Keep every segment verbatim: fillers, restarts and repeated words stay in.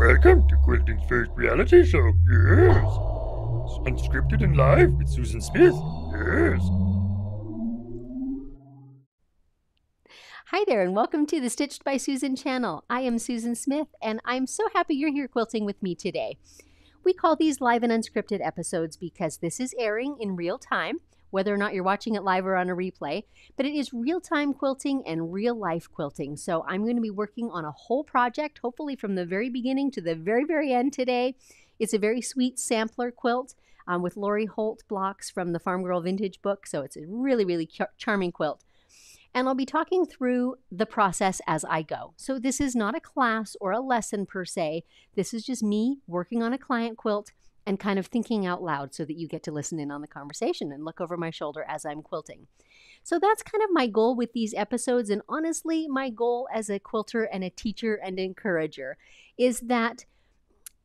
Welcome to Quilting's first reality show, yes. Unscripted and live with Susan Smith, yes. Hi there, and welcome to the Stitched by Susan channel. I am Susan Smith, and I'm so happy you're here quilting with me today. We call these live and unscripted episodes because this is airing in real time, whether or not you're watching it live or on a replay, but it is real-time quilting and real-life quilting. So I'm going to be working on a whole project, hopefully from the very beginning to the very, very end today. It's a very sweet sampler quilt um, with Lori Holt blocks from the Farm Girl Vintage book, so it's a really, really char- charming quilt. And I'll be talking through the process as I go. So this is not a class or a lesson per se. This is just me working on a client quilt and kind of thinking out loud so that you get to listen in on the conversation and look over my shoulder as I'm quilting. So that's kind of my goal with these episodes. And honestly, my goal as a quilter and a teacher and encourager is that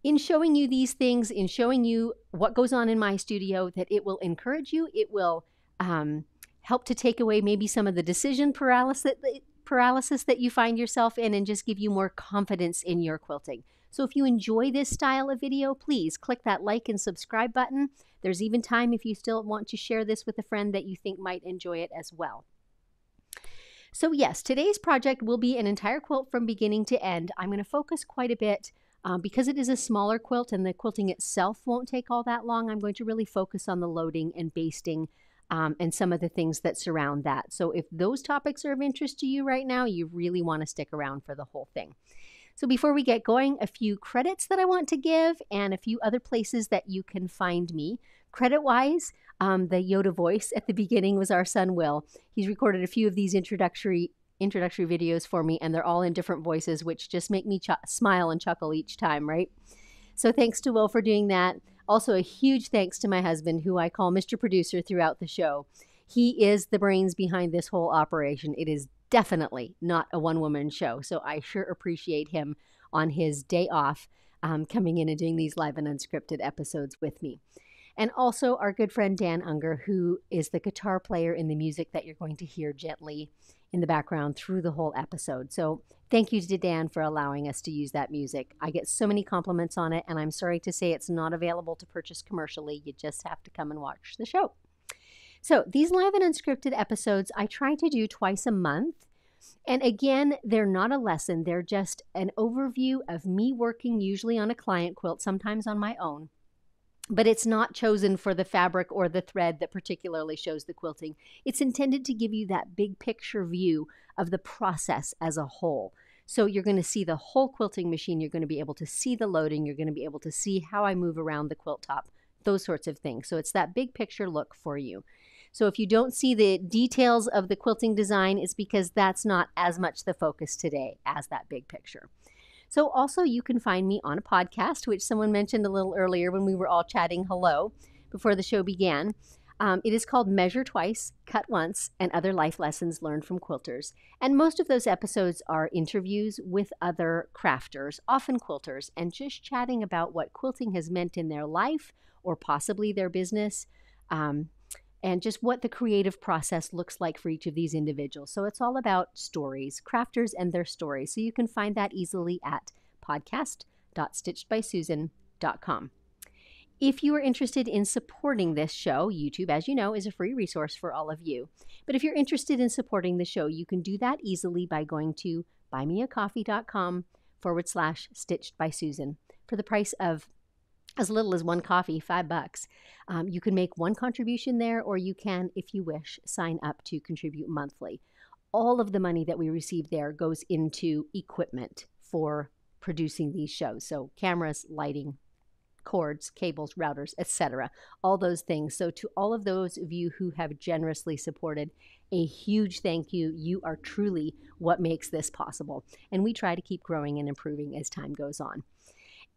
in showing you these things, in showing you what goes on in my studio, that it will encourage you, it will um, help to take away maybe some of the decision paralysis, paralysis that you find yourself in, and just give you more confidence in your quilting. So if you enjoy this style of video, please click that like and subscribe button. There's even time if you still want to share this with a friend that you think might enjoy it as well. So yes, today's project will be an entire quilt from beginning to end. I'm going to focus quite a bit um, because it is a smaller quilt and the quilting itself won't take all that long. I'm going to really focus on the loading and basting Um, and some of the things that surround that. So if those topics are of interest to you right now, you really want to stick around for the whole thing. So before we get going, a few credits that I want to give and a few other places that you can find me. Credit-wise, um, the Yoda voice at the beginning was our son, Will. He's recorded a few of these introductory introductory videos for me, and they're all in different voices, which just make me ch- smile and chuckle each time, right? So thanks to Will for doing that. Also, a huge thanks to my husband, who I call Mister Producer throughout the show. He is the brains behind this whole operation. It is definitely not a one-woman show, so I sure appreciate him on his day off um, coming in and doing these live and unscripted episodes with me. And also our good friend Dan Unger, who is the guitar player in the music that you're going to hear gently in the background through the whole episode. So thank you to Dan for allowing us to use that music. I get so many compliments on it, and I'm sorry to say it's not available to purchase commercially. You just have to come and watch the show. So these live and unscripted episodes I try to do twice a month. And again, they're not a lesson. They're just an overview of me working usually on a client quilt, sometimes on my own. But it's not chosen for the fabric or the thread that particularly shows the quilting. It's intended to give you that big picture view of the process as a whole. So you're going to see the whole quilting machine. You're going to be able to see the loading. You're going to be able to see how I move around the quilt top, those sorts of things. So it's that big picture look for you. So if you don't see the details of the quilting design, it's because that's not as much the focus today as that big picture. So also you can find me on a podcast, which someone mentioned a little earlier when we were all chatting hello before the show began. Um, it is called Measure Twice, Cut Once, and Other Life Lessons Learned from Quilters. And most of those episodes are interviews with other crafters, often quilters, and just chatting about what quilting has meant in their life or possibly their business, um, and just what the creative process looks like for each of these individuals. So it's all about stories, crafters and their stories. So you can find that easily at podcast dot stitched by susan dot com. If you are interested in supporting this show, YouTube, as you know, is a free resource for all of you. But if you're interested in supporting the show, you can do that easily by going to buymeacoffee.com forward slash stitched by Susan for the price of as little as one coffee, five bucks. Um, you can make one contribution there, or you can, if you wish, sign up to contribute monthly. All of the money that we receive there goes into equipment for producing these shows. So cameras, lighting, cords, cables, routers, et cetera. All those things. So to all of those of you who have generously supported, a huge thank you. You are truly what makes this possible. And we try to keep growing and improving as time goes on.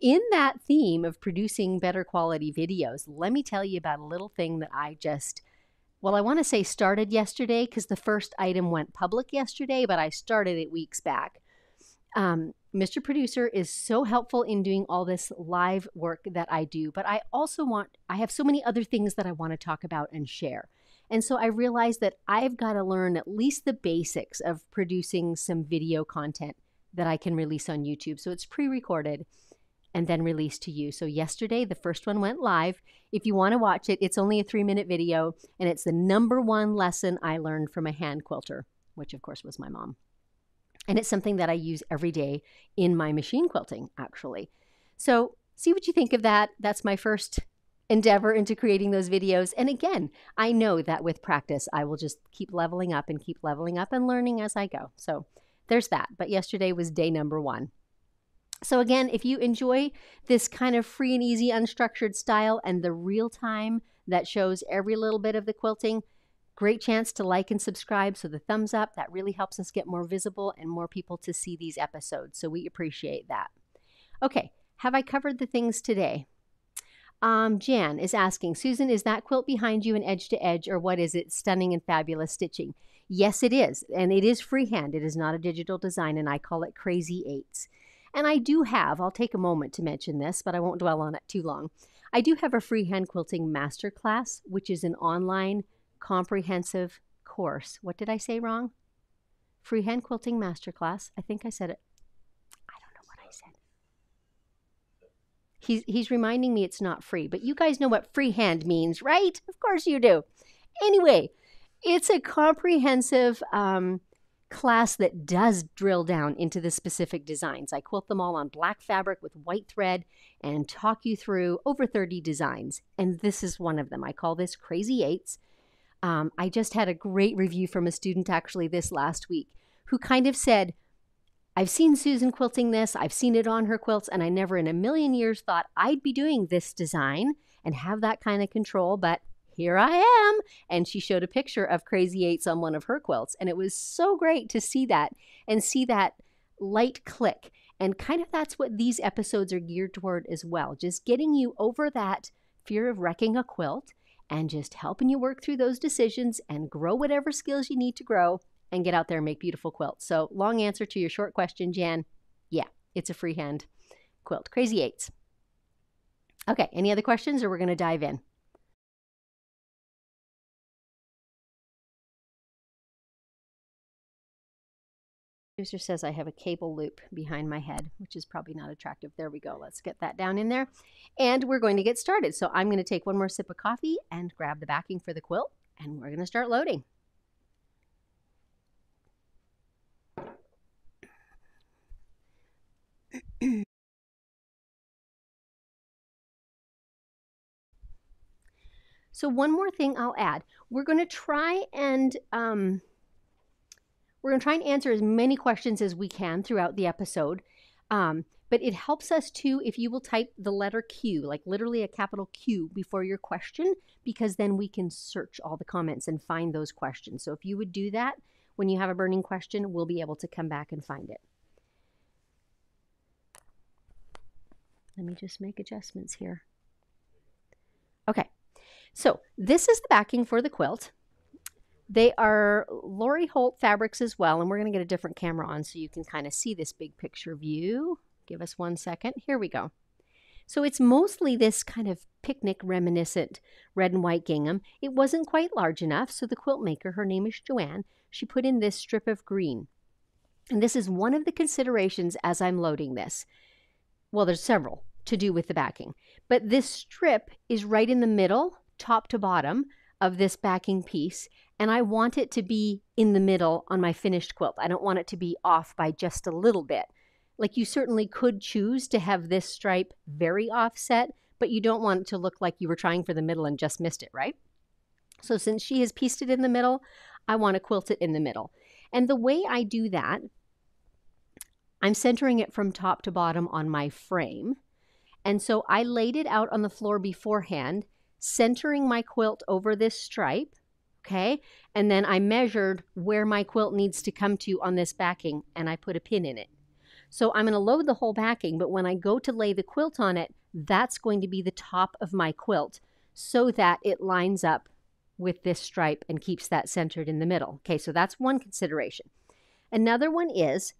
In that theme of producing better quality videos, let me tell you about a little thing that I just, well, I want to say started yesterday because the first item went public yesterday, but I started it weeks back. Um, Mister Producer is so helpful in doing all this live work that I do, but I also want, I have so many other things that I want to talk about and share. And so I realized that I've got to learn at least the basics of producing some video content that I can release on YouTube. So it's pre-recorded. and then released to you. So yesterday, the first one went live. If you want to watch it, it's only a three-minute video, and it's the number one lesson I learned from a hand quilter, which, of course, was my mom. And it's something that I use every day in my machine quilting, actually. So see what you think of that. That's my first endeavor into creating those videos. And again, I know that with practice, I will just keep leveling up and keep leveling up and learning as I go. So there's that. But yesterday was day number one. So again, if you enjoy this kind of free and easy, unstructured style and the real time that shows every little bit of the quilting, great chance to like and subscribe. So the thumbs up, that really helps us get more visible and more people to see these episodes. So we appreciate that. Okay, have I covered the things today? Um, Jan is asking, Susan, is that quilt behind you an edge to edge, or what is it? Stunning and fabulous stitching. Yes, it is. And it is freehand. It is not a digital design, and I call it Crazy Eights. And I do have, I'll take a moment to mention this, but I won't dwell on it too long. I do have a freehand quilting masterclass, which is an online comprehensive course. What did I say wrong? Freehand quilting masterclass. I think I said it. I don't know what I said. He's, he's reminding me it's not free, but you guys know what freehand means, right? Of course you do. Anyway, it's a comprehensive um, class that does drill down into the specific designs. I quilt them all on black fabric with white thread and talk you through over thirty designs. And this is one of them. I call this Crazy Eights. Um, I just had a great review from a student actually this last week who kind of said, I've seen Susan quilting this, I've seen it on her quilts, and I never in a million years thought I'd be doing this design and have that kind of control, but here I am. And she showed a picture of Crazy Eights on one of her quilts, and it was so great to see that and see that light click. And kind of that's what these episodes are geared toward as well, just getting you over that fear of wrecking a quilt and just helping you work through those decisions and grow whatever skills you need to grow and get out there and make beautiful quilts. So long answer to your short question, Jan. Yeah, it's a freehand quilt. Crazy Eights. Okay, any other questions, or we're going to dive in? User says I have a cable loop behind my head, which is probably not attractive. There we go. Let's get that down in there. And we're going to get started. So I'm going to take one more sip of coffee and grab the backing for the quilt, and we're going to start loading. So one more thing I'll add. We're going to try and um, we're going to try and answer as many questions as we can throughout the episode. Um, but it helps us too if you will type the letter Q, like literally a capital Q before your question, because then we can search all the comments and find those questions. So if you would do that when you have a burning question, we'll be able to come back and find it. Let me just make adjustments here. Okay, so this is the backing for the quilt. They are Lori Holt fabrics as well, and we're going to get a different camera on so you can kind of see this big picture view. Give us one second. Here we go. So it's mostly this kind of picnic reminiscent red and white gingham. It wasn't quite large enough, so the quilt maker, her name is Joanne, she put in this strip of green. And this is one of the considerations as I'm loading this. Well, there's several to do with the backing, but this strip is right in the middle, top to bottom, of this backing piece, and I want it to be in the middle on my finished quilt. I don't want it to be off by just a little bit. Like, you certainly could choose to have this stripe very offset, but you don't want it to look like you were trying for the middle and just missed it, right? So since she has pieced it in the middle, I want to quilt it in the middle. And the way I do that, I'm centering it from top to bottom on my frame. And so I laid it out on the floor beforehand, centering my quilt over this stripe, okay? And then I measured where my quilt needs to come to on this backing, and I put a pin in it. So I'm going to load the whole backing, but when I go to lay the quilt on it, that's going to be the top of my quilt so that it lines up with this stripe and keeps that centered in the middle. Okay, so that's one consideration. Another one is,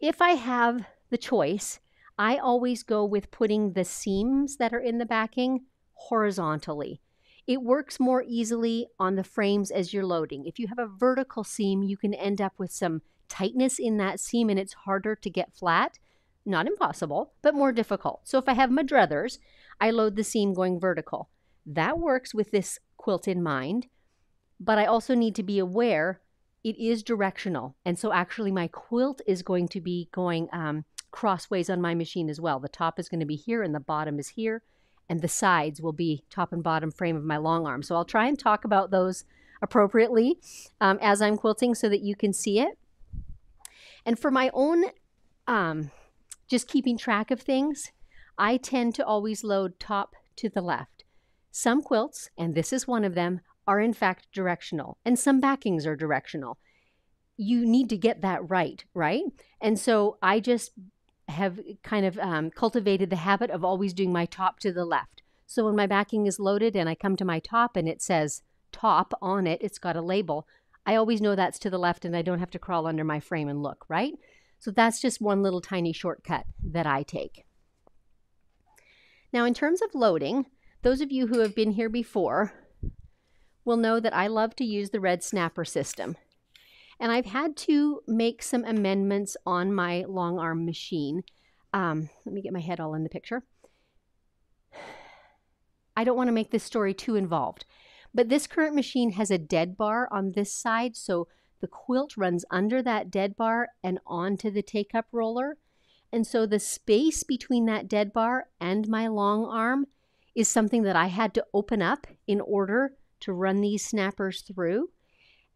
if I have the choice, I always go with putting the seams that are in the backing horizontally. It works more easily on the frames as you're loading. If you have a vertical seam, you can end up with some tightness in that seam and it's harder to get flat. not impossible, but more difficult. So if I have my druthers, I load the seam going vertical. That works with this quilt in mind, but I also need to be aware it is directional. And so actually my quilt is going to be going um, crossways on my machine as well. The top is going to be here and the bottom is here, and the sides will be top and bottom frame of my long arm. So I'll try and talk about those appropriately um, as I'm quilting so that you can see it. And for my own um, just keeping track of things, I tend to always load top to the left. Some quilts, and this is one of them, are in fact directional, and some backings are directional. You need to get that right, right? And so I just have kind of um, cultivated the habit of always doing my top to the left. So when my backing is loaded and I come to my top and it says top on it, it's got a label, I always know that's to the left and I don't have to crawl under my frame and look, right? So that's just one little tiny shortcut that I take. Now in terms of loading, those of you who have been here before will know that I love to use the Red Snapper system. And I've had to make some amendments on my long arm machine. Um, let me get my head all in the picture. I don't want to make this story too involved, but this current machine has a dead bar on this side, so the quilt runs under that dead bar and onto the take-up roller. And so the space between that dead bar and my long arm is something that I had to open up in order to run these snappers through.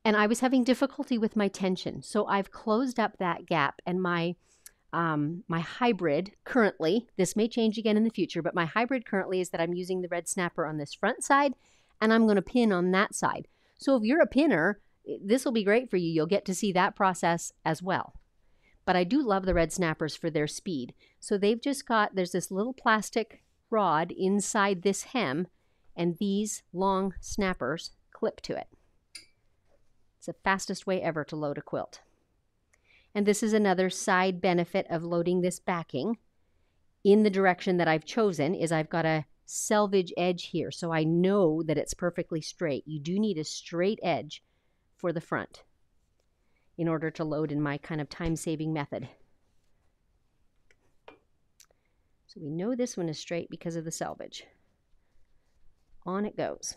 And I was having difficulty with my tension. So I've closed up that gap, and my, um, my hybrid currently, this may change again in the future, but my hybrid currently is that I'm using the Red Snapper on this front side, and I'm going to pin on that side. So if you're a pinner, this will be great for you. You'll get to see that process as well. But I do love the Red Snappers for their speed. So they've just got, there's this little plastic rod inside this hem, and these long snappers clip to it. It's the fastest way ever to load a quilt. And this is another side benefit of loading this backing in the direction that I've chosen, is I've got a selvage edge here, so I know that it's perfectly straight. You do need a straight edge for the front in order to load in my kind of time-saving method. So we know this one is straight because of the selvage. On it goes.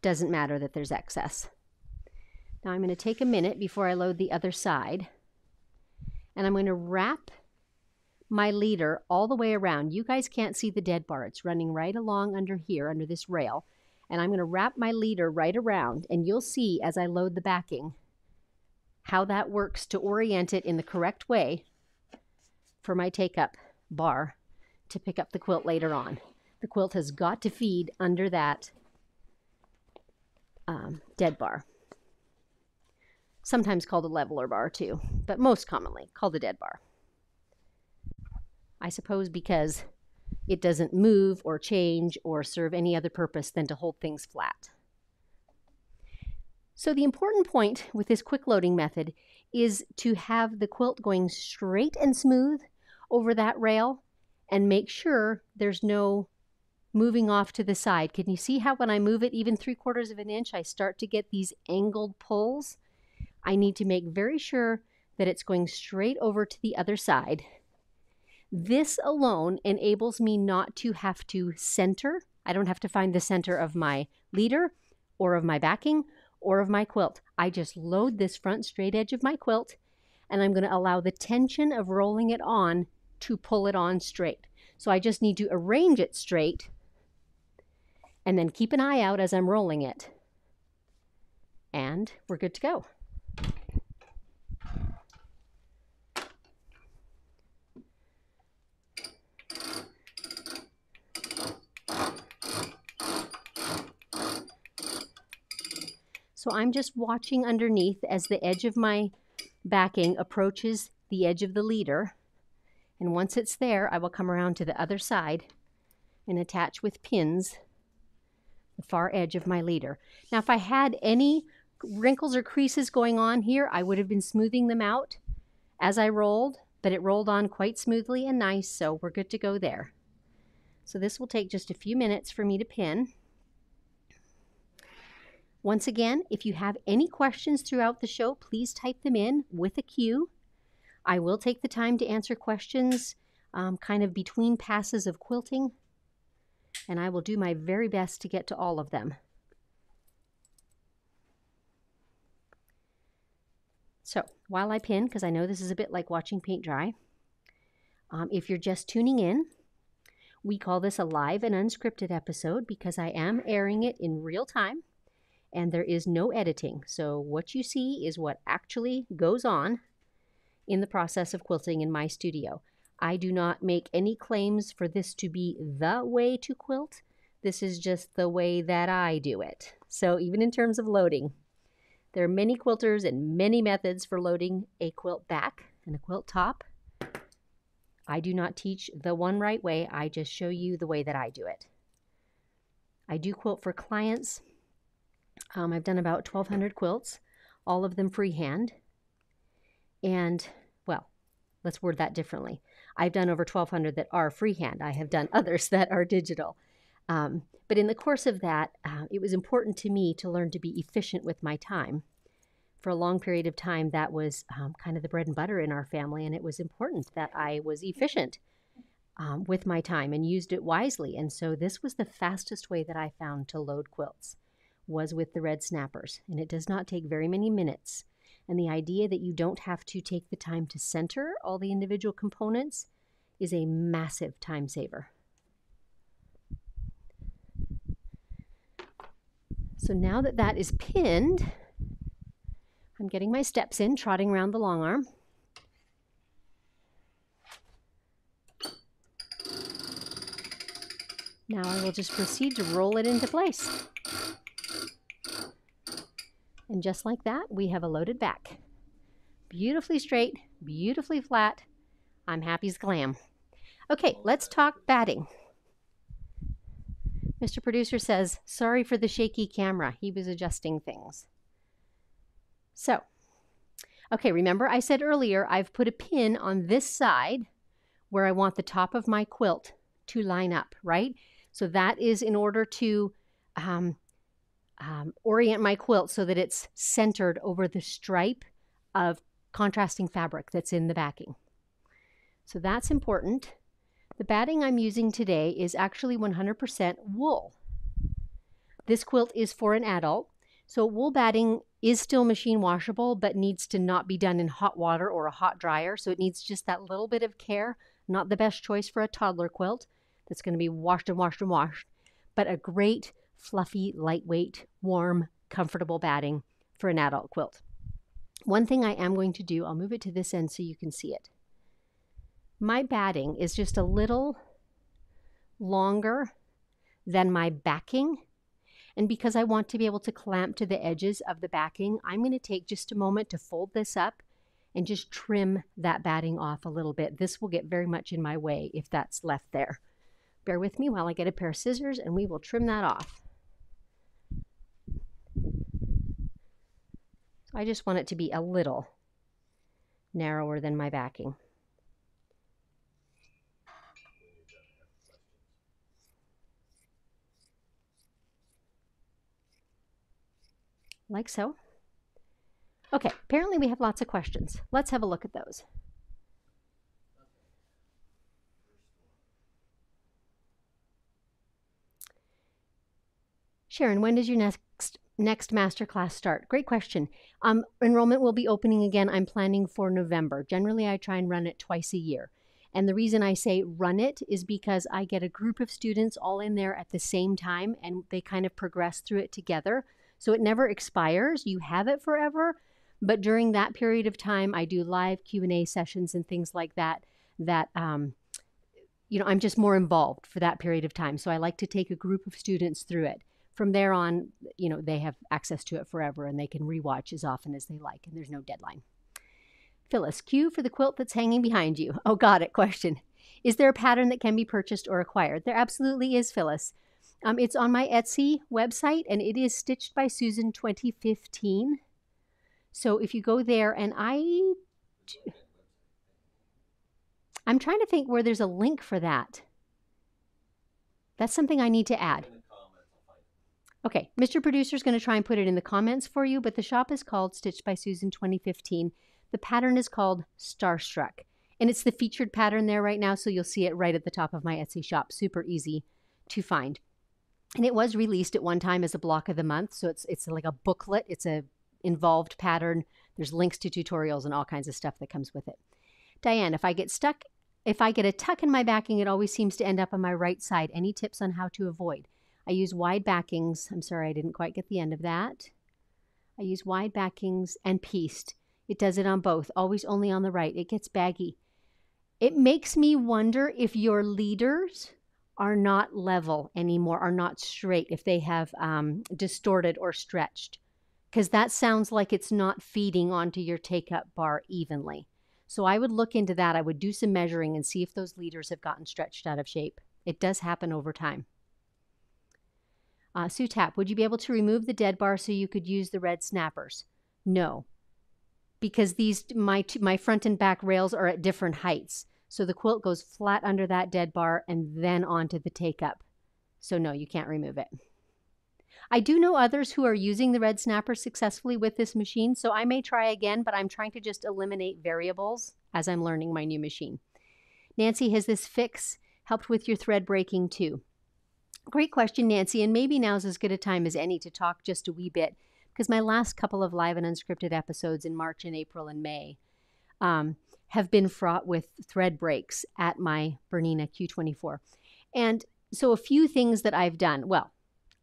Doesn't matter that there's excess. Now I'm going to take a minute before I load the other side, and I'm going to wrap my leader all the way around. You guys can't see the dead bar. It's running right along under here, under this rail. And I'm going to wrap my leader right around, and you'll see as I load the backing how that works to orient it in the correct way for my take-up bar to pick up the quilt later on. The quilt has got to feed under that um, dead bar. Sometimes called a leveler bar too, but most commonly called a dead bar. I suppose because it doesn't move or change or serve any other purpose than to hold things flat. So the important point with this quick loading method is to have the quilt going straight and smooth over that rail, and make sure there's no moving off to the side. Can you see how when I move it even three quarters of an inch, I start to get these angled pulls? I need to make very sure that it's going straight over to the other side. This alone enables me not to have to center. I don't have to find the center of my leader or of my backing or of my quilt. I just load this front straight edge of my quilt, and I'm going to allow the tension of rolling it on to pull it on straight. So I just need to arrange it straight and then keep an eye out as I'm rolling it. And we're good to go. So I'm just watching underneath as the edge of my backing approaches the edge of the leader. And once it's there, I will come around to the other side and attach with pins the far edge of my leader. Now, if I had any wrinkles or creases going on here, I would have been smoothing them out as I rolled, but it rolled on quite smoothly and nice, so we're good to go there. So this will take just a few minutes for me to pin. Once again, if you have any questions throughout the show, please type them in with a Q. I will take the time to answer questions um, kind of between passes of quilting, and I will do my very best to get to all of them. So while I pin, because I know this is a bit like watching paint dry, um, if you're just tuning in, we call this a live and unscripted episode because I am airing it in real time and there is no editing. So what you see is what actually goes on in the process of quilting in my studio. I do not make any claims for this to be the way to quilt. This is just the way that I do it. So even in terms of loading, there are many quilters and many methods for loading a quilt back and a quilt top. I do not teach the one right way. I just show you the way that I do it. I do quilt for clients. Um, I've done about twelve hundred quilts, all of them freehand. And, well, let's word that differently. I've done over twelve hundred that are freehand. I have done others that are digital. Um, but in the course of that, uh, it was important to me to learn to be efficient with my time. For a long period of time, that was um, kind of the bread and butter in our family, and it was important that I was efficient um, with my time and used it wisely. And so this was the fastest way that I found to load quilts, was with the Red Snappers. And it does not take very many minutes. And the idea that you don't have to take the time to center all the individual components is a massive time saver. So now that that is pinned, I'm getting my steps in, trotting around the long arm. Now I will just proceed to roll it into place. And just like that, we have a loaded back. Beautifully straight, beautifully flat. I'm happy as clam. Okay, let's talk batting. Mister Producer says, sorry for the shaky camera. He was adjusting things. So, okay, remember I said earlier I've put a pin on this side where I want the top of my quilt to line up, right? So that is in order to um, um, orient my quilt so that it's centered over the stripe of contrasting fabric that's in the backing. So that's important. The batting I'm using today is actually one hundred percent wool. This quilt is for an adult, so wool batting is still machine washable, but needs to not be done in hot water or a hot dryer, so it needs just that little bit of care. Not the best choice for a toddler quilt that's going to be washed and washed and washed, but a great, fluffy, lightweight, warm, comfortable batting for an adult quilt. One thing I am going to do, I'll move it to this end so you can see it. My batting is just a little longer than my backing. And because I want to be able to clamp to the edges of the backing, I'm going to take just a moment to fold this up and just trim that batting off a little bit. This will get very much in my way if that's left there. Bear with me while I get a pair of scissors and we will trim that off. So I just want it to be a little narrower than my backing. Like so. Okay, apparently we have lots of questions. Let's have a look at those. Sharon, when does your next next masterclass start? Great question. Um, enrollment will be opening again. I'm planning for November. Generally, I try and run it twice a year. And the reason I say run it is because I get a group of students all in there at the same time, and they kind of progress through it together. So it never expires. You have it forever. But during that period of time, I do live Q and A sessions and things like that, that, um, you know, I'm just more involved for that period of time. So I like to take a group of students through it. From there on, you know, they have access to it forever and they can rewatch as often as they like. And there's no deadline. Phyllis, cue for the quilt that's hanging behind you. Oh, got it. Question. Is there a pattern that can be purchased or acquired? There absolutely is, Phyllis. Um, it's on my Etsy website, and it is Stitched by Susan twenty fifteen. So if you go there, and I, do, I'm trying to think where there's a link for that. That's something I need to add. Okay, Mister Producer's going to try and put it in the comments for you, but the shop is called Stitched by Susan twenty fifteen. The pattern is called Starstruck, and it's the featured pattern there right now, so you'll see it right at the top of my Etsy shop. Super easy to find. And it was released at one time as a block of the month, so it's it's like a booklet. It's a involved pattern. There's links to tutorials and all kinds of stuff that comes with it. Diane, if I get stuck, if I get a tuck in my backing, it always seems to end up on my right side. Any tips on how to avoid? I use wide backings. I'm sorry, I didn't quite get the end of that. I use wide backings and pieced. It does it on both, always only on the right. It gets baggy. It makes me wonder if your leaders are not level anymore, are not straight, if they have um, distorted or stretched, because that sounds like it's not feeding onto your take-up bar evenly. So I would look into that. I would do some measuring and see if those leaders have gotten stretched out of shape. It does happen over time. Uh, Sue Tap, would you be able to remove the dead bar so you could use the red snappers? No, because these my, my front and back rails are at different heights. So the quilt goes flat under that dead bar and then onto the take up. So no, you can't remove it. I do know others who are using the red snapper successfully with this machine, so I may try again, but I'm trying to just eliminate variables as I'm learning my new machine. Nancy, has this fix helped with your thread breaking too? Great question, Nancy, and maybe now's as good a time as any to talk just a wee bit, because my last couple of live and unscripted episodes in March and April and May um, have been fraught with thread breaks at my Bernina Q twenty-four. And so a few things that I've done, well,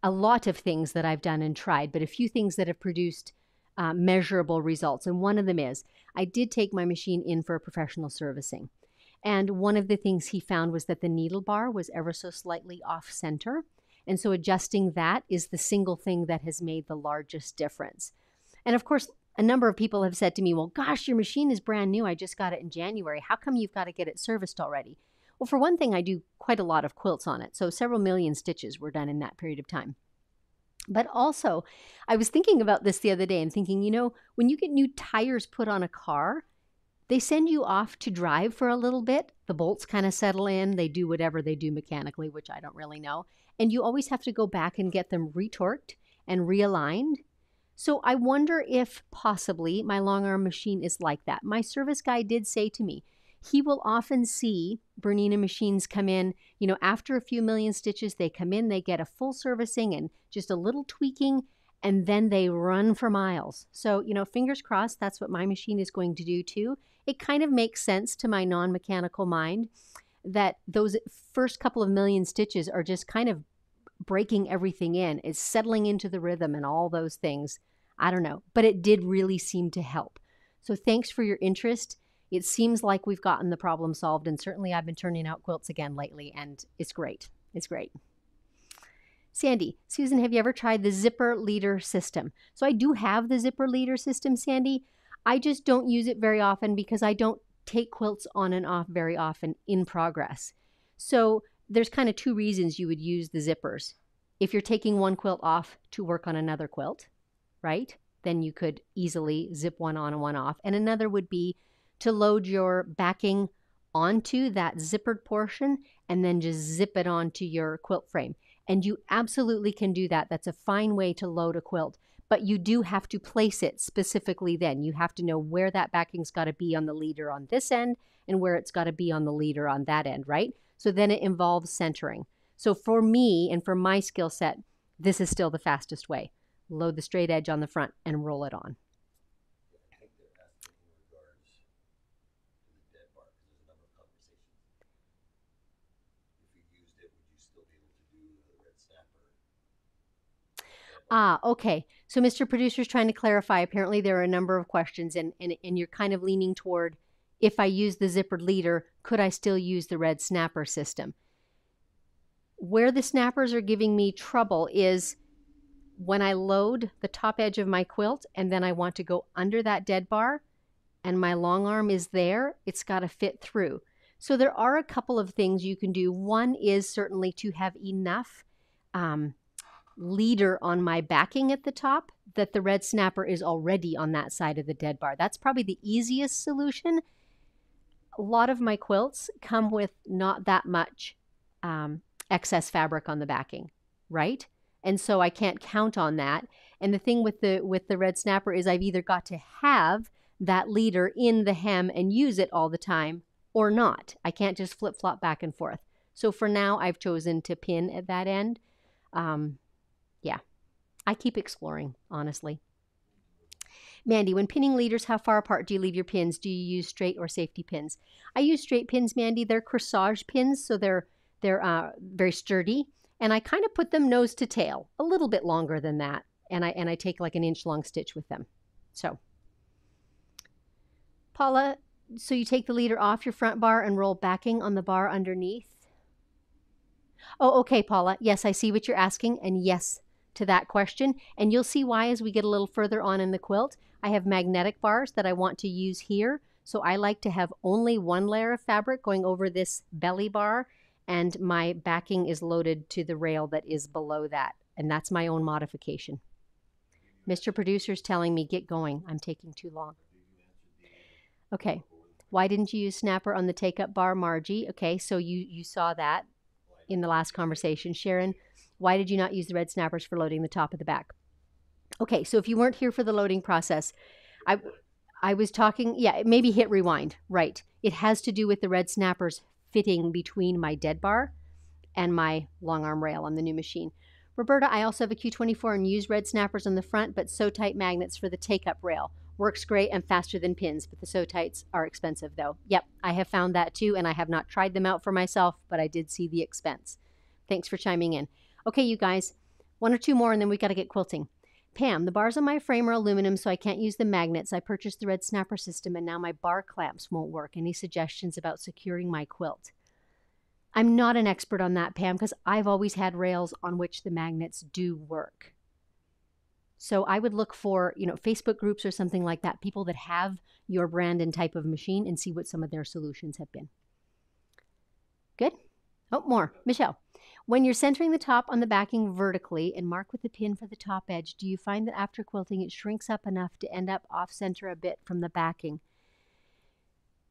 a lot of things that I've done and tried, but a few things that have produced uh, measurable results. And one of them is I did take my machine in for professional servicing. And one of the things he found was that the needle bar was ever so slightly off center. And so adjusting that is the single thing that has made the largest difference. And of course, a number of people have said to me, well, gosh, your machine is brand new. I just got it in January. How come you've got to get it serviced already? Well, for one thing, I do quite a lot of quilts on it, so several million stitches were done in that period of time. But also, I was thinking about this the other day and thinking, you know, when you get new tires put on a car, they send you off to drive for a little bit. The bolts kind of settle in. They do whatever they do mechanically, which I don't really know. And you always have to go back and get them retorqued and realigned. So I wonder if possibly my long arm machine is like that. My service guy did say to me, he will often see Bernina machines come in, you know, after a few million stitches, they come in, they get a full servicing and just a little tweaking, and then they run for miles. So, you know, fingers crossed, that's what my machine is going to do too. It kind of makes sense to my non-mechanical mind that those first couple of million stitches are just kind of breaking everything in. It's settling into the rhythm and all those things. I don't know, but it did really seem to help. So thanks for your interest. It seems like we've gotten the problem solved, and certainly I've been turning out quilts again lately, and it's great. It's great. Sandy, Susan, have you ever tried the zipper leader system? So I do have the zipper leader system, Sandy. I just don't use it very often because I don't take quilts on and off very often in progress. So there's kind of two reasons you would use the zippers. If you're taking one quilt off to work on another quilt, right? Then you could easily zip one on and one off. And another would be to load your backing onto that zippered portion and then just zip it onto your quilt frame. And you absolutely can do that. That's a fine way to load a quilt, but you do have to place it specifically then. You have to know where that backing's got to be on the leader on this end and where it's got to be on the leader on that end, right? So then it involves centering. So for me and for my skill set, this is still the fastest way. Load the straight edge on the front and roll it on. Ah, okay. So Mister Producer's trying to clarify. Apparently there are a number of questions, and, and, and you're kind of leaning toward, if I use the zippered leader, could I still use the red snapper system? Where the snappers are giving me trouble is when I load the top edge of my quilt and then I want to go under that dead bar and my long arm is there, it's got to fit through. So there are a couple of things you can do. One is certainly to have enough um, leader on my backing at the top that the red snapper is already on that side of the dead bar. That's probably the easiest solution. A lot of my quilts come with not that much um, excess fabric on the backing, right? And so I can't count on that. And the thing with the with the red snapper is I've either got to have that leader in the hem and use it all the time or not. I can't just flip-flop back and forth. So for now, I've chosen to pin at that end. Um, yeah, I keep exploring, honestly. Mandy, when pinning leaders, how far apart do you leave your pins? Do you use straight or safety pins? I use straight pins, Mandy. They're corsage pins, so they're, they're uh, very sturdy. And I kind of put them nose to tail, a little bit longer than that. And I, and I take like an inch long stitch with them. So, Paula, so you take the leader off your front bar and roll backing on the bar underneath. Oh, okay, Paula. Yes, I see what you're asking, and yes to that question. And you'll see why as we get a little further on in the quilt. I have magnetic bars that I want to use here. So I like to have only one layer of fabric going over this belly bar, and my backing is loaded to the rail that is below that. And that's my own modification. Mister Producer's telling me, get going. I'm taking too long. Okay. Why didn't you use snapper on the take-up bar, Margie? Okay, so you, you saw that in the last conversation. Sharon, why did you not use the red snappers for loading the top of the back? Okay, so if you weren't here for the loading process, I, I was talking, yeah, maybe hit rewind. Right. It has to do with the red snappers fitting between my dead bar and my long arm rail on the new machine. Roberta, I also have a Q twenty-four and use red snappers on the front, but sew tight magnets for the take-up rail. Works great and faster than pins, but the sew tights are expensive though. Yep, I have found that too, and I have not tried them out for myself, but I did see the expense. Thanks for chiming in. Okay, you guys, one or two more and then we got to get quilting. Pam, the bars on my frame are aluminum, so I can't use the magnets. I purchased the red snapper system and now my bar clamps won't work. Any suggestions about securing my quilt? I'm not an expert on that, Pam, because I've always had rails on which the magnets do work. So I would look for, you know, Facebook groups or something like that, people that have your brand and type of machine, and see what some of their solutions have been. Good? Oh, more. Michelle, when you're centering the top on the backing vertically and mark with the pin for the top edge, do you find that after quilting it shrinks up enough to end up off-center a bit from the backing?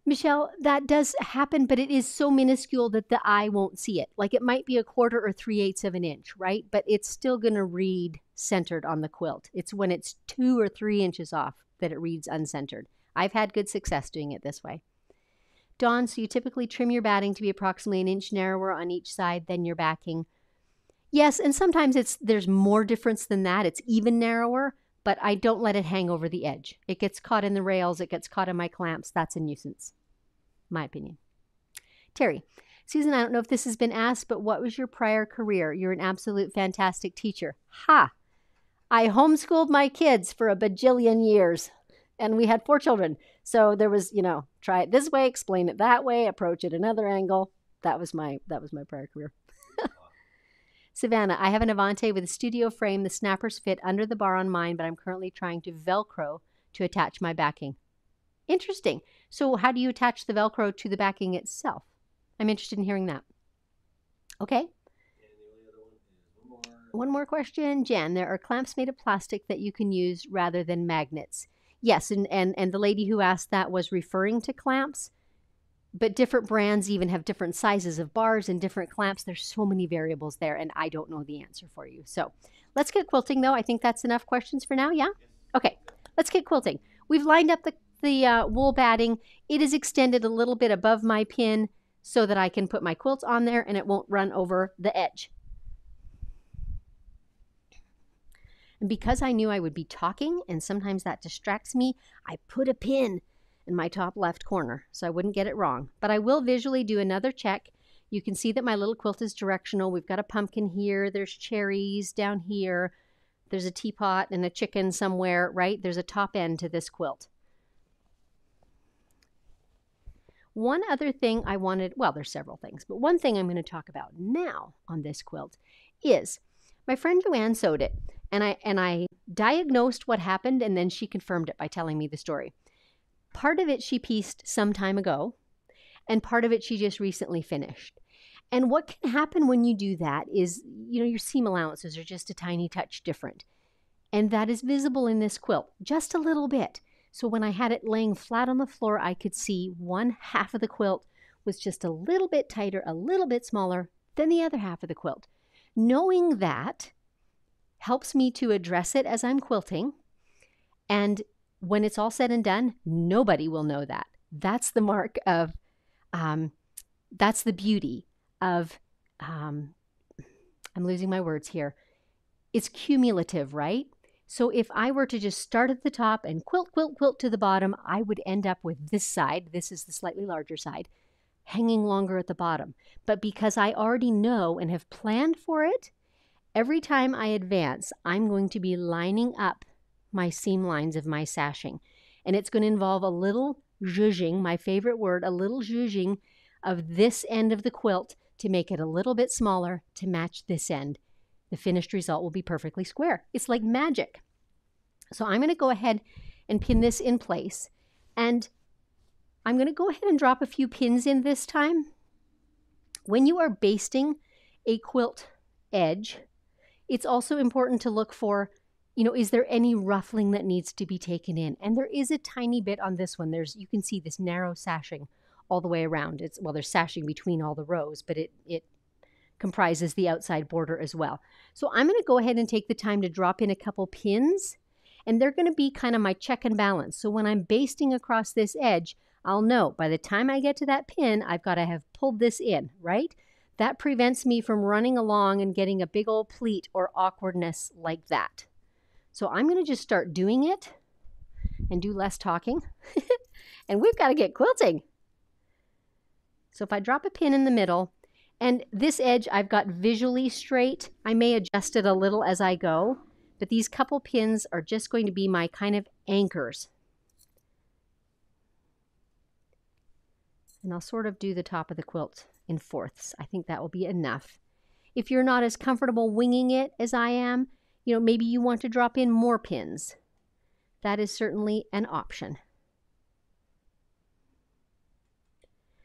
Michelle, that does happen, but it is so minuscule that the eye won't see it. Like it might be a quarter or three-eighths of an inch, right? But it's still going to read centered on the quilt. It's when it's two or three inches off that it reads uncentered. I've had good success doing it this way. Dawn, so you typically trim your batting to be approximately an inch narrower on each side than your backing. Yes, and sometimes it's there's more difference than that. It's even narrower, but I don't let it hang over the edge. It gets caught in the rails. It gets caught in my clamps. That's a nuisance, my opinion. Terry, Susan, I don't know if this has been asked, but what was your prior career? You're an absolute fantastic teacher. Ha! I homeschooled my kids for a bajillion years, and we had four children. So there was, you know, try it this way, explain it that way, approach it another angle. That was my, that was my prior career. Savannah, I have an Avante with a studio frame. The snappers fit under the bar on mine, but I'm currently trying to Velcro to attach my backing. Interesting. So how do you attach the Velcro to the backing itself? I'm interested in hearing that. Okay. One more question. Jan, there are clamps made of plastic that you can use rather than magnets. Yes, and, and, and the lady who asked that was referring to clamps. But different brands even have different sizes of bars and different clamps. There's so many variables there, and I don't know the answer for you. So let's get quilting, though. I think that's enough questions for now, yeah? Okay, let's get quilting. We've lined up the, the uh, wool batting. It is extended a little bit above my pin so that I can put my quilts on there and it won't run over the edge. And because I knew I would be talking, and sometimes that distracts me, I put a pin in my top left corner, so I wouldn't get it wrong. But I will visually do another check. You can see that my little quilt is directional. We've got a pumpkin here. There's cherries down here. There's a teapot and a chicken somewhere, right? There's a top end to this quilt. One other thing I wanted, well, there's several things, but one thing I'm going to talk about now on this quilt is my friend Joanne sewed it, and I, and I diagnosed what happened, and then she confirmed it by telling me the story. Part of it she pieced some time ago, and part of it she just recently finished. And what can happen when you do that is, you know, your seam allowances are just a tiny touch different. And that is visible in this quilt, just a little bit. So when I had it laying flat on the floor, I could see one half of the quilt was just a little bit tighter, a little bit smaller than the other half of the quilt. Knowing that helps me to address it as I'm quilting, and When it's all said and done, nobody will know that. That's the mark of, um, that's the beauty of, um, I'm losing my words here. It's cumulative, right? So if I were to just start at the top and quilt, quilt, quilt to the bottom, I would end up with this side, this is the slightly larger side, hanging longer at the bottom. But because I already know and have planned for it, every time I advance, I'm going to be lining up my seam lines of my sashing. And it's going to involve a little zhuzhing, my favorite word, a little zhuzhing of this end of the quilt to make it a little bit smaller to match this end. The finished result will be perfectly square. It's like magic. So I'm going to go ahead and pin this in place. And I'm going to go ahead and drop a few pins in this time. When you are basting a quilt edge, it's also important to look for, you know, is there any ruffling that needs to be taken in? And there is a tiny bit on this one. There's, you can see this narrow sashing all the way around. It's, well, there's sashing between all the rows, but it, it comprises the outside border as well. So I'm going to go ahead and take the time to drop in a couple pins, and they're going to be kind of my check and balance. So when I'm basting across this edge, I'll know by the time I get to that pin, I've got to have pulled this in, right? That prevents me from running along and getting a big old pleat or awkwardness like that. So I'm going to just start doing it and do less talking. And we've got to get quilting. So if I drop a pin in the middle, and this edge I've got visually straight. I may adjust it a little as I go, but these couple pins are just going to be my kind of anchors. And I'll sort of do the top of the quilt in fourths. I think that will be enough. If you're not as comfortable winging it as I am, you know, maybe you want to drop in more pins. That is certainly an option.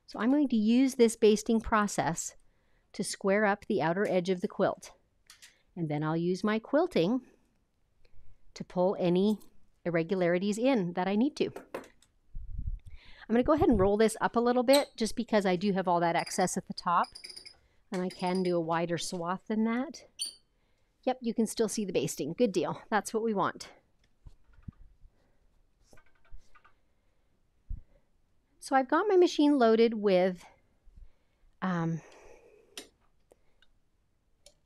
So I'm going to use this basting process to square up the outer edge of the quilt. And then I'll use my quilting to pull any irregularities in that I need to. I'm going to go ahead and roll this up a little bit just because I do have all that excess at the top. And I can do a wider swath than that. Yep, you can still see the basting. Good deal. That's what we want. So I've got my machine loaded with, um,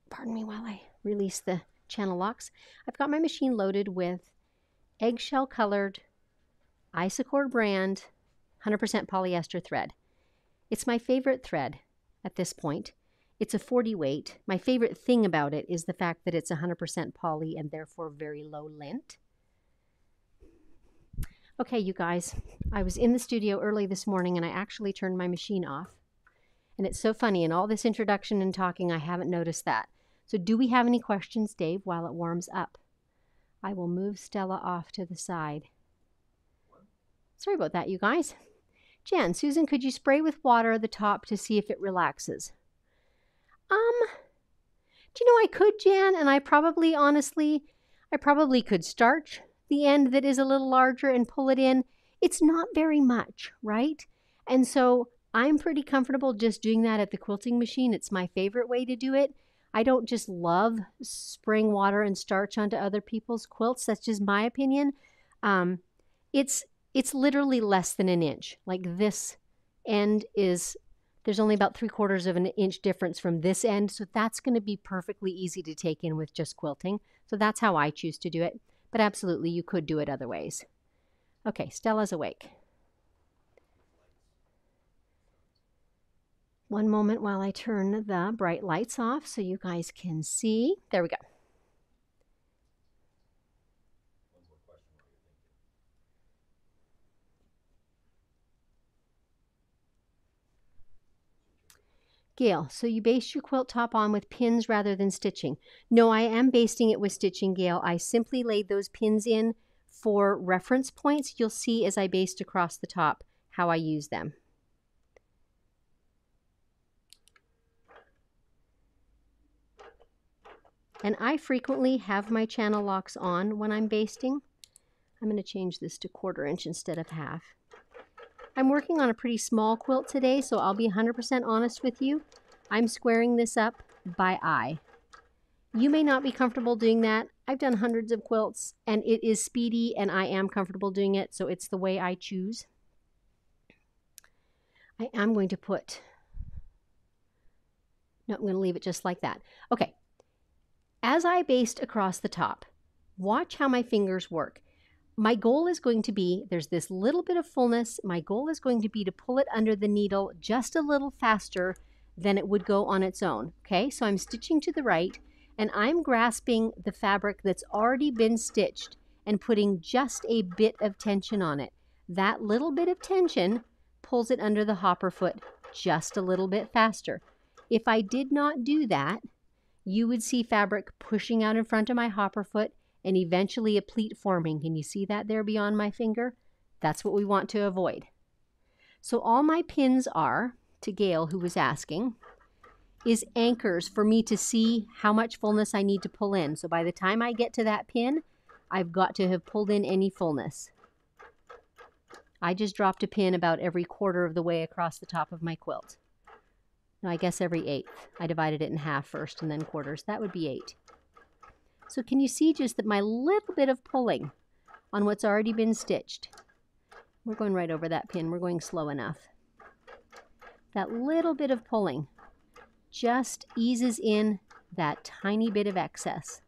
pardon me while I release the channel locks. I've got my machine loaded with eggshell colored Isacord brand one hundred percent polyester thread. It's my favorite thread at this point. It's a forty weight. My favorite thing about it is the fact that it's one hundred percent poly and therefore very low lint. Okay, you guys, I was in the studio early this morning and I actually turned my machine off. And it's so funny, in all this introduction and talking, I haven't noticed that. So do we have any questions, Dave, while it warms up? I will move Stella off to the side. Sorry about that, you guys. Jan, Susan, could you spray with water the top to see if it relaxes? Um, do you know I could, Jan, and I probably, honestly, I probably could starch the end that is a little larger and pull it in. It's not very much, right? And so I'm pretty comfortable just doing that at the quilting machine. It's my favorite way to do it. I don't just love spraying water and starch onto other people's quilts. That's just my opinion. Um, it's, it's literally less than an inch. Like this end is, there's only about three quarters of an inch difference from this end. So that's going to be perfectly easy to take in with just quilting. So that's how I choose to do it. But absolutely, you could do it other ways. Okay, Stella's awake. One moment while I turn the bright lights off so you guys can see. There we go. Gail, so you baste your quilt top on with pins rather than stitching. No, I am basting it with stitching, Gail. I simply laid those pins in for reference points. You'll see as I baste across the top how I use them. And I frequently have my channel locks on when I'm basting. I'm going to change this to quarter inch instead of half. I'm working on a pretty small quilt today, so I'll be one hundred percent honest with you. I'm squaring this up by eye. You may not be comfortable doing that. I've done hundreds of quilts, and it is speedy, and I am comfortable doing it, so it's the way I choose. I am going to put... No, I'm going to leave it just like that. Okay. As I baste across the top, watch how my fingers work. My goal is going to be, there's this little bit of fullness. My goal is going to be to pull it under the needle just a little faster than it would go on its own. Okay, so I'm stitching to the right, and I'm grasping the fabric that's already been stitched and putting just a bit of tension on it. That little bit of tension pulls it under the hopper foot just a little bit faster. If I did not do that, you would see fabric pushing out in front of my hopper foot and eventually a pleat forming. Can you see that there beyond my finger? That's what we want to avoid. So all my pins are, to Gail who was asking, is anchors for me to see how much fullness I need to pull in. So by the time I get to that pin, I've got to have pulled in any fullness. I just dropped a pin about every quarter of the way across the top of my quilt. No, I guess every eighth. I divided it in half first and then quarters. That would be eight. So can you see just that my little bit of pulling on what's already been stitched? We're going right over that pin. We're going slow enough. That little bit of pulling just eases in that tiny bit of excess.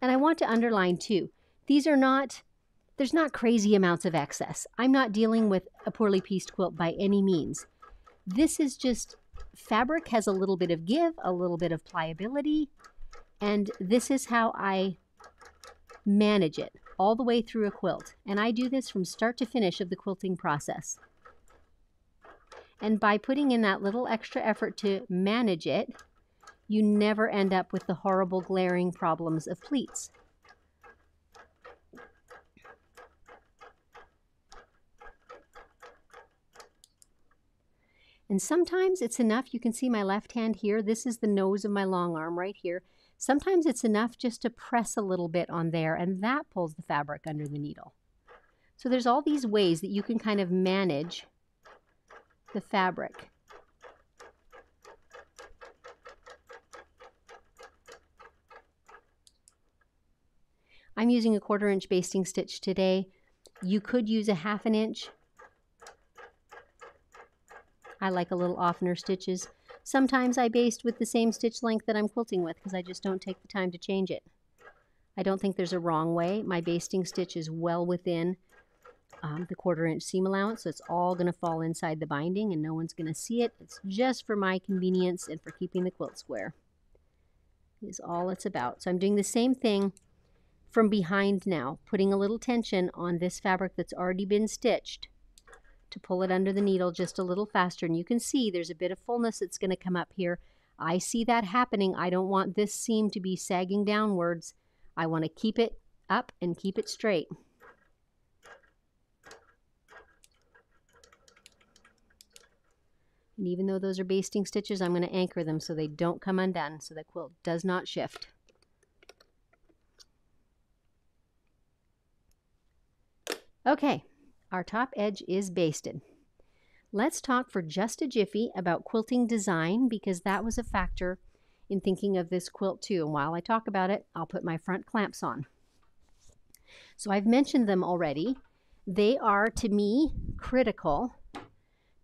And I want to underline too, these are not, there's not crazy amounts of excess. I'm not dealing with a poorly pieced quilt by any means. This is just, fabric has a little bit of give, a little bit of pliability. And this is how I manage it all the way through a quilt. And I do this from start to finish of the quilting process. And by putting in that little extra effort to manage it, you never end up with the horrible glaring problems of pleats. And sometimes it's enough, you can see my left hand here, this is the nose of my long arm right here. Sometimes it's enough just to press a little bit on there, and that pulls the fabric under the needle. So there's all these ways that you can kind of manage the fabric. I'm using a quarter inch basting stitch today. You could use a half an inch. I like a little oftener stitches. Sometimes I baste with the same stitch length that I'm quilting with because I just don't take the time to change it. I don't think there's a wrong way. My basting stitch is well within um, the quarter inch seam allowance, so it's all going to fall inside the binding and no one's going to see it. It's just for my convenience and for keeping the quilt square. Is all it's about. So I'm doing the same thing from behind now, putting a little tension on this fabric that's already been stitched to pull it under the needle just a little faster. And you can see there's a bit of fullness that's going to come up here. I see that happening. I don't want this seam to be sagging downwards. I want to keep it up and keep it straight. And even though those are basting stitches, I'm going to anchor them so they don't come undone, so the quilt does not shift. Okay. Our top edge is basted. Let's talk for just a jiffy about quilting design, because that was a factor in thinking of this quilt too. And while I talk about it, I'll put my front clamps on. So I've mentioned them already. They are, to me, critical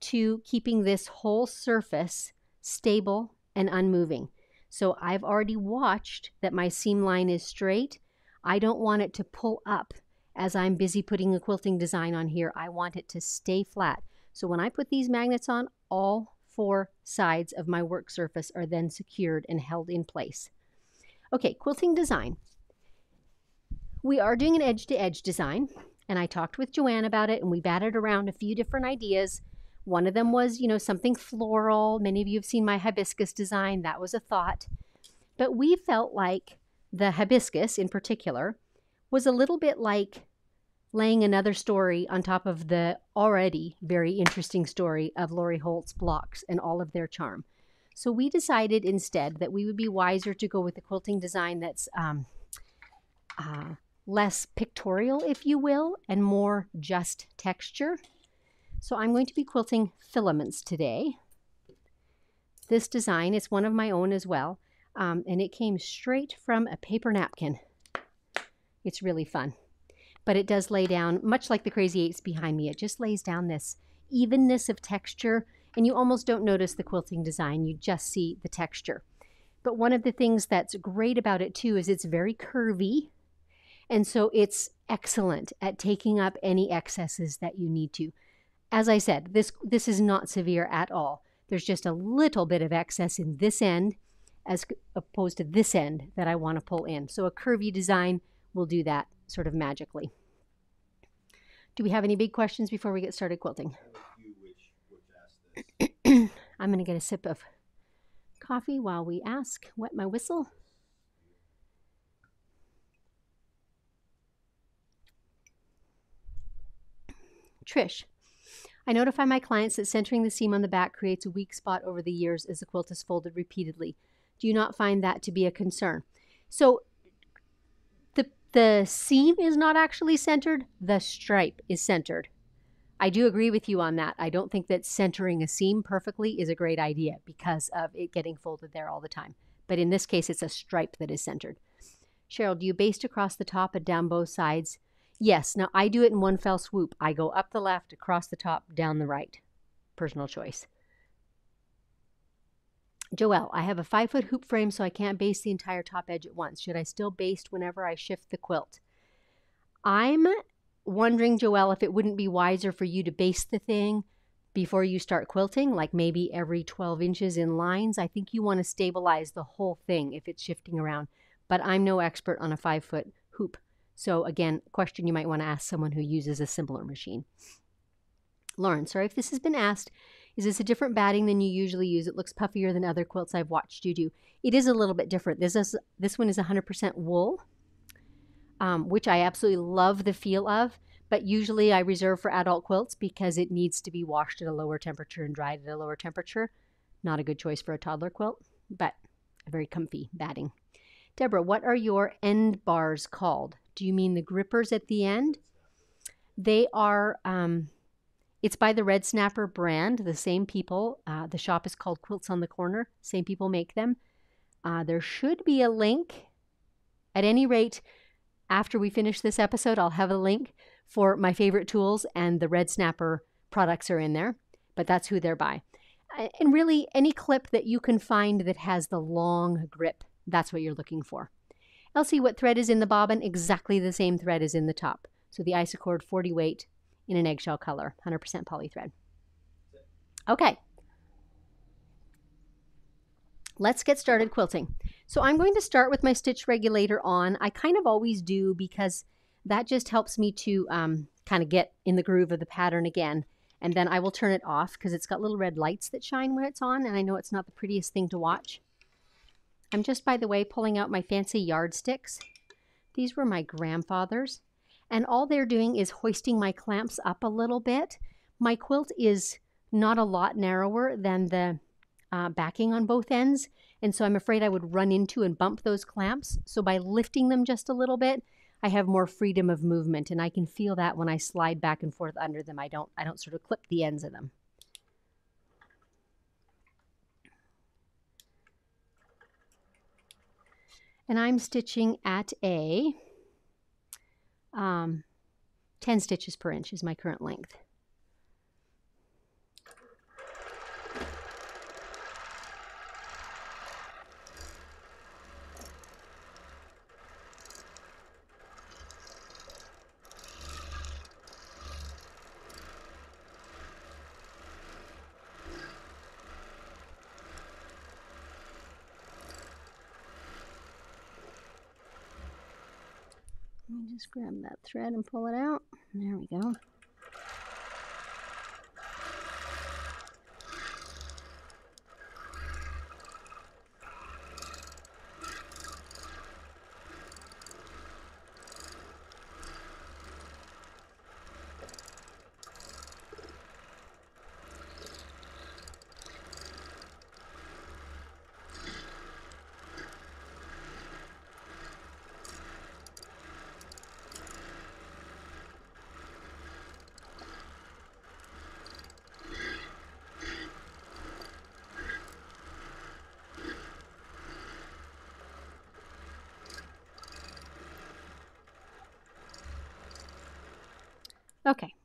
to keeping this whole surface stable and unmoving. So I've already watched that my seam line is straight. I don't want it to pull up as I'm busy putting a quilting design on here. I want it to stay flat. So when I put these magnets on, all four sides of my work surface are then secured and held in place. Okay, quilting design. We are doing an edge-to-edge design, and I talked with Joanne about it, and we batted around a few different ideas. One of them was, you know, something floral. Many of you have seen my hibiscus design. That was a thought. But we felt like the hibiscus in particular was a little bit like laying another story on top of the already very interesting story of Lori Holt's blocks and all of their charm. So we decided instead that we would be wiser to go with a quilting design that's um, uh, less pictorial, if you will, and more just texture. So I'm going to be quilting filaments today. This design is one of my own as well. um, and it came straight from a paper napkin. It's really fun, but it does lay down, much like the Crazy Eights behind me, it just lays down this evenness of texture, and you almost don't notice the quilting design, you just see the texture. But one of the things that's great about it too is it's very curvy, and so it's excellent at taking up any excesses that you need to. As I said, this, this is not severe at all. There's just a little bit of excess in this end as opposed to this end that I want to pull in. So a curvy design will do that sort of magically. Do we have any big questions before we get started quilting? I'm going to get a sip of coffee while we ask, wet my whistle. Trish, I notify my clients that centering the seam on the back creates a weak spot over the years as the quilt is folded repeatedly. Do you not find that to be a concern? So the, the seam is not actually centered, the stripe is centered. I do agree with you on that. I don't think that centering a seam perfectly is a great idea because of it getting folded there all the time. But in this case, it's a stripe that is centered. Cheryl, do you baste across the top and down both sides? Yes. Now, I do it in one fell swoop. I go up the left, across the top, down the right. Personal choice. Joelle, I have a five-foot hoop frame, so I can't baste the entire top edge at once. Should I still baste whenever I shift the quilt? I'm wondering, Joelle, if it wouldn't be wiser for you to baste the thing before you start quilting, like maybe every twelve inches in lines. I think you want to stabilize the whole thing if it's shifting around, but I'm no expert on a five-foot hoop. So again, question you might want to ask someone who uses a similar machine. Lauren, sorry if this has been asked, is this a different batting than you usually use? It looks puffier than other quilts I've watched you do. It is a little bit different. This is, this one is one hundred percent wool. Um, which I absolutely love the feel of, but usually I reserve for adult quilts because it needs to be washed at a lower temperature and dried at a lower temperature. Not a good choice for a toddler quilt, but a very comfy batting. Deborah, what are your end bars called? Do you mean the grippers at the end? They are, um, it's by the Red Snapper brand, the same people. Uh, the shop is called Quilts on the Corner. Same people make them. Uh, there should be a link. At any rate, after we finish this episode, I'll have a link for my favorite tools, and the Red Snapper products are in there, but that's who they're by. And really, any clip that you can find that has the long grip, that's what you're looking for. Elsie, what thread is in the bobbin? Exactly the same thread as in the top. So the Isacord forty weight in an eggshell color, one hundred percent poly thread. Okay. Let's get started quilting. So I'm going to start with my stitch regulator on. I kind of always do because that just helps me to um, kind of get in the groove of the pattern again. And then I will turn it off because it's got little red lights that shine when it's on, and I know it's not the prettiest thing to watch. I'm just, by the way, pulling out my fancy yardsticks. These were my grandfather's. And all they're doing is hoisting my clamps up a little bit. My quilt is not a lot narrower than the Uh, backing on both ends, and so I'm afraid I would run into and bump those clamps. So by lifting them just a little bit, I have more freedom of movement, and I can feel that when I slide back and forth under them. I don't I don't sort of clip the ends of them. And I'm stitching at a um, ten stitches per inch is my current length. Just grab that thread and pull it out. There we go.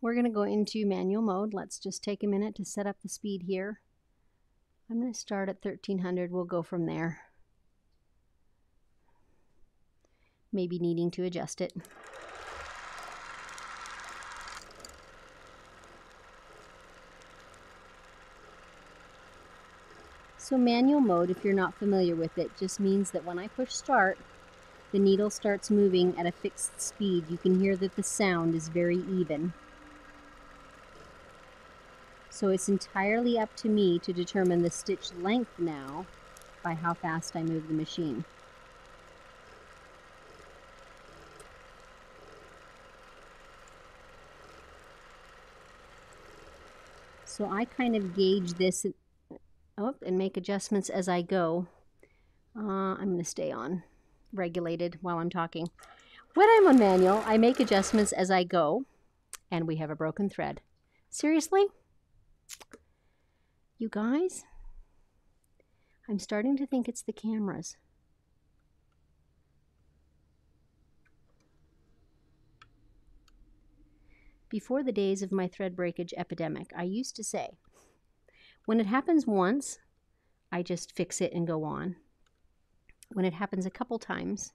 We're going to go into manual mode. Let's just take a minute to set up the speed here. I'm going to start at thirteen hundred. We'll go from there. Maybe needing to adjust it. So manual mode, if you're not familiar with it, just means that when I push start, the needle starts moving at a fixed speed. You can hear that the sound is very even. So it's entirely up to me to determine the stitch length now by how fast I move the machine. So I kind of gauge this Oh, and make adjustments as I go. Uh, I'm going to stay on regulated while I'm talking. When I'm on manual, I make adjustments as I go, and we have a broken thread. Seriously? You guys? I'm starting to think it's the cameras. Before the days of my thread breakage epidemic, I used to say, when it happens once, I just fix it and go on. When it happens a couple times,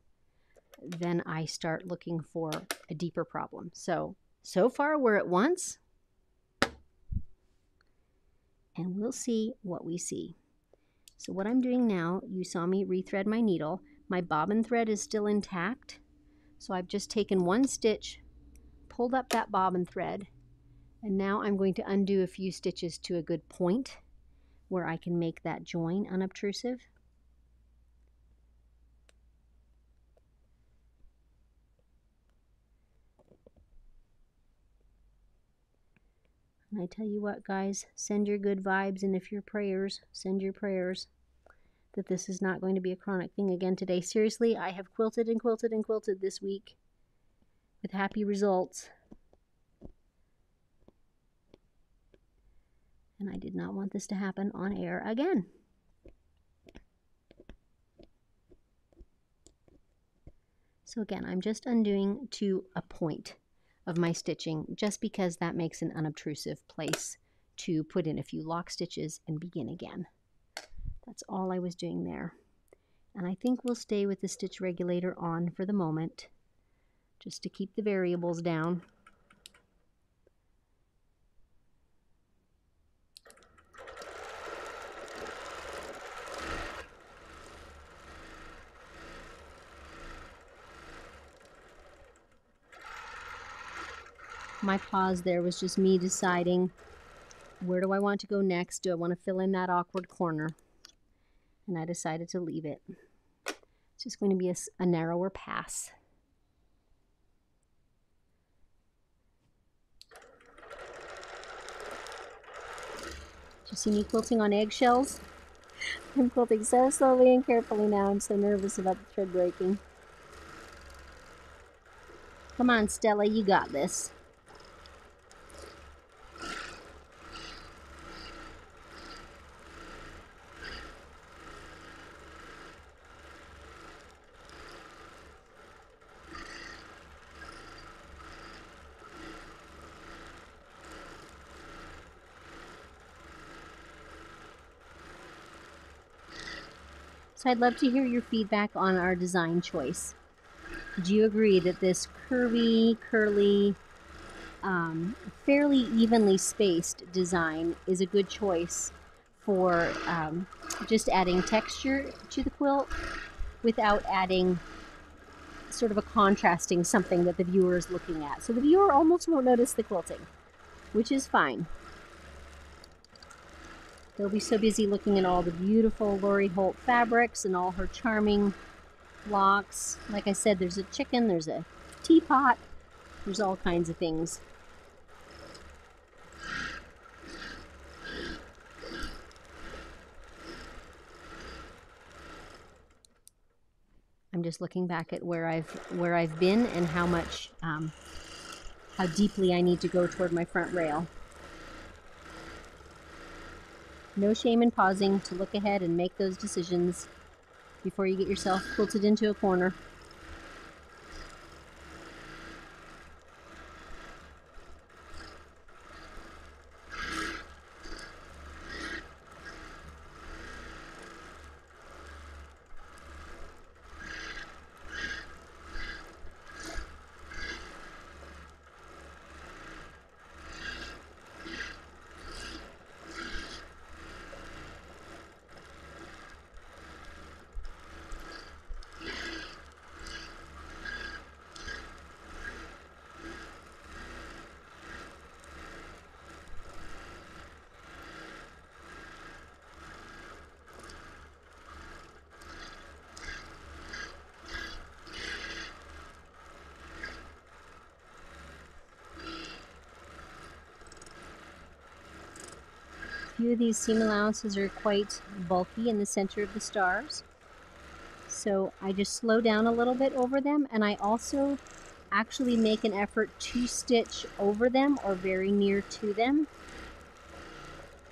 then I start looking for a deeper problem. So, so far we're at once, and we'll see what we see. So what I'm doing now, you saw me rethread my needle. My bobbin thread is still intact. So I've just taken one stitch, pulled up that bobbin thread, and now I'm going to undo a few stitches to a good point where I can make that join unobtrusive. And I tell you what, guys, send your good vibes, and if your prayers, send your prayers that this is not going to be a chronic thing again today. Seriously, I have quilted and quilted and quilted this week with happy results. And I did not want this to happen on air again. So again, I'm just undoing to a point of my stitching, just because that makes an unobtrusive place to put in a few lock stitches and begin again. That's all I was doing there. And I think we'll stay with the stitch regulator on for the moment, just to keep the variables down. My pause there was just me deciding, where do I want to go next? Do I want to fill in that awkward corner? And I decided to leave it. It's just going to be a, a narrower pass. Did you see me quilting on eggshells? I'm quilting so slowly and carefully now. I'm so nervous about the thread breaking. Come on, Stella, you got this. So I'd love to hear your feedback on our design choice. Do you agree that this curvy, curly, um, fairly evenly spaced design is a good choice for um, just adding texture to the quilt without adding sort of a contrasting something that the viewer is looking at? So the viewer almost won't notice the quilting, which is fine. They'll be so busy looking at all the beautiful Lori Holt fabrics and all her charming locks. Like I said, there's a chicken, there's a teapot, there's all kinds of things. I'm just looking back at where I've where I've been and how much, um, how deeply I need to go toward my front rail. No shame in pausing to look ahead and make those decisions before you get yourself quilted into a corner. few of these seam allowances are quite bulky in the center of the stars. So I just slow down a little bit over them, and I also actually make an effort to stitch over them or very near to them.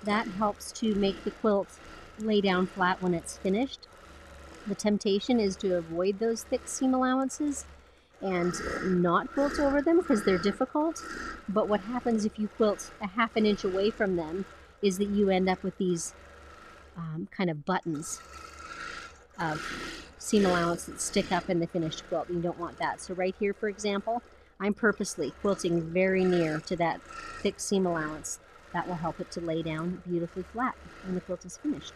That helps to make the quilt lay down flat when it's finished. The temptation is to avoid those thick seam allowances and not quilt over them because they're difficult. But what happens if you quilt a half an inch away from them is that you end up with these um, kind of buttons of seam allowance that stick up in the finished quilt. You don't want that. So right here, for example, I'm purposely quilting very near to that thick seam allowance. That will help it to lay down beautifully flat when the quilt is finished.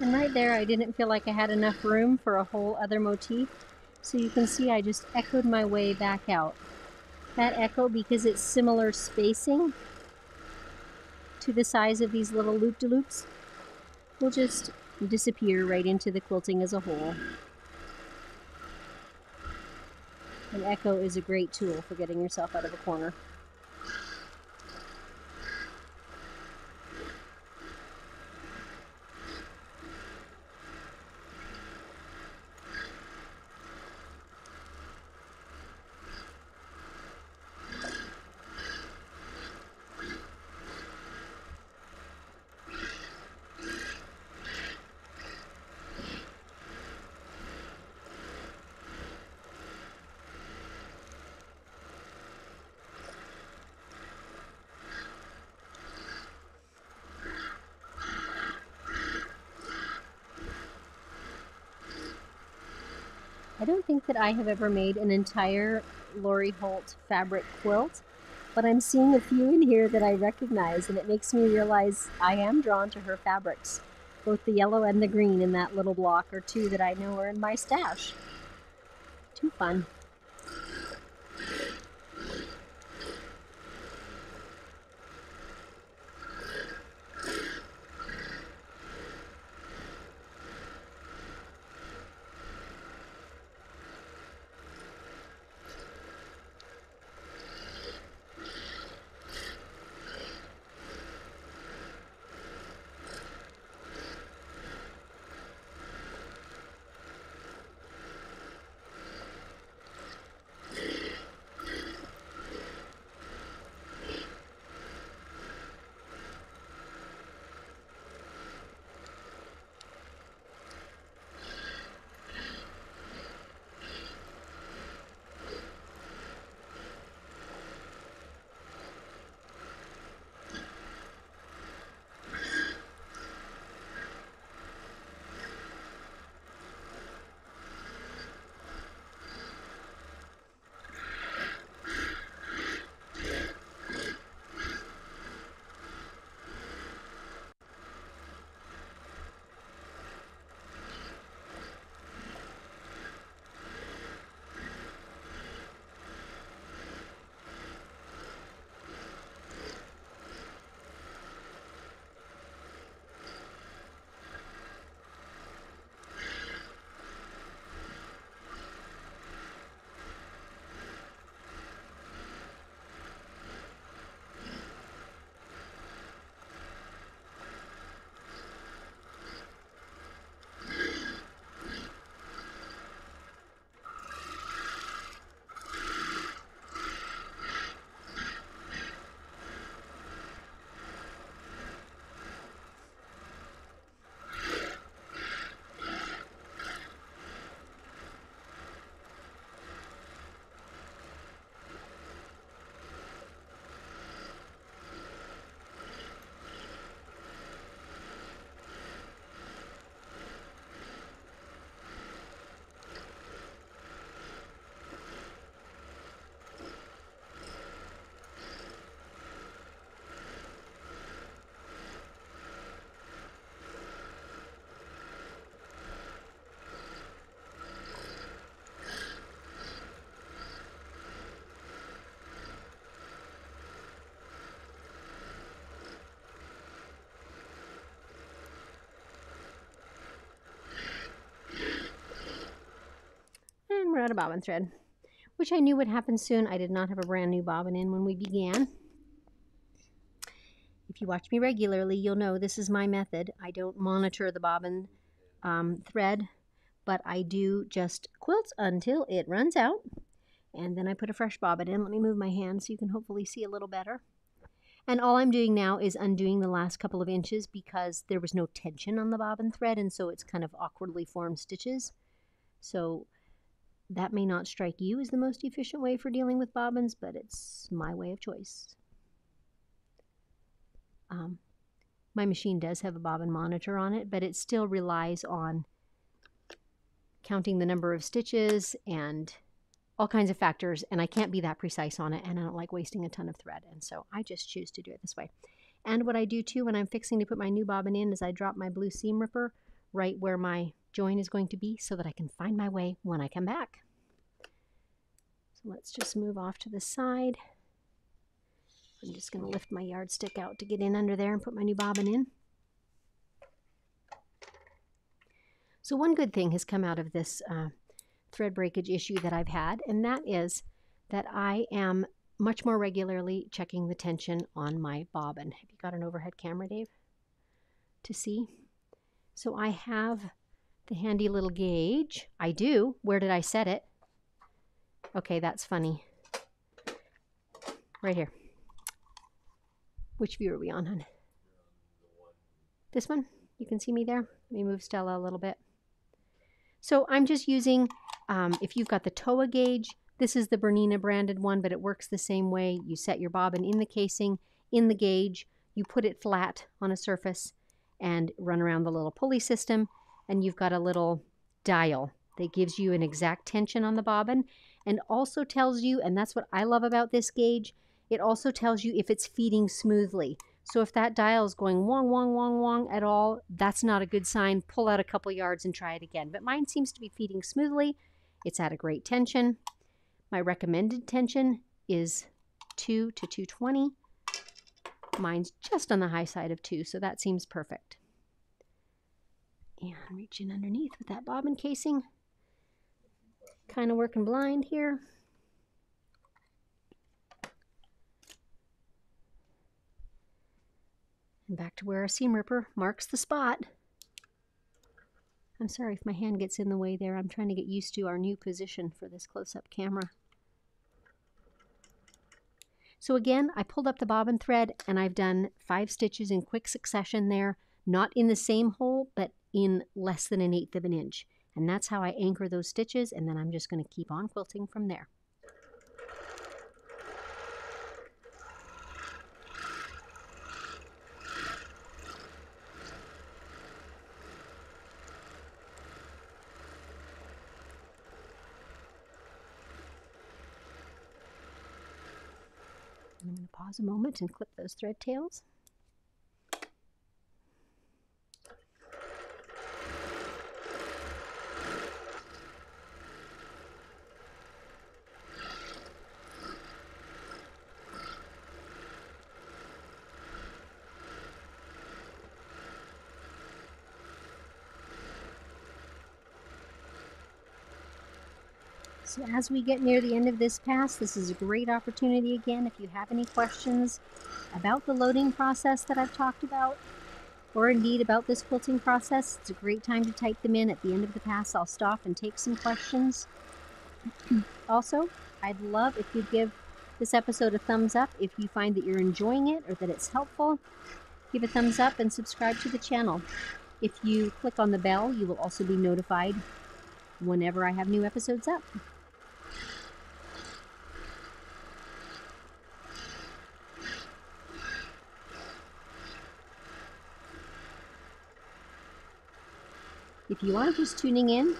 And right there, I didn't feel like I had enough room for a whole other motif. So you can see I just echoed my way back out. That echo, because it's similar spacing to the size of these little loop-de-loops, will just disappear right into the quilting as a whole. An echo is a great tool for getting yourself out of a corner. I don't think that I have ever made an entire Lori Holt fabric quilt, but I'm seeing a few in here that I recognize, and it makes me realize I am drawn to her fabrics. Both the yellow and the green in that little block or two that I know are in my stash. Too fun. out a bobbin thread, which I knew would happen soon. I did not have a brand new bobbin in when we began. If you watch me regularly, you'll know this is my method. I don't monitor the bobbin um, thread, but I do just quilts until it runs out, and then I put a fresh bobbin in. Let me move my hand so you can hopefully see a little better. And all I'm doing now is undoing the last couple of inches because there was no tension on the bobbin thread, and so it's kind of awkwardly formed stitches. So that may not strike you as the most efficient way for dealing with bobbins, but it's my way of choice. Um, my machine does have a bobbin monitor on it, but it still relies on counting the number of stitches and all kinds of factors, and I can't be that precise on it, and I don't like wasting a ton of thread, and so I just choose to do it this way. And what I do too when I'm fixing to put my new bobbin in is I drop my blue seam ripper right where my join is going to be so that I can find my way when I come back. So let's just move off to the side. I'm just going to lift my yardstick out to get in under there and put my new bobbin in. So one good thing has come out of this uh, thread breakage issue that I've had, and that is that I am much more regularly checking the tension on my bobbin. Have you got an overhead camera, Dave, to see? So I have the handy little gauge. I do. Where did I set it? Okay, that's funny. Right here. Which view are we on, hon? This one? You can see me there? Let me move Stella a little bit. So I'm just using, um, if you've got the T O A gauge, this is the Bernina branded one, but it works the same way. You set your bobbin in the casing, in the gauge, you put it flat on a surface and run around the little pulley system, and you've got a little dial that gives you an exact tension on the bobbin and also tells you, and that's what I love about this gauge, it also tells you if it's feeding smoothly. So if that dial is going wong, wong, wong, wong at all, that's not a good sign. Pull out a couple yards and try it again. But mine seems to be feeding smoothly. It's at a great tension. My recommended tension is two to two twenty. Mine's just on the high side of two, so that seems perfect. And reach in underneath with that bobbin casing. Kind of working blind here. And back to where our seam ripper marks the spot. I'm sorry if my hand gets in the way there. I'm trying to get used to our new position for this close-up camera. So again, I pulled up the bobbin thread and I've done five stitches in quick succession there, not in the same hole, but in less than an eighth of an inch. And that's how I anchor those stitches, and then I'm just going to keep on quilting from there. I'm going to pause a moment and clip those thread tails. So as we get near the end of this pass, this is a great opportunity again if you have any questions about the loading process that I've talked about, or indeed about this quilting process. It's a great time to type them in. At the end of the pass, I'll stop and take some questions. Also, I'd love if you'd give this episode a thumbs up if you find that you're enjoying it or that it's helpful. Give a thumbs up and subscribe to the channel. If you click on the bell, you will also be notified whenever I have new episodes up. If you are just tuning in,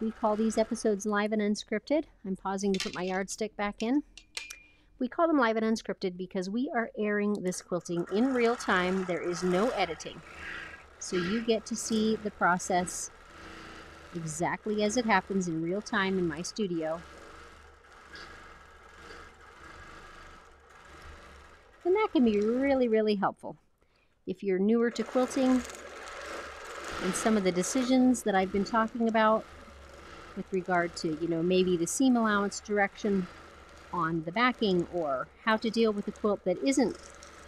we call these episodes Live and Unscripted. I'm pausing to put my yardstick back in. We call them Live and Unscripted because we are airing this quilting in real time. There is no editing. So you get to see the process exactly as it happens in real time in my studio. And that can be really, really helpful. If you're newer to quilting, and some of the decisions that I've been talking about with regard to, you know, maybe the seam allowance direction on the backing, or how to deal with a quilt that isn't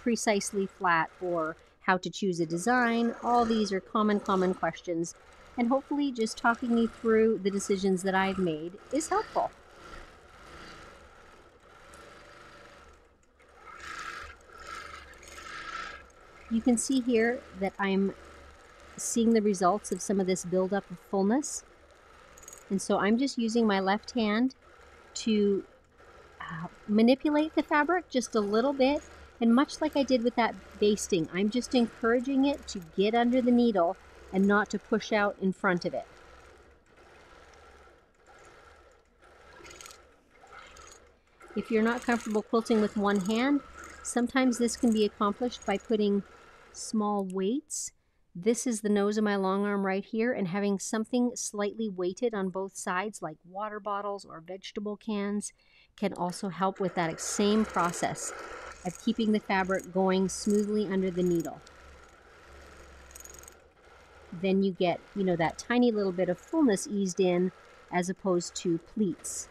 precisely flat, or how to choose a design. All these are common, common questions. And hopefully just talking you through the decisions that I've made is helpful. You can see here that I'm seeing the results of some of this buildup of fullness. And so I'm just using my left hand to uh, manipulate the fabric just a little bit. And much like I did with that basting, I'm just encouraging it to get under the needle and not to push out in front of it. If you're not comfortable quilting with one hand, sometimes this can be accomplished by putting small weights. This is the nose of my long arm right here, and having something slightly weighted on both sides, like water bottles or vegetable cans, can also help with that same process of keeping the fabric going smoothly under the needle. Then you get, you know, that tiny little bit of fullness eased in as opposed to pleats.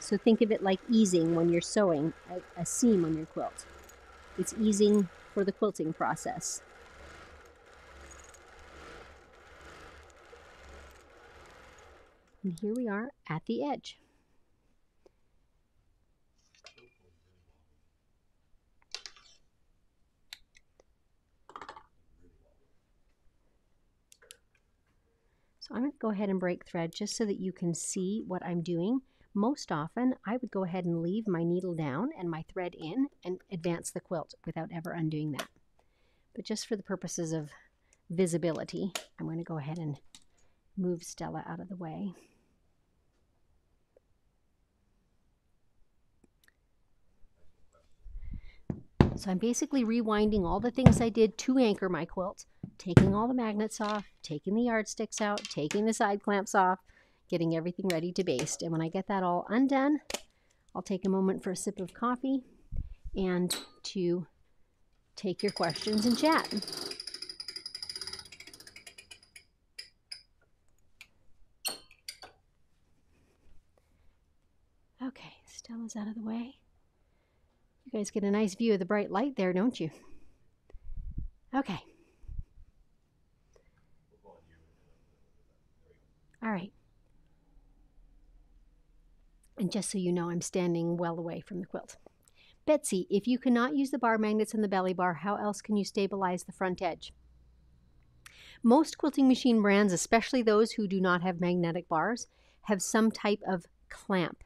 So think of it like easing when you're sewing a, a seam on your quilt. It's easing for the quilting process. And here we are at the edge. So I'm going to go ahead and break thread just so that you can see what I'm doing. Most often, I would go ahead and leave my needle down and my thread in and advance the quilt without ever undoing that. But just for the purposes of visibility, I'm going to go ahead and move Stella out of the way. So I'm basically rewinding all the things I did to anchor my quilt, taking all the magnets off, taking the yardsticks out, taking the side clamps off, getting everything ready to baste. And when I get that all undone, I'll take a moment for a sip of coffee and to take your questions and chat. Okay, Stella's out of the way. You guys get a nice view of the bright light there, don't you? Okay. All right. And just so you know, I'm standing well away from the quilt. Betsy, if you cannot use the bar magnets in the belly bar, how else can you stabilize the front edge? Most quilting machine brands, especially those who do not have magnetic bars, have some type of clamp.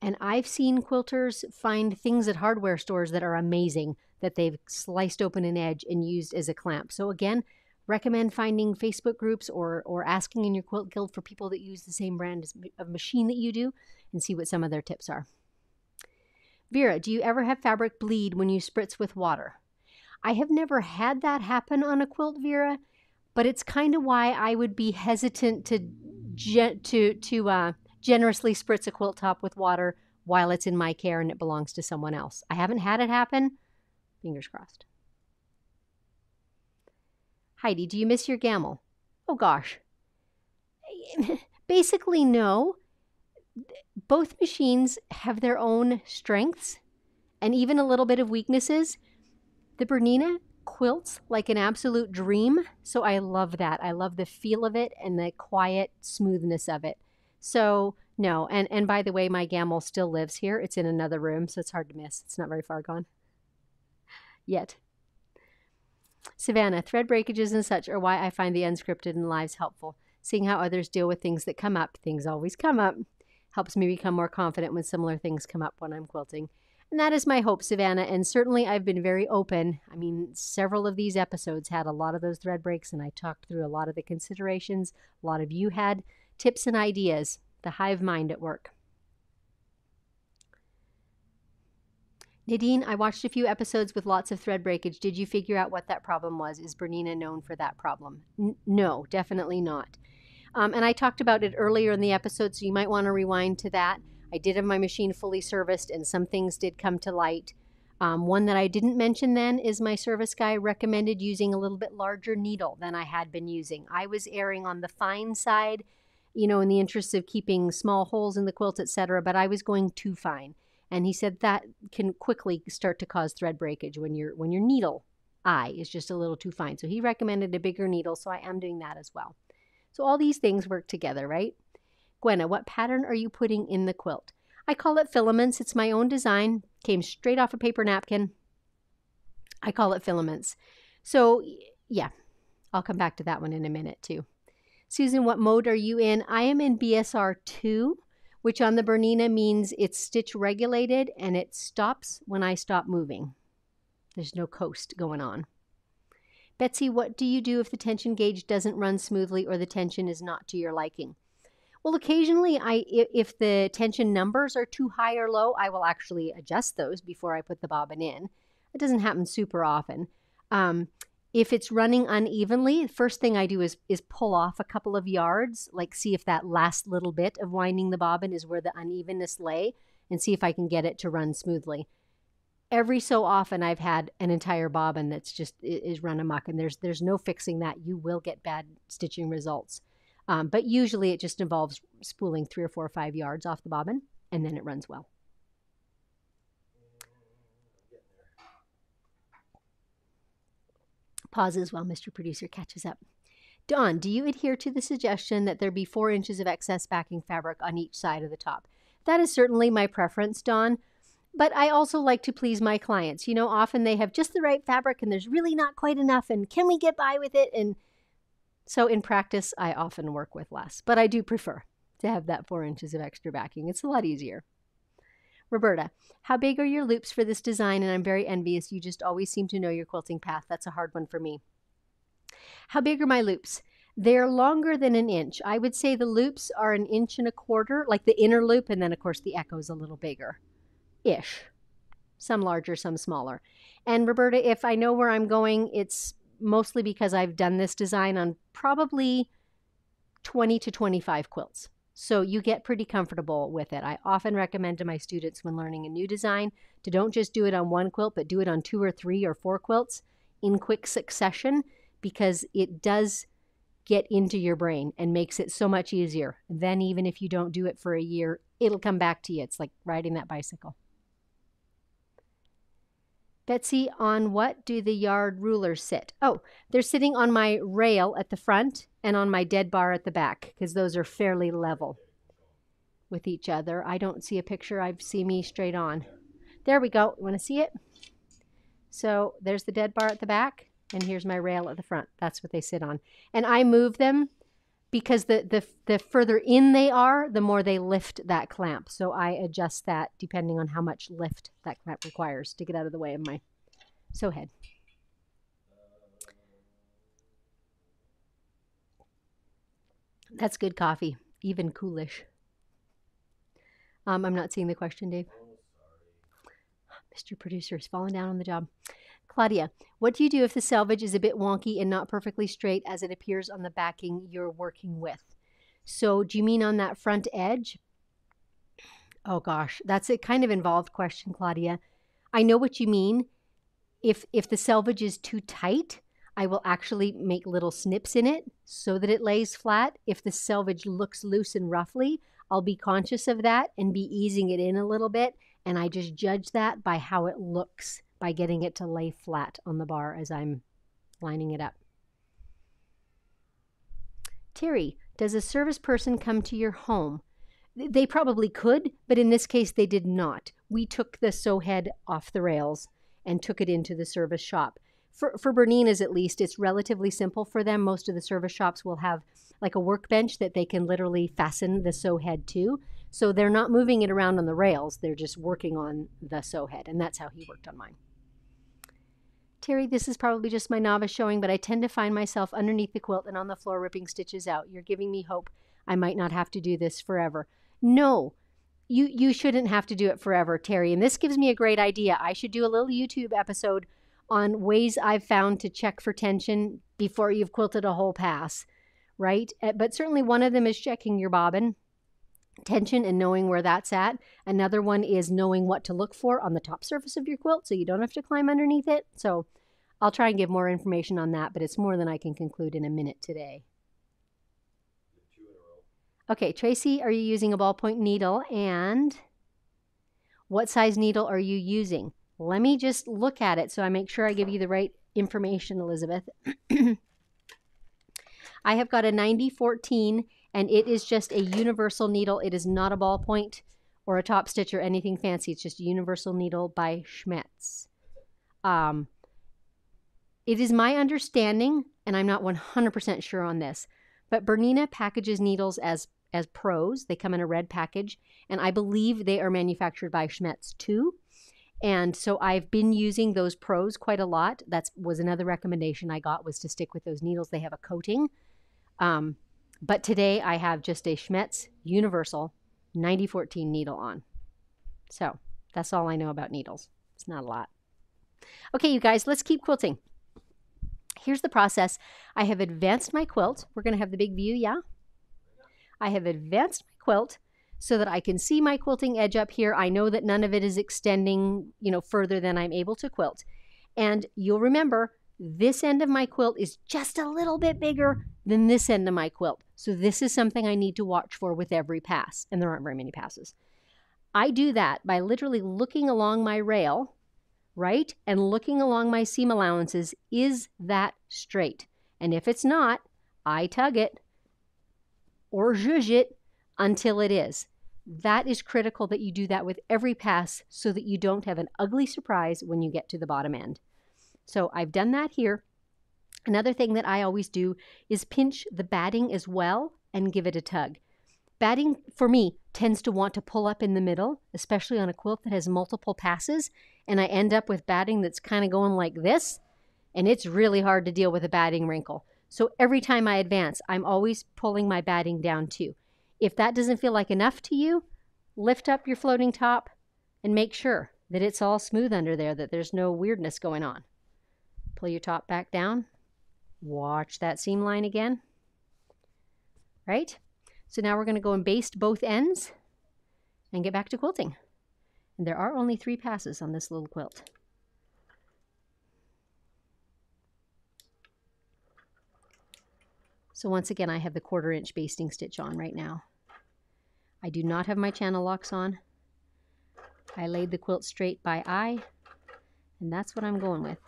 And I've seen quilters find things at hardware stores that are amazing that they've sliced open an edge and used as a clamp. So again, recommend finding Facebook groups or, or asking in your quilt guild for people that use the same brand of machine that you do and see what some of their tips are. Vera, do you ever have fabric bleed when you spritz with water? I have never had that happen on a quilt, Vera, but it's kind of why I would be hesitant to, to, to, uh, generously spritz a quilt top with water while it's in my care and it belongs to someone else. I haven't had it happen. Fingers crossed. Heidi, do you miss your gamel? Oh gosh. Basically, no. Both machines have their own strengths and even a little bit of weaknesses. The Bernina quilts like an absolute dream. So I love that. I love the feel of it and the quiet smoothness of it. So no, and, and by the way, my gamel still lives here. It's in another room, so it's hard to miss. It's not very far gone yet. Savannah, thread breakages and such are why I find the unscripted and lives helpful. Seeing how others deal with things that come up, things always come up, helps me become more confident when similar things come up when I'm quilting. And that is my hope, Savannah, and certainly I've been very open. I mean, several of these episodes had a lot of those thread breaks, and I talked through a lot of the considerations. A lot of you had tips and ideas, the hive mind at work. Nadine, I watched a few episodes with lots of thread breakage. Did you figure out what that problem was? Is Bernina known for that problem? N no, definitely not. Um, and I talked about it earlier in the episode, so you might want to rewind to that. I did have my machine fully serviced, and some things did come to light. Um, one that I didn't mention then is my service guy recommended using a little bit larger needle than I had been using. I was erring on the fine side, you know, in the interest of keeping small holes in the quilt, et cetera. But I was going too fine. And he said that can quickly start to cause thread breakage when your when your needle eye is just a little too fine. So he recommended a bigger needle, so I am doing that as well. So all these things work together, right? Gwenna, what pattern are you putting in the quilt? I call it Filaments. It's my own design. Came straight off a paper napkin. I call it Filaments. So, yeah, I'll come back to that one in a minute too. Susan, what mode are you in? I am in B S R two, which on the Bernina means it's stitch regulated and it stops when I stop moving. There's no coast going on. Betsy, what do you do if the tension gauge doesn't run smoothly or the tension is not to your liking? Well, occasionally, I if the tension numbers are too high or low, I will actually adjust those before I put the bobbin in. It doesn't happen super often. Um, if it's running unevenly, the first thing I do is, is pull off a couple of yards, like see if that last little bit of winding the bobbin is where the unevenness lay, and see if I can get it to run smoothly. Every so often, I've had an entire bobbin that's just is run amok, and there's, there's no fixing that. You will get bad stitching results. Um, but usually it just involves spooling three or four or five yards off the bobbin, and then it runs well. Pauses while Mister Producer catches up. Dawn, do you adhere to the suggestion that there be four inches of excess backing fabric on each side of the top? That is certainly my preference, Dawn, but I also like to please my clients. You know, often they have just the right fabric and there's really not quite enough, and can we get by with it? And so in practice, I often work with less, but I do prefer to have that four inches of extra backing. It's a lot easier. Roberta, how big are your loops for this design? And I'm very envious. You just always seem to know your quilting path. That's a hard one for me. How big are my loops? They're longer than an inch. I would say the loops are an inch and a quarter, like the inner loop, and then, of course, the echo's a little bigger-ish. Some larger, some smaller. And, Roberta, if I know where I'm going, it's mostly because I've done this design on probably twenty to twenty-five quilts. So you get pretty comfortable with it. I often recommend to my students when learning a new design to don't just do it on one quilt, but do it on two or three or four quilts in quick succession, because it does get into your brain and makes it so much easier. Then even if you don't do it for a year, it'll come back to you. It's like riding that bicycle. Betsy, on what do the yard rulers sit? Oh, they're sitting on my rail at the front and on my dead bar at the back, because those are fairly level with each other. I don't see a picture. I see me straight on. There we go. Want to see it? So there's the dead bar at the back, and here's my rail at the front. That's what they sit on. And I move them because the, the, the further in they are, the more they lift that clamp. So I adjust that depending on how much lift that clamp requires to get out of the way of my sew head. That's good coffee, even coolish. Um, I'm not seeing the question, Dave. Mister Producer is falling down on the job. Claudia, what do you do if the selvage is a bit wonky and not perfectly straight as it appears on the backing you're working with? So do you mean on that front edge? Oh gosh, that's a kind of involved question, Claudia. I know what you mean. If, if the selvage is too tight, I will actually make little snips in it so that it lays flat. If the selvage looks loose and roughly, I'll be conscious of that and be easing it in a little bit. And I just judge that by how it looks, by getting it to lay flat on the bar as I'm lining it up. Terry, does a service person come to your home? They probably could, but in this case they did not. We took the sew head off the rails and took it into the service shop. For, for Berninas at least, it's relatively simple for them. Most of the service shops will have like a workbench that they can literally fasten the sew head to. So they're not moving it around on the rails. They're just working on the sew head, and that's how he worked on mine. Terry, this is probably just my novice showing, but I tend to find myself underneath the quilt and on the floor ripping stitches out. You're giving me hope I might not have to do this forever. No, you, you shouldn't have to do it forever, Terry. And this gives me a great idea. I should do a little YouTube episode on ways I've found to check for tension before you've quilted a whole pass, right? But certainly one of them is checking your bobbin tension and knowing where that's at. Another one is knowing what to look for on the top surface of your quilt so you don't have to climb underneath it. So I'll try and give more information on that, but it's more than I can conclude in a minute today. Okay, Tracy, are you using a ballpoint needle, and what size needle are you using? Let me just look at it so I make sure I give you the right information, Elizabeth. I have got a ninety fourteen, and it is just a universal needle. It is not a ballpoint or a top stitch or anything fancy. It's just a universal needle by SCHMETZ. Um, it is my understanding, and I'm not one hundred percent sure on this, but Bernina packages needles as as pros. They come in a red package, and I believe they are manufactured by SCHMETZ too. And so I've been using those pros quite a lot. That was another recommendation I got, was to stick with those needles. They have a coating. Um, but today I have just a SCHMETZ universal ninety fourteen needle on. So that's all I know about needles. It's not a lot. Okay, you guys, let's keep quilting. Here's the process. I have advanced my quilt. We're going to have the big view, yeah? I have advanced my quilt so that I can see my quilting edge up here. I know that none of it is extending, you know, further than I'm able to quilt. And you'll remember, this end of my quilt is just a little bit bigger than this end of my quilt. So this is something I need to watch for with every pass. And there aren't very many passes. I do that by literally looking along my rail, right? And looking along my seam allowances. Is that straight? And if it's not, I tug it or zhuzh it until it is. That is critical that you do that with every pass so that you don't have an ugly surprise when you get to the bottom end. So I've done that here. Another thing that I always do is pinch the batting as well and give it a tug. Batting, for me, tends to want to pull up in the middle, especially on a quilt that has multiple passes, and I end up with batting that's kind of going like this, and it's really hard to deal with a batting wrinkle. So every time I advance, I'm always pulling my batting down too. If that doesn't feel like enough to you, lift up your floating top and make sure that it's all smooth under there, that there's no weirdness going on. Pull your top back down. Watch that seam line again. Right? So now we're going to go and baste both ends and get back to quilting. And there are only three passes on this little quilt. So once again, I have the quarter inch basting stitch on right now. I do not have my channel locks on. I laid the quilt straight by eye, and that's what I'm going with.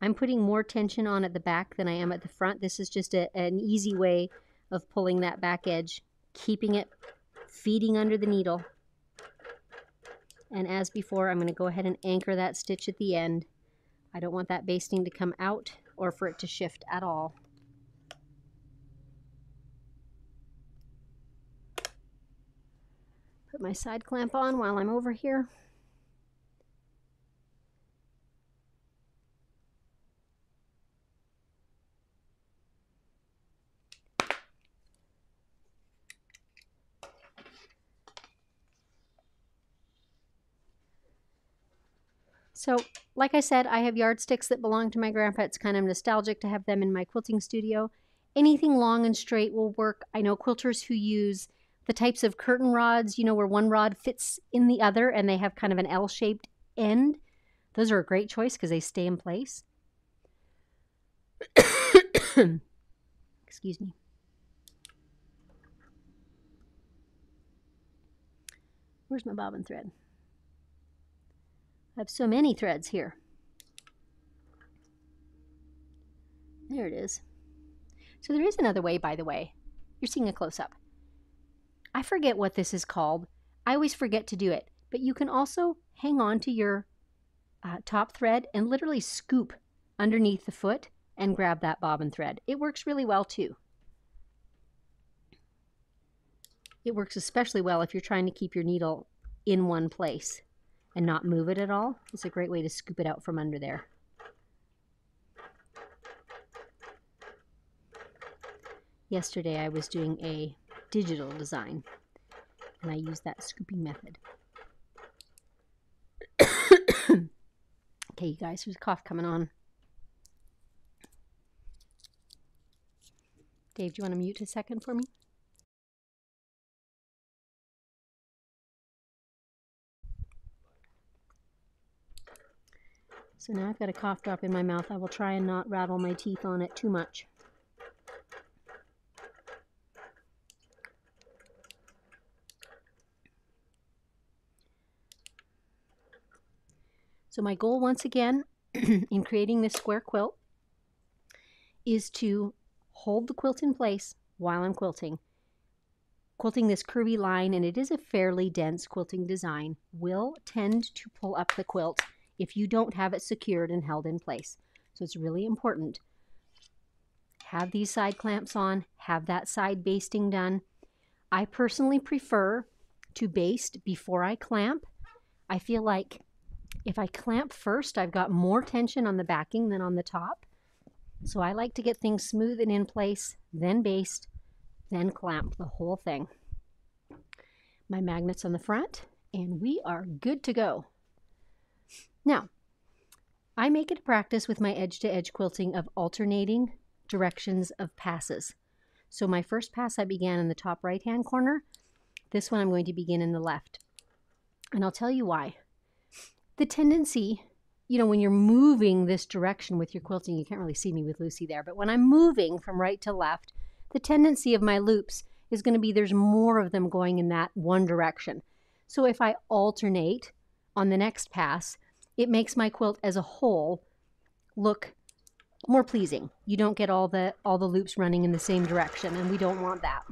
I'm putting more tension on at the back than I am at the front. This is just a, an easy way of pulling that back edge, keeping it feeding under the needle. And as before, I'm going to go ahead and anchor that stitch at the end. I don't want that basting to come out or for it to shift at all. Put my side clamp on while I'm over here. So, like I said, I have yardsticks that belong to my grandpa. It's kind of nostalgic to have them in my quilting studio. Anything long and straight will work. I know quilters who use the types of curtain rods, you know, where one rod fits in the other and they have kind of an L-shaped end. Those are a great choice because they stay in place. Excuse me. Where's my bobbin thread? I have so many threads here. There it is. So there is another way, by the way. You're seeing a close-up. I forget what this is called. I always forget to do it. But you can also hang on to your uh, top thread and literally scoop underneath the foot and grab that bobbin thread. It works really well, too. It works especially well if you're trying to keep your needle in one place and not move it at all. It's a great way to scoop it out from under there. Yesterday I was doing a digital design and I used that scooping method. Okay, you guys, there's a cough coming on. Dave, do you want to mute a second for me? So now I've got a cough drop in my mouth. I will try and not rattle my teeth on it too much. So my goal once again in creating this square quilt is to hold the quilt in place while I'm quilting. Quilting this curvy line, and it is a fairly dense quilting design, will tend to pull up the quilt if you don't have it secured and held in place. So it's really important. Have these side clamps on, have that side basting done. I personally prefer to baste before I clamp. I feel like if I clamp first, I've got more tension on the backing than on the top. So I like to get things smooth and in place, then baste, then clamp the whole thing. My magnet's on the front, and we are good to go. Now, I make it a practice with my edge-to-edge quilting of alternating directions of passes. So my first pass I began in the top right-hand corner. This one I'm going to begin in the left. And I'll tell you why. The tendency, you know, when you're moving this direction with your quilting, you can't really see me with Lucy there, but when I'm moving from right to left, the tendency of my loops is going to be there's more of them going in that one direction. So if I alternate on the next pass, it makes my quilt as a whole look more pleasing. You don't get all the all the loops running in the same direction, and we don't want that.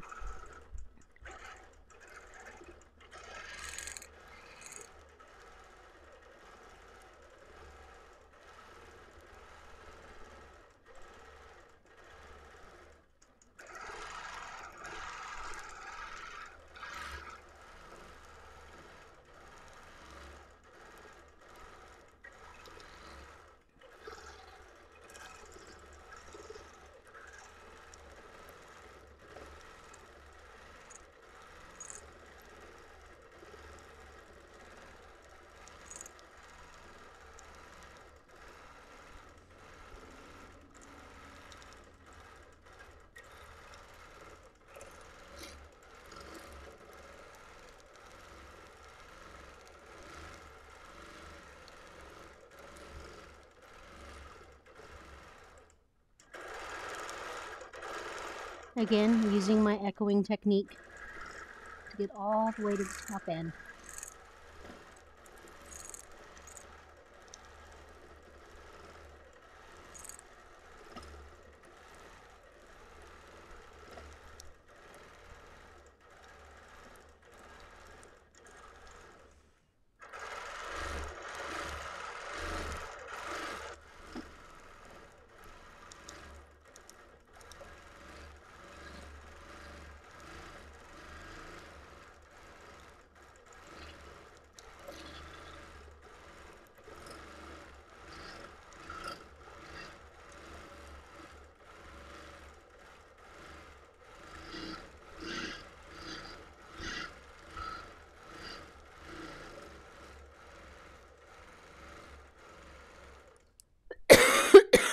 Again, using my echoing technique to get all the way to the top end.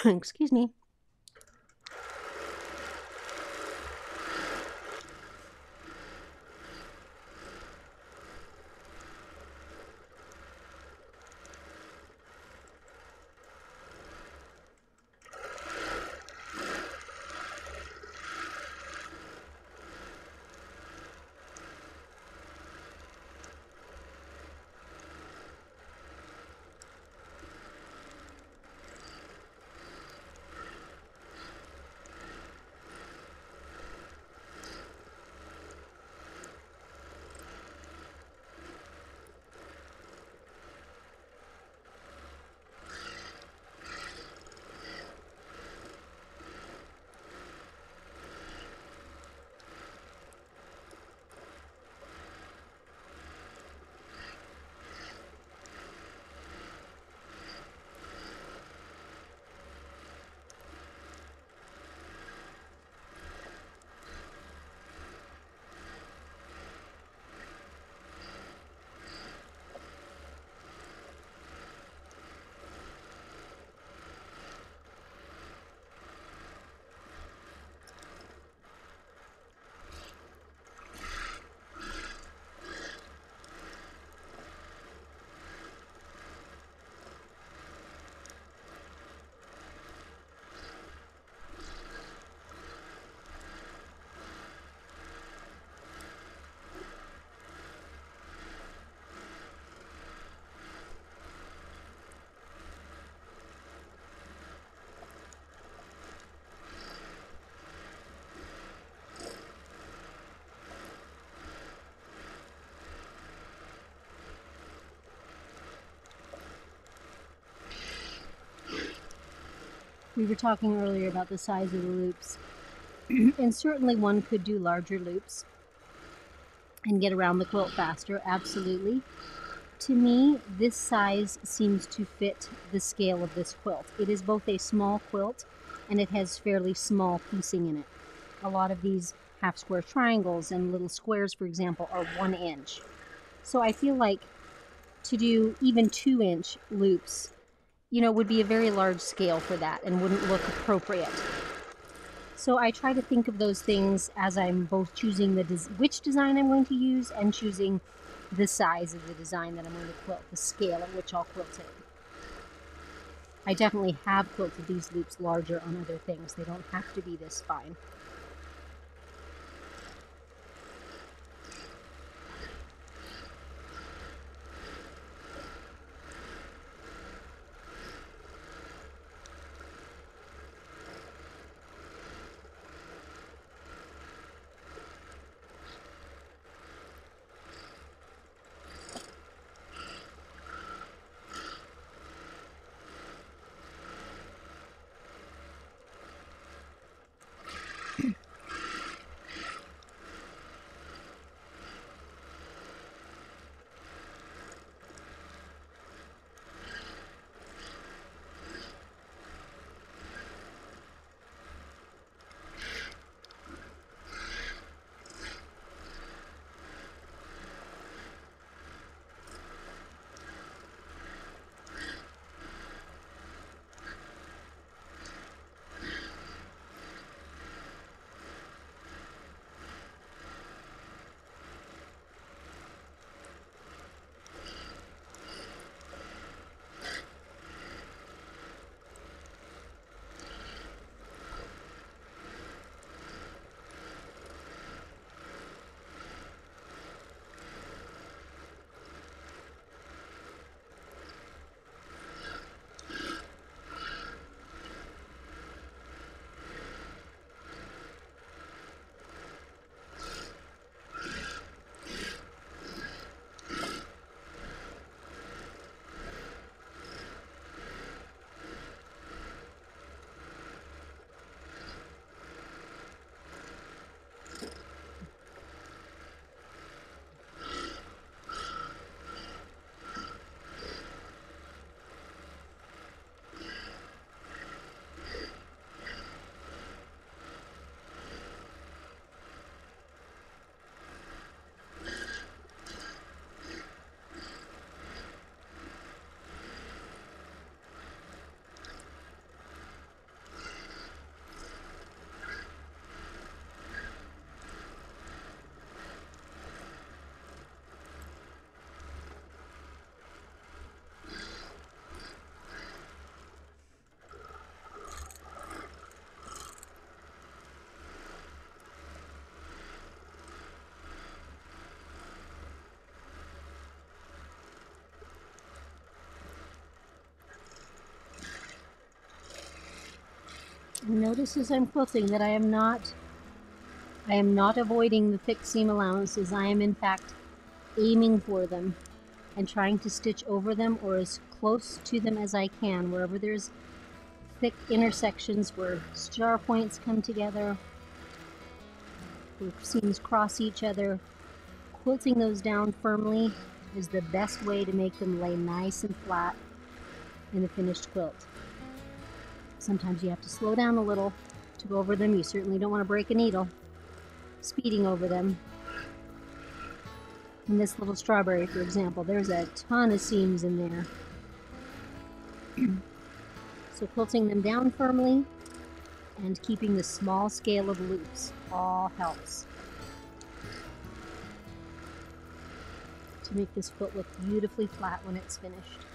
Excuse me. We were talking earlier about the size of the loops, and certainly one could do larger loops and get around the quilt faster, absolutely. To me, this size seems to fit the scale of this quilt. It is both a small quilt and it has fairly small piecing in it. A lot of these half square triangles and little squares, for example, are one inch. So I feel like to do even two inch loops, you know, would be a very large scale for that and wouldn't look appropriate. So I try to think of those things as I'm both choosing the des- which design I'm going to use and choosing the size of the design that I'm going to quilt, the scale at which I'll quilt it. I definitely have quilted these loops larger on other things. They don't have to be this fine. Notice as I'm quilting that I am not, I am not avoiding the thick seam allowances. I am in fact aiming for them and trying to stitch over them or as close to them as I can. Wherever there's thick intersections where star points come together, where seams cross each other, quilting those down firmly is the best way to make them lay nice and flat in the finished quilt. Sometimes you have to slow down a little to go over them. You certainly don't want to break a needle speeding over them. In this little strawberry, for example, there's a ton of seams in there. So quilting them down firmly and keeping the small scale of loops all helps to make this quilt look beautifully flat when it's finished.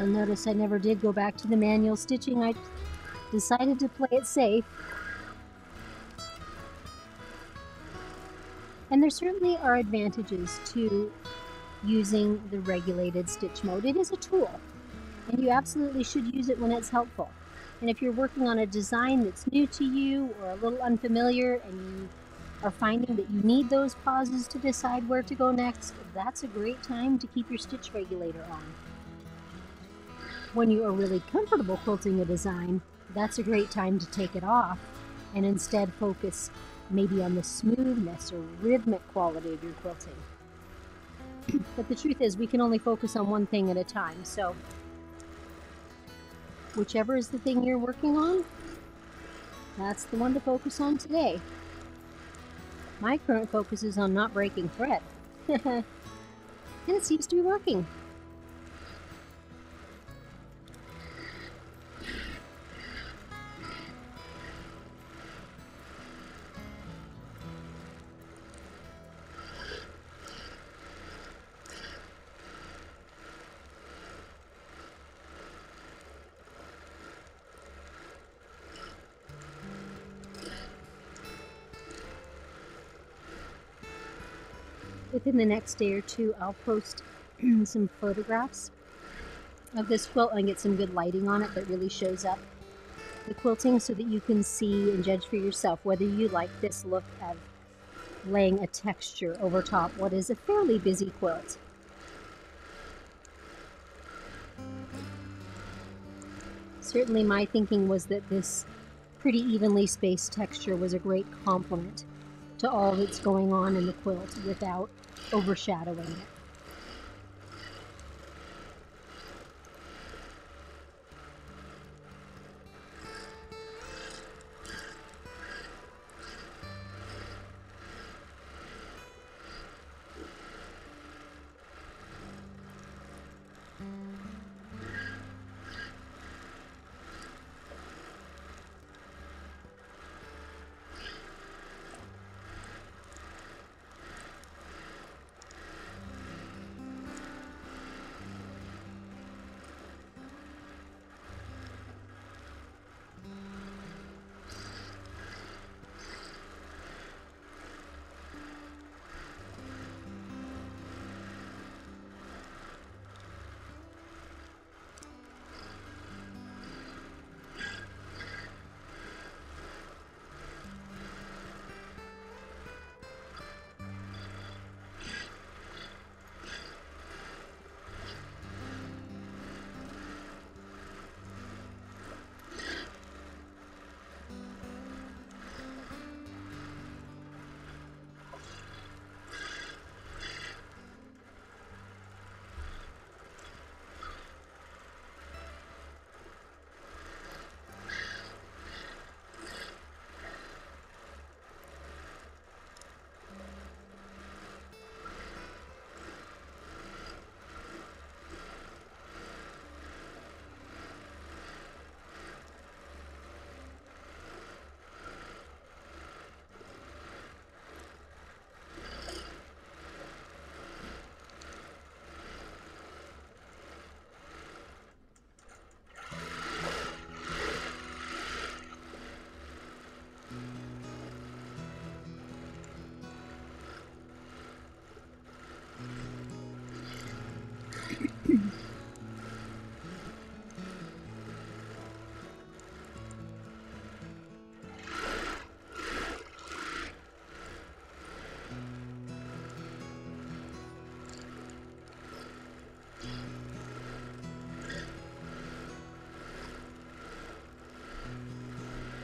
You'll notice I never did go back to the manual stitching. I decided to play it safe. And there certainly are advantages to using the regulated stitch mode. It is a tool, and you absolutely should use it when it's helpful. And if you're working on a design that's new to you or a little unfamiliar and you are finding that you need those pauses to decide where to go next, that's a great time to keep your stitch regulator on. When you are really comfortable quilting a design, that's a great time to take it off and instead focus maybe on the smoothness or rhythmic quality of your quilting. But the truth is, we can only focus on one thing at a time, so whichever is the thing you're working on, that's the one to focus on today. My current focus is on not breaking thread, and it seems to be working. Within the next day or two, I'll post some photographs of this quilt and get some good lighting on it that really shows up the quilting so that you can see and judge for yourself whether you like this look of laying a texture over top what is a fairly busy quilt. Certainly my thinking was that this pretty evenly spaced texture was a great complement to all that's going on in the quilt without overshadowing it.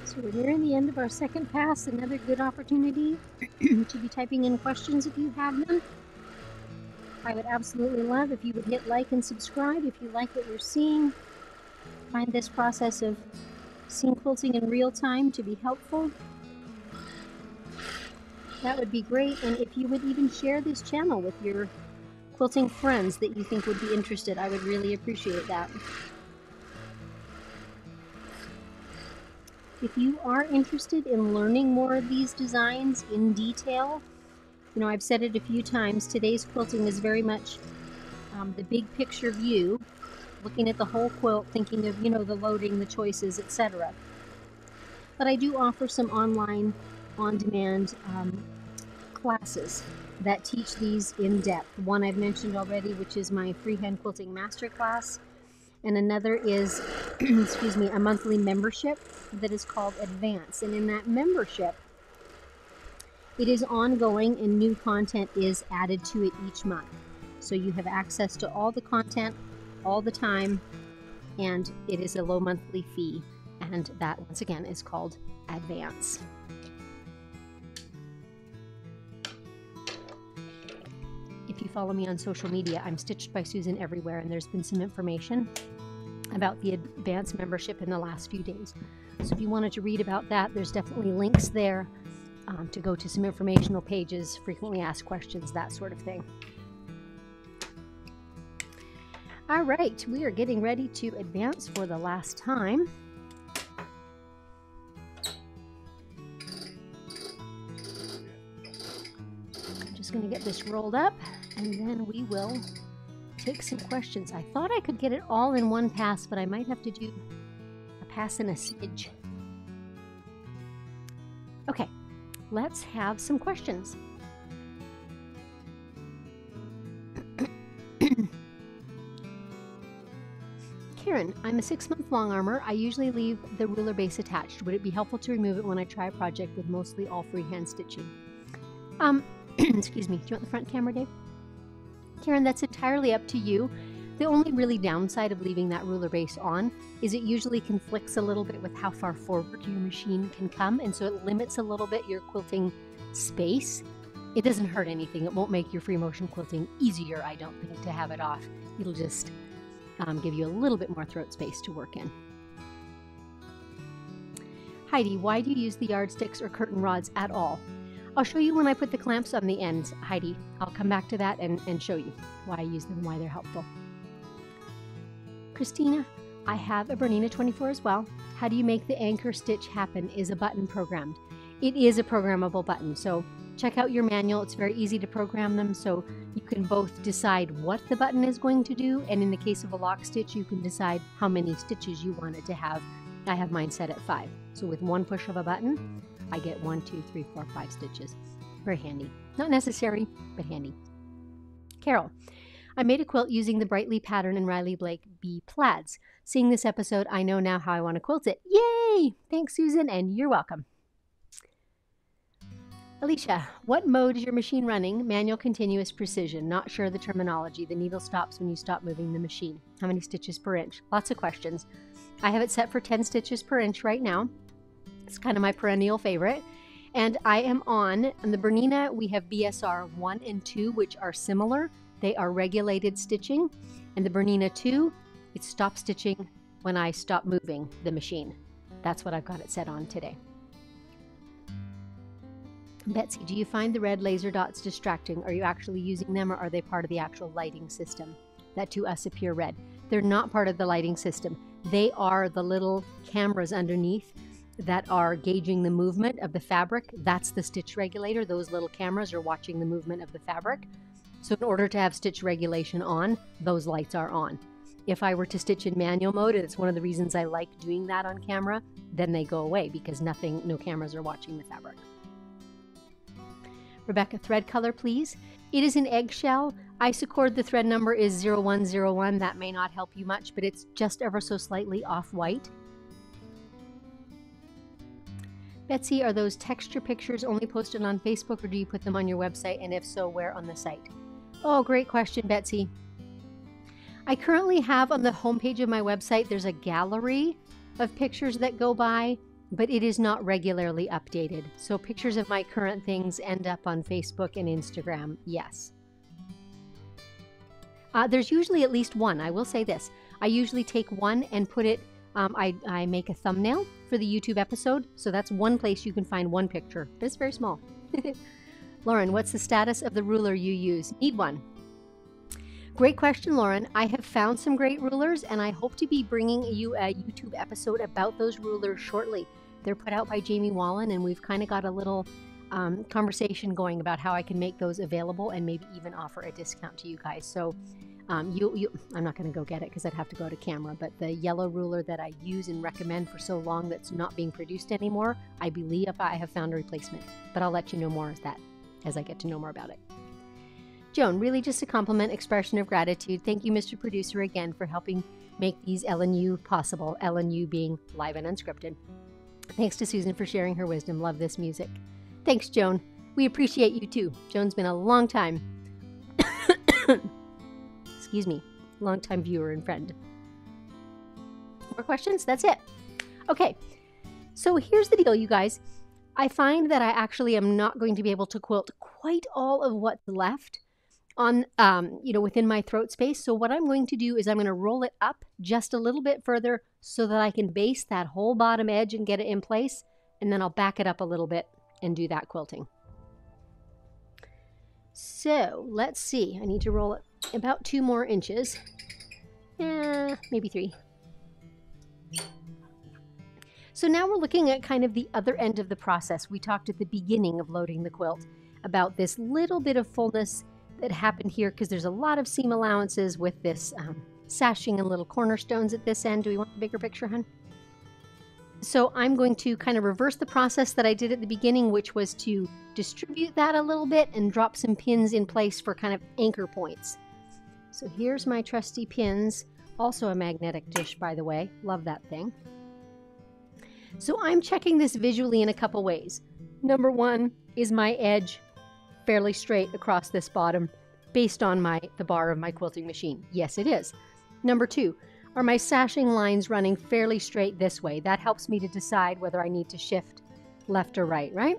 So we're nearing the end of our second pass, another good opportunity to be typing in questions if you have them. I would absolutely love if you would hit like and subscribe if you like what you're seeing. Find this process of seeing quilting in real time to be helpful. That would be great, and if you would even share this channel with your quilting friends that you think would be interested, I would really appreciate that. If you are interested in learning more of these designs in detail, you know, I've said it a few times, today's quilting is very much um, the big picture view looking at the whole quilt, thinking of, you know, the loading, the choices, et cetera. But I do offer some online, on-demand um, classes that teach these in depth. One I've mentioned already, which is my freehand quilting masterclass, and another is, excuse me, a monthly membership that is called Advance. And in that membership, it is ongoing and new content is added to it each month. So you have access to all the content all the time, and it is a low monthly fee. And that, once again, is called Advance. If you follow me on social media, I'm Stitched by Susan everywhere, and there's been some information about the Advance membership in the last few days. So if you wanted to read about that, there's definitely links there um, to go to some informational pages, frequently asked questions, that sort of thing. All right, we are getting ready to advance for the last time. I'm just going to get this rolled up, and then we will take some questions. I thought I could get it all in one pass, but I might have to do a pass and a stitch. Okay, let's have some questions. Karen, I'm a six-month long armer. I usually leave the ruler base attached. Would it be helpful to remove it when I try a project with mostly all freehand stitching? Um, excuse me. Do you want the front camera, Dave? Karen, that's entirely up to you. The only really downside of leaving that ruler base on is it usually conflicts a little bit with how far forward your machine can come, and so it limits a little bit your quilting space. It doesn't hurt anything. It won't make your free motion quilting easier, I don't think, to have it off. It'll just Um, give you a little bit more throat space to work in. Heidi, why do you use the yardsticks or curtain rods at all? I'll show you when I put the clamps on the ends, Heidi. I'll come back to that and, and show you why I use them, why they're helpful. Christina, I have a Bernina twenty-four as well. How do you make the anchor stitch happen? Is a button programmed? It is a programmable button, so check out your manual. It's very easy to program them, so you can both decide what the button is going to do, and in the case of a lock stitch, you can decide how many stitches you want it to have. I have mine set at five. So with one push of a button, I get one, two, three, four, five stitches. Very handy. Not necessary, but handy. Carol, I made a quilt using the Brightly pattern and Riley Blake B plaids. Seeing this episode, I know now how I want to quilt it. Yay! Thanks, Susan, and you're welcome. Alicia, what mode is your machine running? Manual, continuous, precision. Not sure the terminology. The needle stops when you stop moving the machine. How many stitches per inch? Lots of questions. I have it set for ten stitches per inch right now. It's kind of my perennial favorite. And I am on, on the Bernina, we have B S R one and two, which are similar. They are regulated stitching. And the Bernina two, it stops stitching when I stop moving the machine. That's what I've got it set on today. Betsy, do you find the red laser dots distracting? Are you actually using them, or are they part of the actual lighting system that to us appear red? They're not part of the lighting system. They are the little cameras underneath that are gauging the movement of the fabric. That's the stitch regulator. Those little cameras are watching the movement of the fabric. So in order to have stitch regulation on, those lights are on. If I were to stitch in manual mode, and it's one of the reasons I like doing that on camera, then they go away because nothing, no cameras are watching the fabric. Rebecca, thread color, please. It is an eggshell. Isacord, the thread number is zero one zero one. That may not help you much, but it's just ever so slightly off-white. Betsy, are those texture pictures only posted on Facebook, or do you put them on your website? And if so, where on the site? Oh, great question, Betsy. I currently have on the homepage of my website, there's a gallery of pictures that go by, but it is not regularly updated. So pictures of my current things end up on Facebook and Instagram, yes. Uh, there's usually at least one, I will say this. I usually take one and put it, um, I, I make a thumbnail for the YouTube episode, so that's one place you can find one picture, but it's very small. Lauren, what's the status of the ruler you use? Need one. Great question, Lauren. I have found some great rulers, and I hope to be bringing you a YouTube episode about those rulers shortly. They're put out by Jamie Wallen, and we've kind of got a little um, conversation going about how I can make those available and maybe even offer a discount to you guys. So Um, you, you, I'm not going to go get it because I'd have to go to camera, but the yellow ruler that I use and recommend for so long that's not being produced anymore, I believe I have found a replacement, but I'll let you know more as that, as I get to know more about it. Joan, really just a compliment, expression of gratitude. Thank you, Mister Producer, again for helping make these L N U possible, L N U being live and unscripted. Thanks to Susan for sharing her wisdom. Love this music. Thanks, Joan. We appreciate you too. Joan's been a long time excuse me, longtime viewer and friend. More questions? That's it. Okay, so here's the deal, you guys. I find that I actually am not going to be able to quilt quite all of what's left on, um, you know, within my throat space. So what I'm going to do is I'm going to roll it up just a little bit further so that I can base that whole bottom edge and get it in place. And then I'll back it up a little bit and do that quilting. So let's see. I need to roll it about two more inches, eh, maybe three. So now we're looking at kind of the other end of the process. We talked at the beginning of loading the quilt about this little bit of fullness that happened here because there's a lot of seam allowances with this um, sashing and little cornerstones at this end. Do we want the bigger picture, hun? So I'm going to kind of reverse the process that I did at the beginning, which was to distribute that a little bit and drop some pins in place for kind of anchor points. So here's my trusty pins, also a magnetic dish, by the way. Love that thing. So I'm checking this visually in a couple ways. Number one, is my edge fairly straight across this bottom based on my the bar of my quilting machine? Yes, it is. Number two, are my sashing lines running fairly straight this way? That helps me to decide whether I need to shift left or right, right?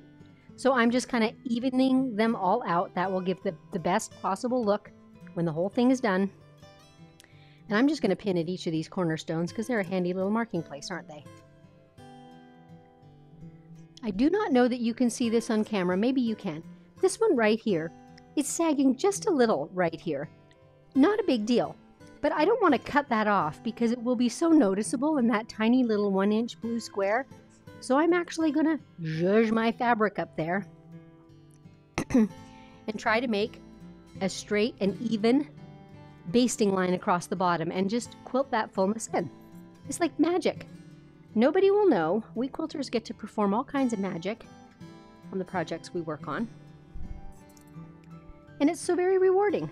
So I'm just kind of evening them all out. That will give the, the best possible look when the whole thing is done. And I'm just going to pin at each of these cornerstones because they're a handy little marking place, aren't they? I do not know that you can see this on camera. Maybe you can. This one right here, it's sagging just a little right here. Not a big deal, but I don't want to cut that off because it will be so noticeable in that tiny little one inch blue square. So I'm actually going to zhuzh my fabric up there and try to make a straight and even basting line across the bottom and just quilt that fullness in. It's like magic. Nobody will know. We quilters get to perform all kinds of magic on the projects we work on. And it's so very rewarding.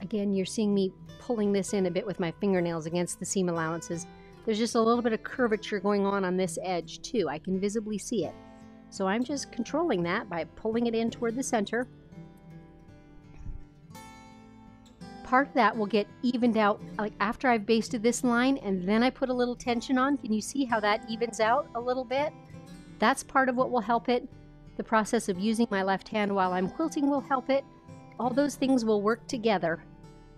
Again, you're seeing me pulling this in a bit with my fingernails against the seam allowances. There's just a little bit of curvature going on on this edge too. I can visibly see it. So I'm just controlling that by pulling it in toward the center. Part of that will get evened out like after I've basted this line and then I put a little tension on. Can you see how that evens out a little bit? That's part of what will help it. The process of using my left hand while I'm quilting will help it. All those things will work together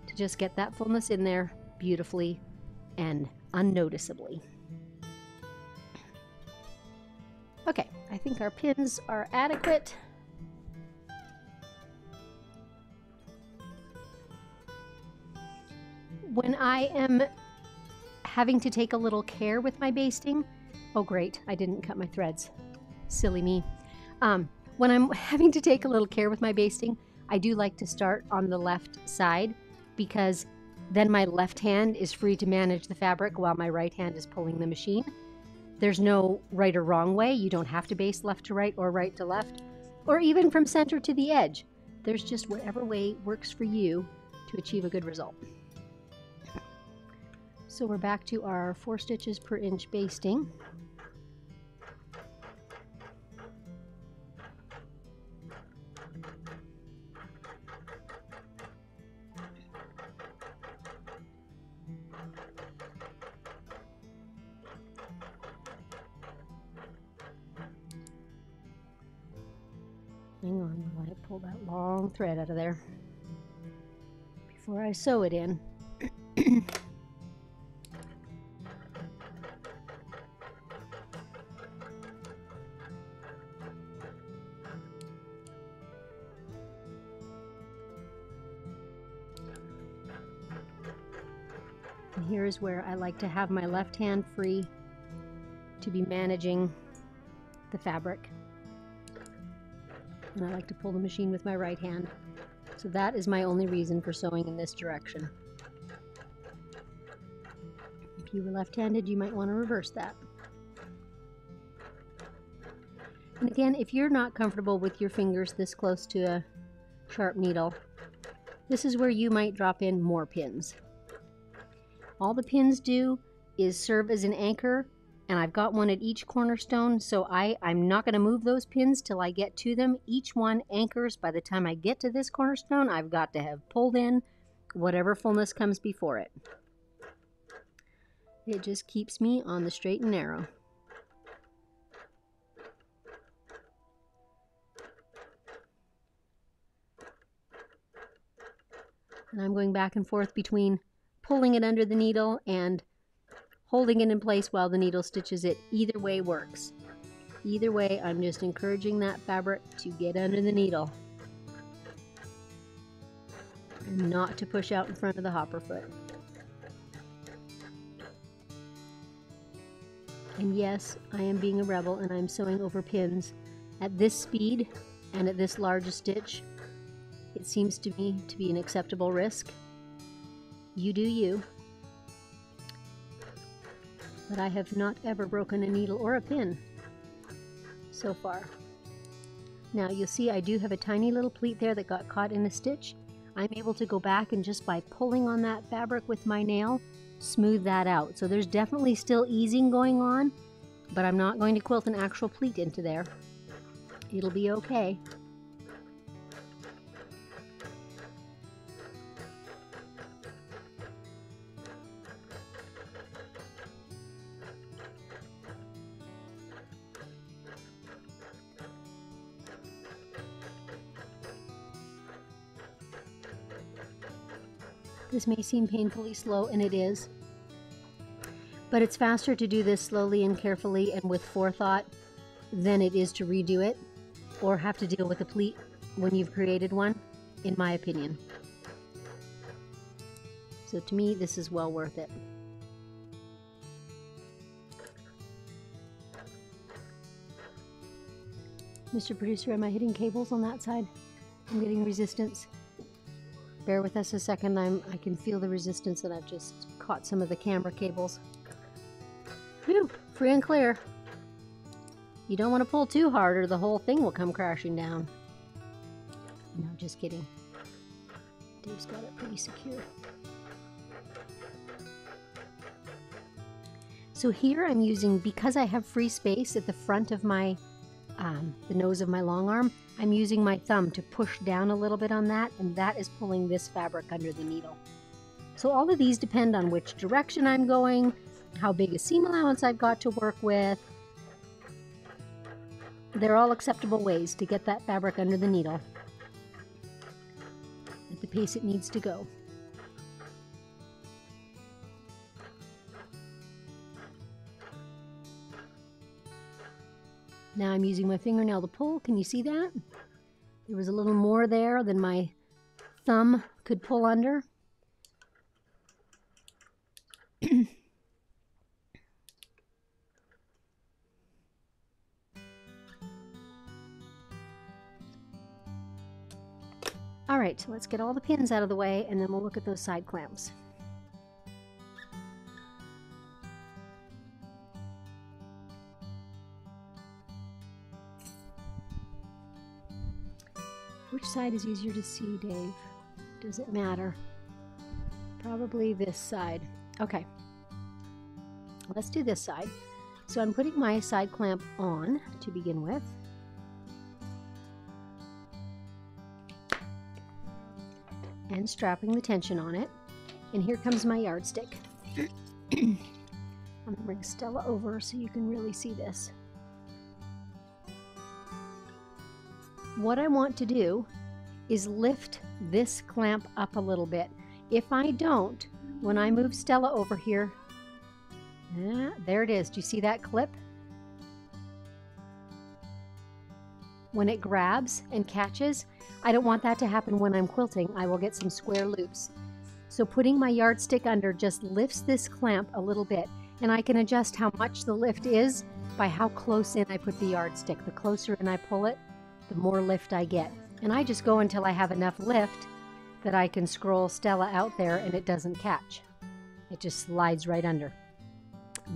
to just get that fullness in there beautifully and unnoticeably. Okay, I think our pins are adequate. When I am having to take a little care with my basting, oh great, I didn't cut my threads. Silly me. Um, when I'm having to take a little care with my basting, I do like to start on the left side because then my left hand is free to manage the fabric while my right hand is pulling the machine. There's no right or wrong way. You don't have to base left to right or right to left, or even from center to the edge. There's just whatever way works for you to achieve a good result. So we're back to our four stitches per inch basting. Hang on while I pull that long thread out of there before I sew it in. And here's where I like to have my left hand free to be managing the fabric. And I like to pull the machine with my right hand. So that is my only reason for sewing in this direction. If you were left-handed, you might want to reverse that. And again, if you're not comfortable with your fingers this close to a sharp needle, this is where you might drop in more pins. All the pins do is serve as an anchor, and I've got one at each cornerstone, so I, I'm not going to move those pins till I get to them. Each one anchors. By the time I get to this cornerstone, I've got to have pulled in whatever fullness comes before it. It just keeps me on the straight and narrow. And I'm going back and forth between pulling it under the needle and holding it in place while the needle stitches it. Either way works. Either way, I'm just encouraging that fabric to get under the needle and not to push out in front of the hopper foot. And yes, I am being a rebel and I'm sewing over pins. At this speed and at this large a stitch, it seems to me to be an acceptable risk. You do you. But I have not ever broken a needle or a pin so far. Now you'll see I do have a tiny little pleat there that got caught in a stitch. I'm able to go back and just by pulling on that fabric with my nail, smooth that out. So there's definitely still easing going on, but I'm not going to quilt an actual pleat into there. It'll be okay. This may seem painfully slow, and it is, but it's faster to do this slowly and carefully and with forethought than it is to redo it or have to deal with a pleat when you've created one, in my opinion. So to me, this is well worth it. Mister Producer, am I hitting cables on that side? I'm getting resistance. Bear with us a second, I'm, I can feel the resistance and I've just caught some of the camera cables. Whew, free and clear. You don't want to pull too hard or the whole thing will come crashing down. No, just kidding. Dave's got it pretty secure. So here I'm using, because I have free space at the front of my, um, the nose of my long arm, I'm using my thumb to push down a little bit on that, and that is pulling this fabric under the needle. So all of these depend on which direction I'm going, how big a seam allowance I've got to work with. They're all acceptable ways to get that fabric under the needle at the pace it needs to go. Now I'm using my fingernail to pull. Can you see that? There was a little more there than my thumb could pull under. All right, let's get all the pins out of the way and then we'll look at those side clamps. Which side is easier to see, Dave? Does it matter? Probably this side. Okay, let's do this side. So I'm putting my side clamp on to begin with. And strapping the tension on it. And here comes my yardstick. I'm gonna bring Stella over so you can really see this. What I want to do is lift this clamp up a little bit. If I don't, when I move Stella over here, ah, there it is. Do you see that clip? When it grabs and catches, I don't want that to happen when I'm quilting. I will get some square loops. So putting my yardstick under just lifts this clamp a little bit, and I can adjust how much the lift is by how close in I put the yardstick. The closer in I pull it, the more lift I get. And I just go until I have enough lift that I can scroll Stella out there and it doesn't catch. It just slides right under.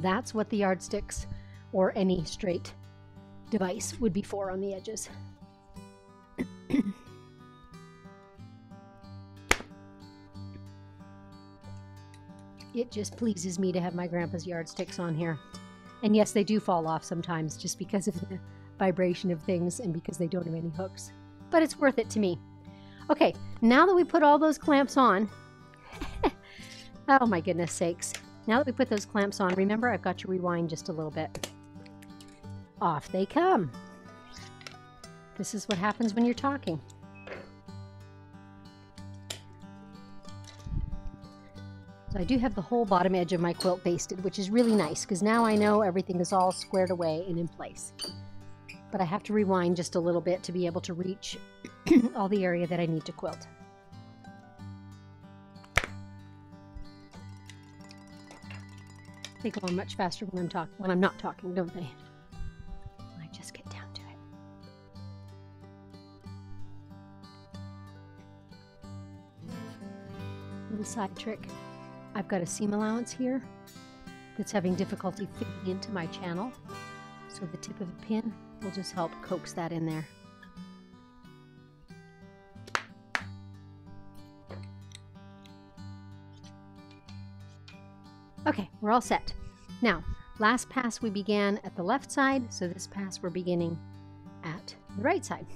That's what the yardsticks or any straight device would be for on the edges. It just pleases me to have my grandpa's yardsticks on here. And yes, they do fall off sometimes just because of the vibration of things and because they don't have any hooks. But it's worth it to me. Okay, now that we put all those clamps on, oh my goodness sakes. Now that we put those clamps on, remember I've got to rewind just a little bit. Off they come. This is what happens when you're talking. So I do have the whole bottom edge of my quilt basted, which is really nice because now I know everything is all squared away and in place. But I have to rewind just a little bit to be able to reach all the area that I need to quilt. They go on much faster when I'm talking, when I'm not talking, don't they? I just get down to it. Little side trick. I've got a seam allowance here that's having difficulty fitting into my channel. So the tip of a pin will just help coax that in there. Okay, we're all set. Now, last pass we began at the left side, so this pass we're beginning at the right side.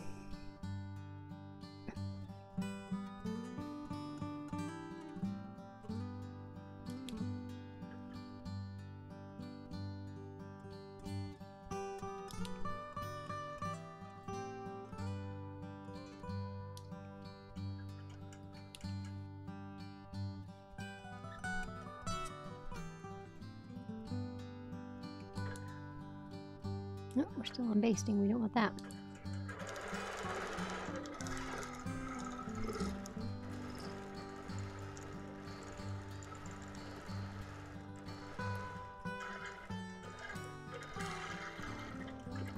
Basting, we don't want that.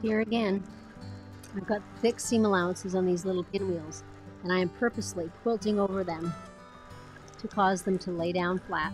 Here again, I've got thick seam allowances on these little pinwheels, and I am purposely quilting over them to cause them to lay down flat.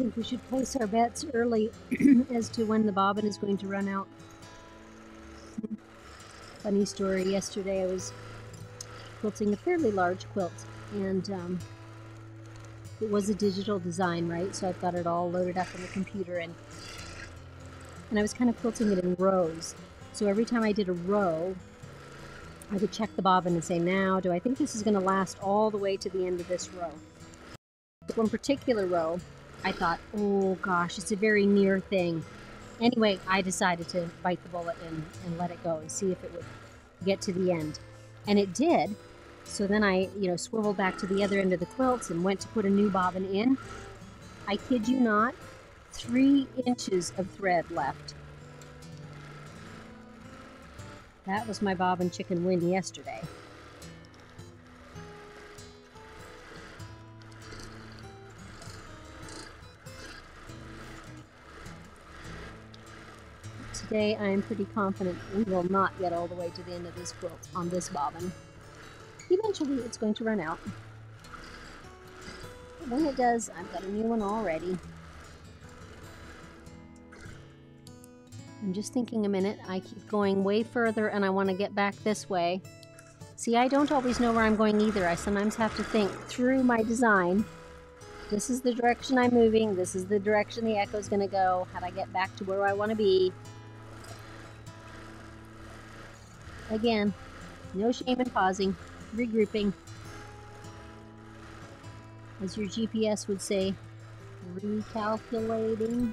think we should place our bets early as to when the bobbin is going to run out. Funny story, yesterday I was quilting a fairly large quilt, and um, it was a digital design, right? So I've got it all loaded up on the computer, and and I was kind of quilting it in rows. So every time I did a row, I would check the bobbin and say, now, do I think this is going to last all the way to the end of this row? But one particular row, I thought, oh gosh, it's a very near thing. Anyway, I decided to bite the bullet and, and let it go and see if it would get to the end. And it did. So then I, you know, swiveled back to the other end of the quilt and went to put a new bobbin in. I kid you not, three inches of thread left. That was my bobbin chicken win yesterday. Today I am pretty confident we will not get all the way to the end of this quilt on this bobbin. Eventually it's going to run out. When it does, I've got a new one already. I'm just thinking a minute. I keep going way further and I want to get back this way. See, I don't always know where I'm going either. I sometimes have to think through my design. This is the direction I'm moving. This is the direction the echo's going to go. How do I get back to where I want to be? Again, no shame in pausing, regrouping. As your G P S would say, recalculating.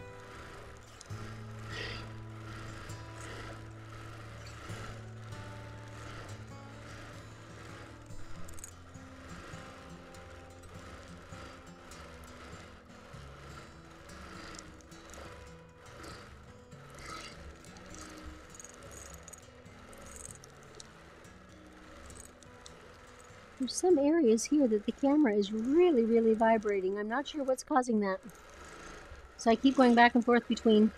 There's some areas here that the camera is really, really vibrating. I'm not sure what's causing that. So I keep going back and forth between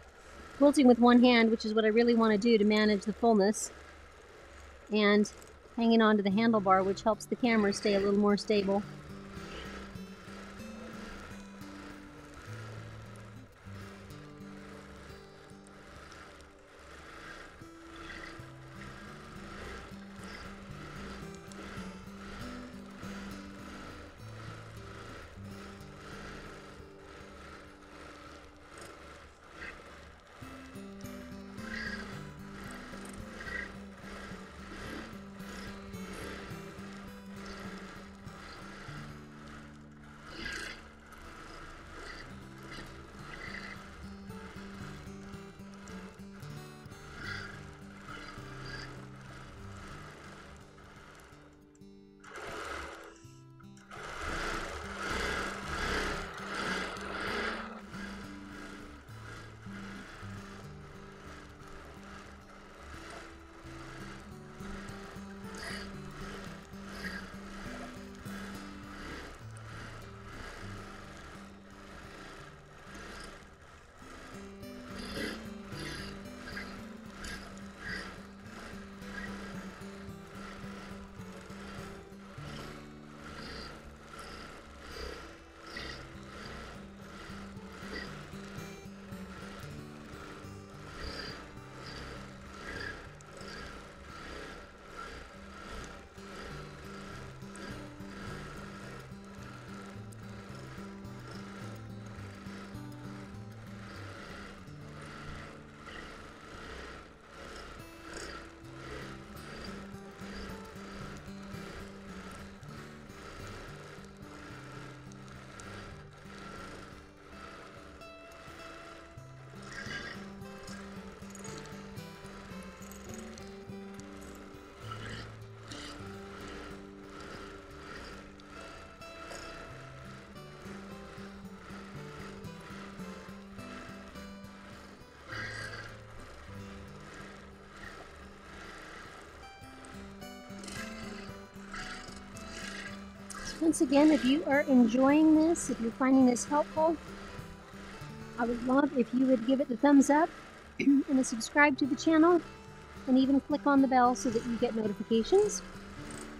quilting with one hand, which is what I really want to do to manage the fullness, and hanging on to the handlebar, which helps the camera stay a little more stable. Once again, if you are enjoying this, if you're finding this helpful, I would love if you would give it the thumbs up and subscribe to the channel, and even click on the bell so that you get notifications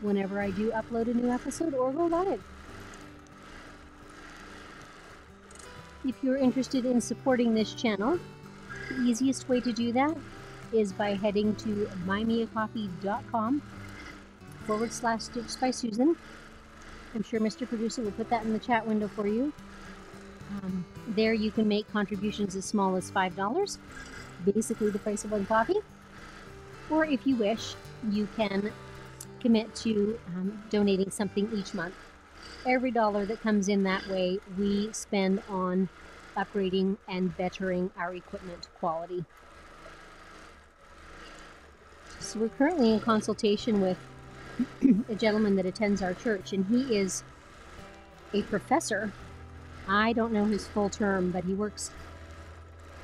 whenever I do upload a new episode or go live. If you're interested in supporting this channel, the easiest way to do that is by heading to buymeacoffee.com forward slash Stitched by Susan. I'm sure Mister Producer will put that in the chat window for you. Um, there you can make contributions as small as five dollars, basically the price of one coffee. Or if you wish, you can commit to um, donating something each month. Every dollar that comes in that way, we spend on upgrading and bettering our equipment quality. So we're currently in consultation with a gentleman that attends our church, and he is a professor. I don't know his full term, but he works,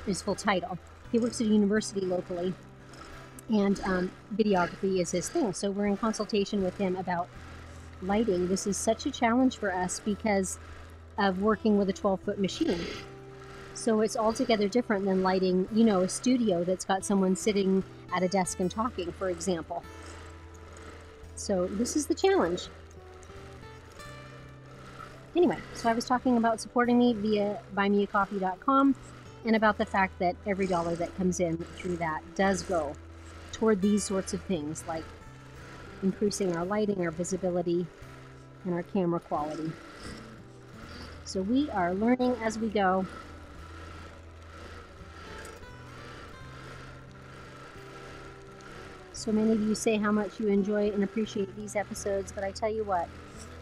his full title. He works at a university locally, and um, videography is his thing. So we're in consultation with him about lighting. This is such a challenge for us because of working with a twelve foot machine. So it's altogether different than lighting, you know, a studio that's got someone sitting at a desk and talking, for example. So this is the challenge. Anyway, so I was talking about supporting me via buy me a coffee dot com and about the fact that every dollar that comes in through that does go toward these sorts of things, like increasing our lighting, our visibility, and our camera quality. So we are learning as we go. So many of you say how much you enjoy and appreciate these episodes, but I tell you what,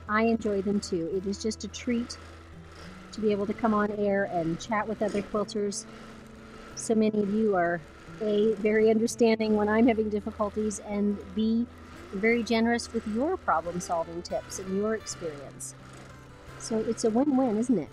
I enjoy them too. It is just a treat to be able to come on air and chat with other quilters. So many of you are A, very understanding when I'm having difficulties, and B, very generous with your problem-solving tips and your experience. So it's a win-win, isn't it?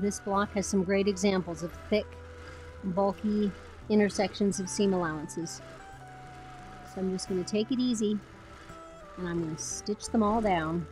This block has some great examples of thick, bulky intersections of seam allowances. So I'm just going to take it easy and I'm going to stitch them all down.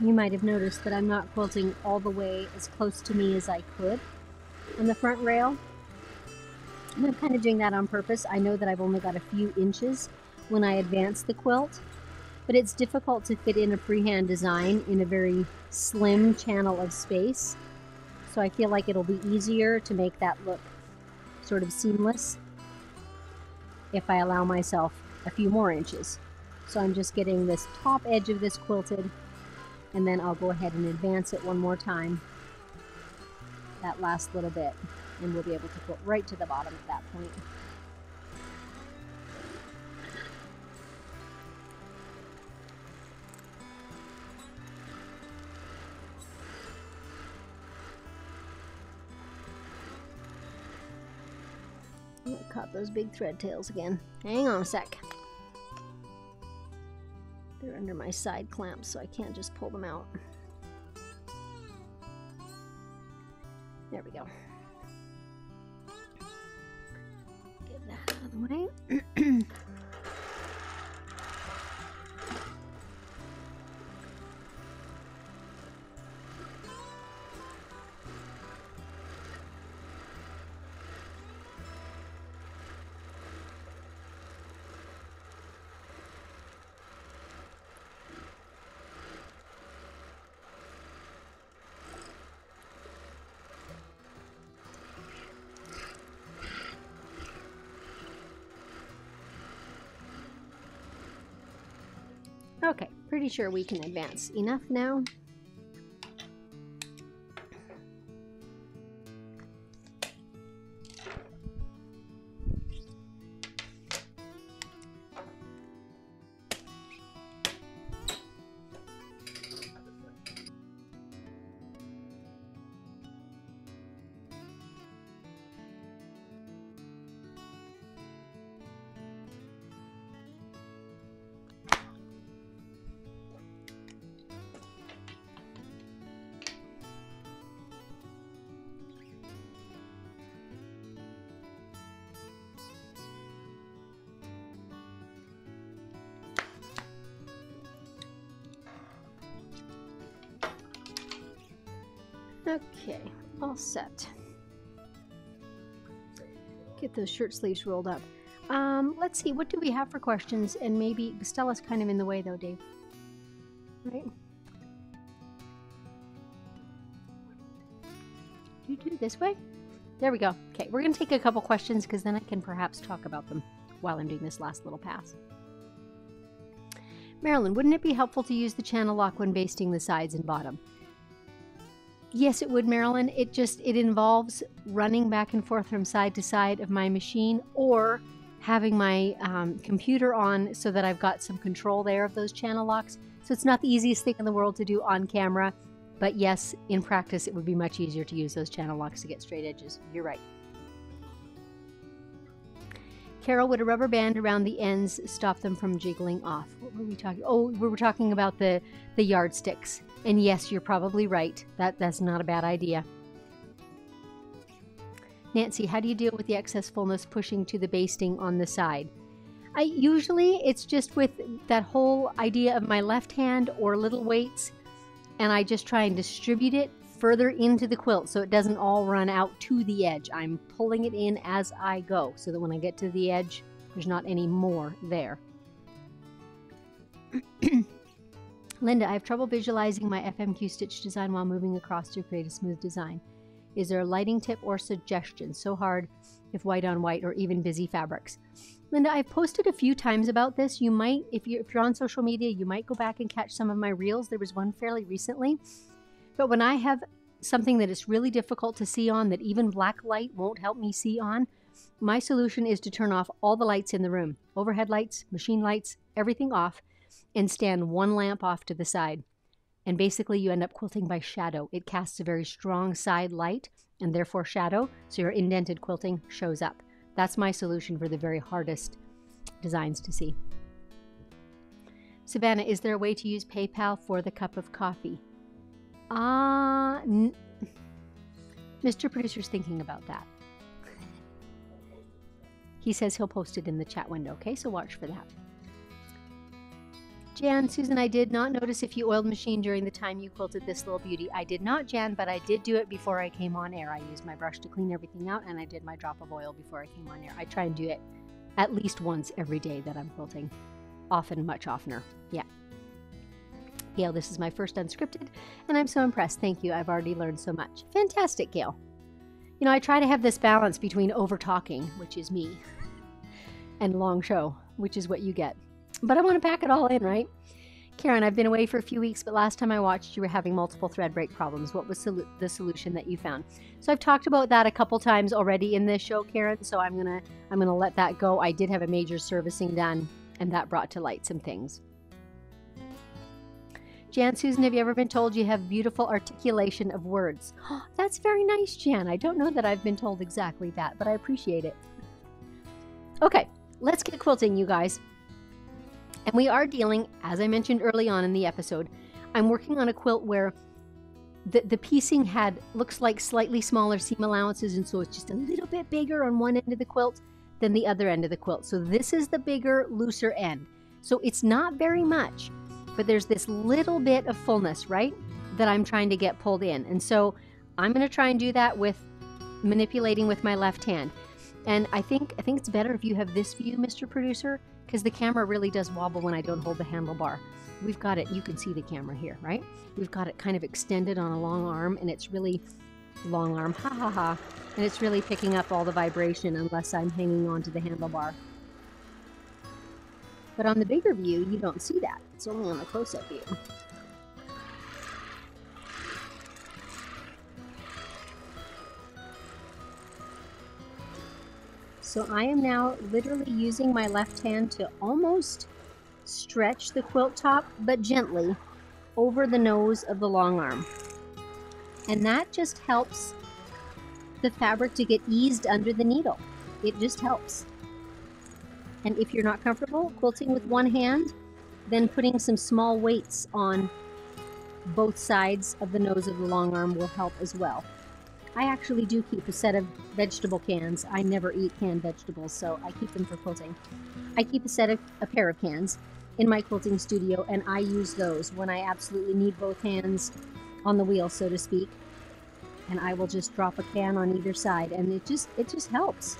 You might have noticed that I'm not quilting all the way as close to me as I could on the front rail. And I'm kind of doing that on purpose. I know that I've only got a few inches when I advance the quilt, but it's difficult to fit in a freehand design in a very slim channel of space. So I feel like it'll be easier to make that look sort of seamless if I allow myself a few more inches. So I'm just getting this top edge of this quilted, and then I'll go ahead and advance it one more time, that last little bit, and we'll be able to quilt right to the bottom at that point. I caught those big thread tails again. Hang on a sec. They're under my side clamps, so I can't just pull them out. There we go. Get that out of the way. Pretty sure we can advance enough now. Okay, all set. Get those shirt sleeves rolled up. Um, let's see, what do we have for questions? And maybe Stella's kind of in the way though, Dave. Right? Do you do it this way? There we go. Okay, we're going to take a couple questions because then I can perhaps talk about them while I'm doing this last little pass. Marilyn, wouldn't it be helpful to use the channel lock when basting the sides and bottom? Yes, it would, Marilyn. It just, it involves running back and forth from side to side of my machine or having my um, computer on so that I've got some control there of those channel locks. So it's not the easiest thing in the world to do on camera, but yes, in practice, it would be much easier to use those channel locks to get straight edges. You're right. Carol, would a rubber band around the ends stop them from jiggling off? What were we talking? Oh, we were talking about the, the yardsticks. And yes, you're probably right. That, that's not a bad idea. Nancy, how do you deal with the excess fullness pushing to the basting on the side? I usually, it's just with that whole idea of my left hand or little weights, and I just try and distribute it further into the quilt so it doesn't all run out to the edge. I'm pulling it in as I go so that when I get to the edge, there's not any more there. Linda, I have trouble visualizing my F M Q stitch design while moving across to create a smooth design. Is there a lighting tip or suggestion? So hard if white on white or even busy fabrics. Linda, I've posted a few times about this. You might, if you're, if you're on social media, you might go back and catch some of my reels. There was one fairly recently. But when I have something that is really difficult to see on, that even black light won't help me see on, my solution is to turn off all the lights in the room. Overhead lights, machine lights, everything off. And stand one lamp off to the side. And basically you end up quilting by shadow. It casts a very strong side light and therefore shadow, so your indented quilting shows up. That's my solution for the very hardest designs to see. Savannah, is there a way to use PayPal for the cup of coffee? Ah, uh, Mister Producer's thinking about that. He says he'll post it in the chat window, okay? So watch for that. Jan, Susan, I did not notice if you oiled machine during the time you quilted this little beauty. I did not, Jan, but I did do it before I came on air. I used my brush to clean everything out, and I did my drop of oil before I came on air. I try and do it at least once every day that I'm quilting, often much oftener. Yeah. Gail, this is my first unscripted, and I'm so impressed. Thank you. I've already learned so much. Fantastic, Gail. You know, I try to have this balance between over-talking, which is me, and long show, which is what you get. But I want to pack it all in, right? Karen, I've been away for a few weeks, but last time I watched, you were having multiple thread break problems. What was sol the solution that you found? So I've talked about that a couple times already in this show, Karen, so I'm gonna, I'm gonna let that go. I did have a major servicing done, and that brought to light some things. Jan, Susan, have you ever been told you have beautiful articulation of words? Oh, that's very nice, Jan. I don't know that I've been told exactly that, but I appreciate it. Okay, let's get quilting, you guys. And we are dealing, as I mentioned early on in the episode, I'm working on a quilt where the, the piecing had, looks like slightly smaller seam allowances, and so it's just a little bit bigger on one end of the quilt than the other end of the quilt. So this is the bigger, looser end. So it's not very much, but there's this little bit of fullness, right, that I'm trying to get pulled in. And so I'm going to try and do that with manipulating with my left hand. And I think, I think it's better if you have this view, Mister Producer, because the camera really does wobble when I don't hold the handlebar. We've got it, you can see the camera here, right? We've got it kind of extended on a long arm, and it's really, long arm, ha ha ha, and it's really picking up all the vibration unless I'm hanging onto the handlebar. But on the bigger view, you don't see that. It's only on the close-up view. So I am now literally using my left hand to almost stretch the quilt top, but gently, over the nose of the long arm. And that just helps the fabric to get eased under the needle. It just helps. And if you're not comfortable quilting with one hand, then putting some small weights on both sides of the nose of the long arm will help as well. I actually do keep a set of vegetable cans. I never eat canned vegetables, so I keep them for quilting. I keep a set of a pair of cans in my quilting studio, and I use those when I absolutely need both hands on the wheel, so to speak. And I will just drop a can on either side, and it just it just helps.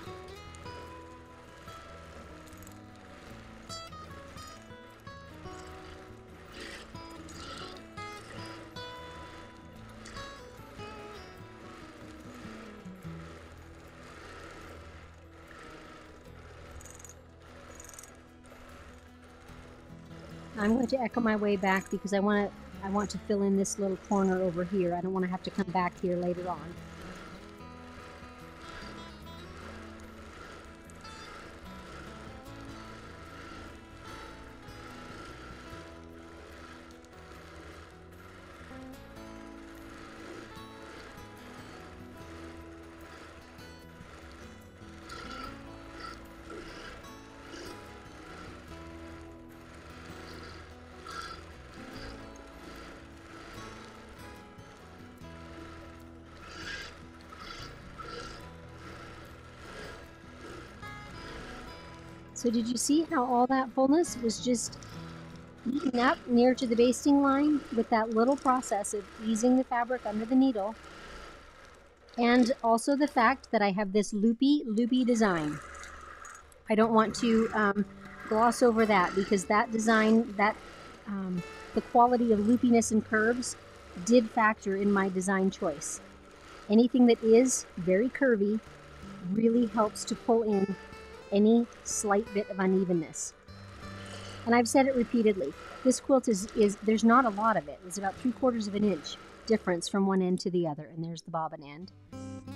I'm going to echo my way back because I want to I want to fill in this little corner over here. I don't want to have to come back here later on. So did you see how all that fullness was just eaten up near to the basting line with that little process of easing the fabric under the needle? And also the fact that I have this loopy, loopy design. I don't want to um, gloss over that because that design, that um, the quality of loopiness and curves did factor in my design choice. Anything that is very curvy really helps to pull in any slight bit of unevenness. And I've said it repeatedly, this quilt is, is there's not a lot of it. It's about three quarters of an inch difference from one end to the other, and there's the bobbin end.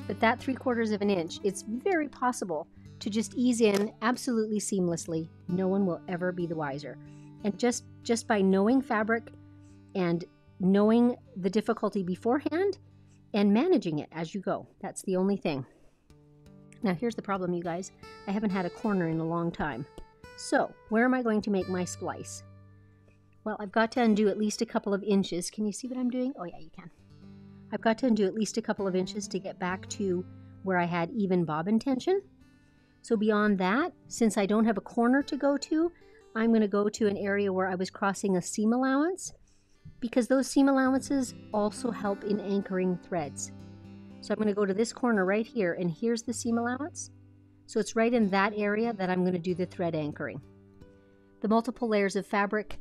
But that three quarters of an inch, it's very possible to just ease in absolutely seamlessly. No one will ever be the wiser. And just, just by knowing fabric and knowing the difficulty beforehand and managing it as you go, that's the only thing. Now here's the problem, you guys. I haven't had a corner in a long time. So where am I going to make my splice? Well, I've got to undo at least a couple of inches. Can you see what I'm doing? Oh yeah, you can. I've got to undo at least a couple of inches to get back to where I had even bobbin tension. So beyond that, since I don't have a corner to go to, I'm going to go to an area where I was crossing a seam allowance, because those seam allowances also help in anchoring threads. So I'm going to go to this corner right here, and here's the seam allowance. So it's right in that area that I'm going to do the thread anchoring. The multiple layers of fabric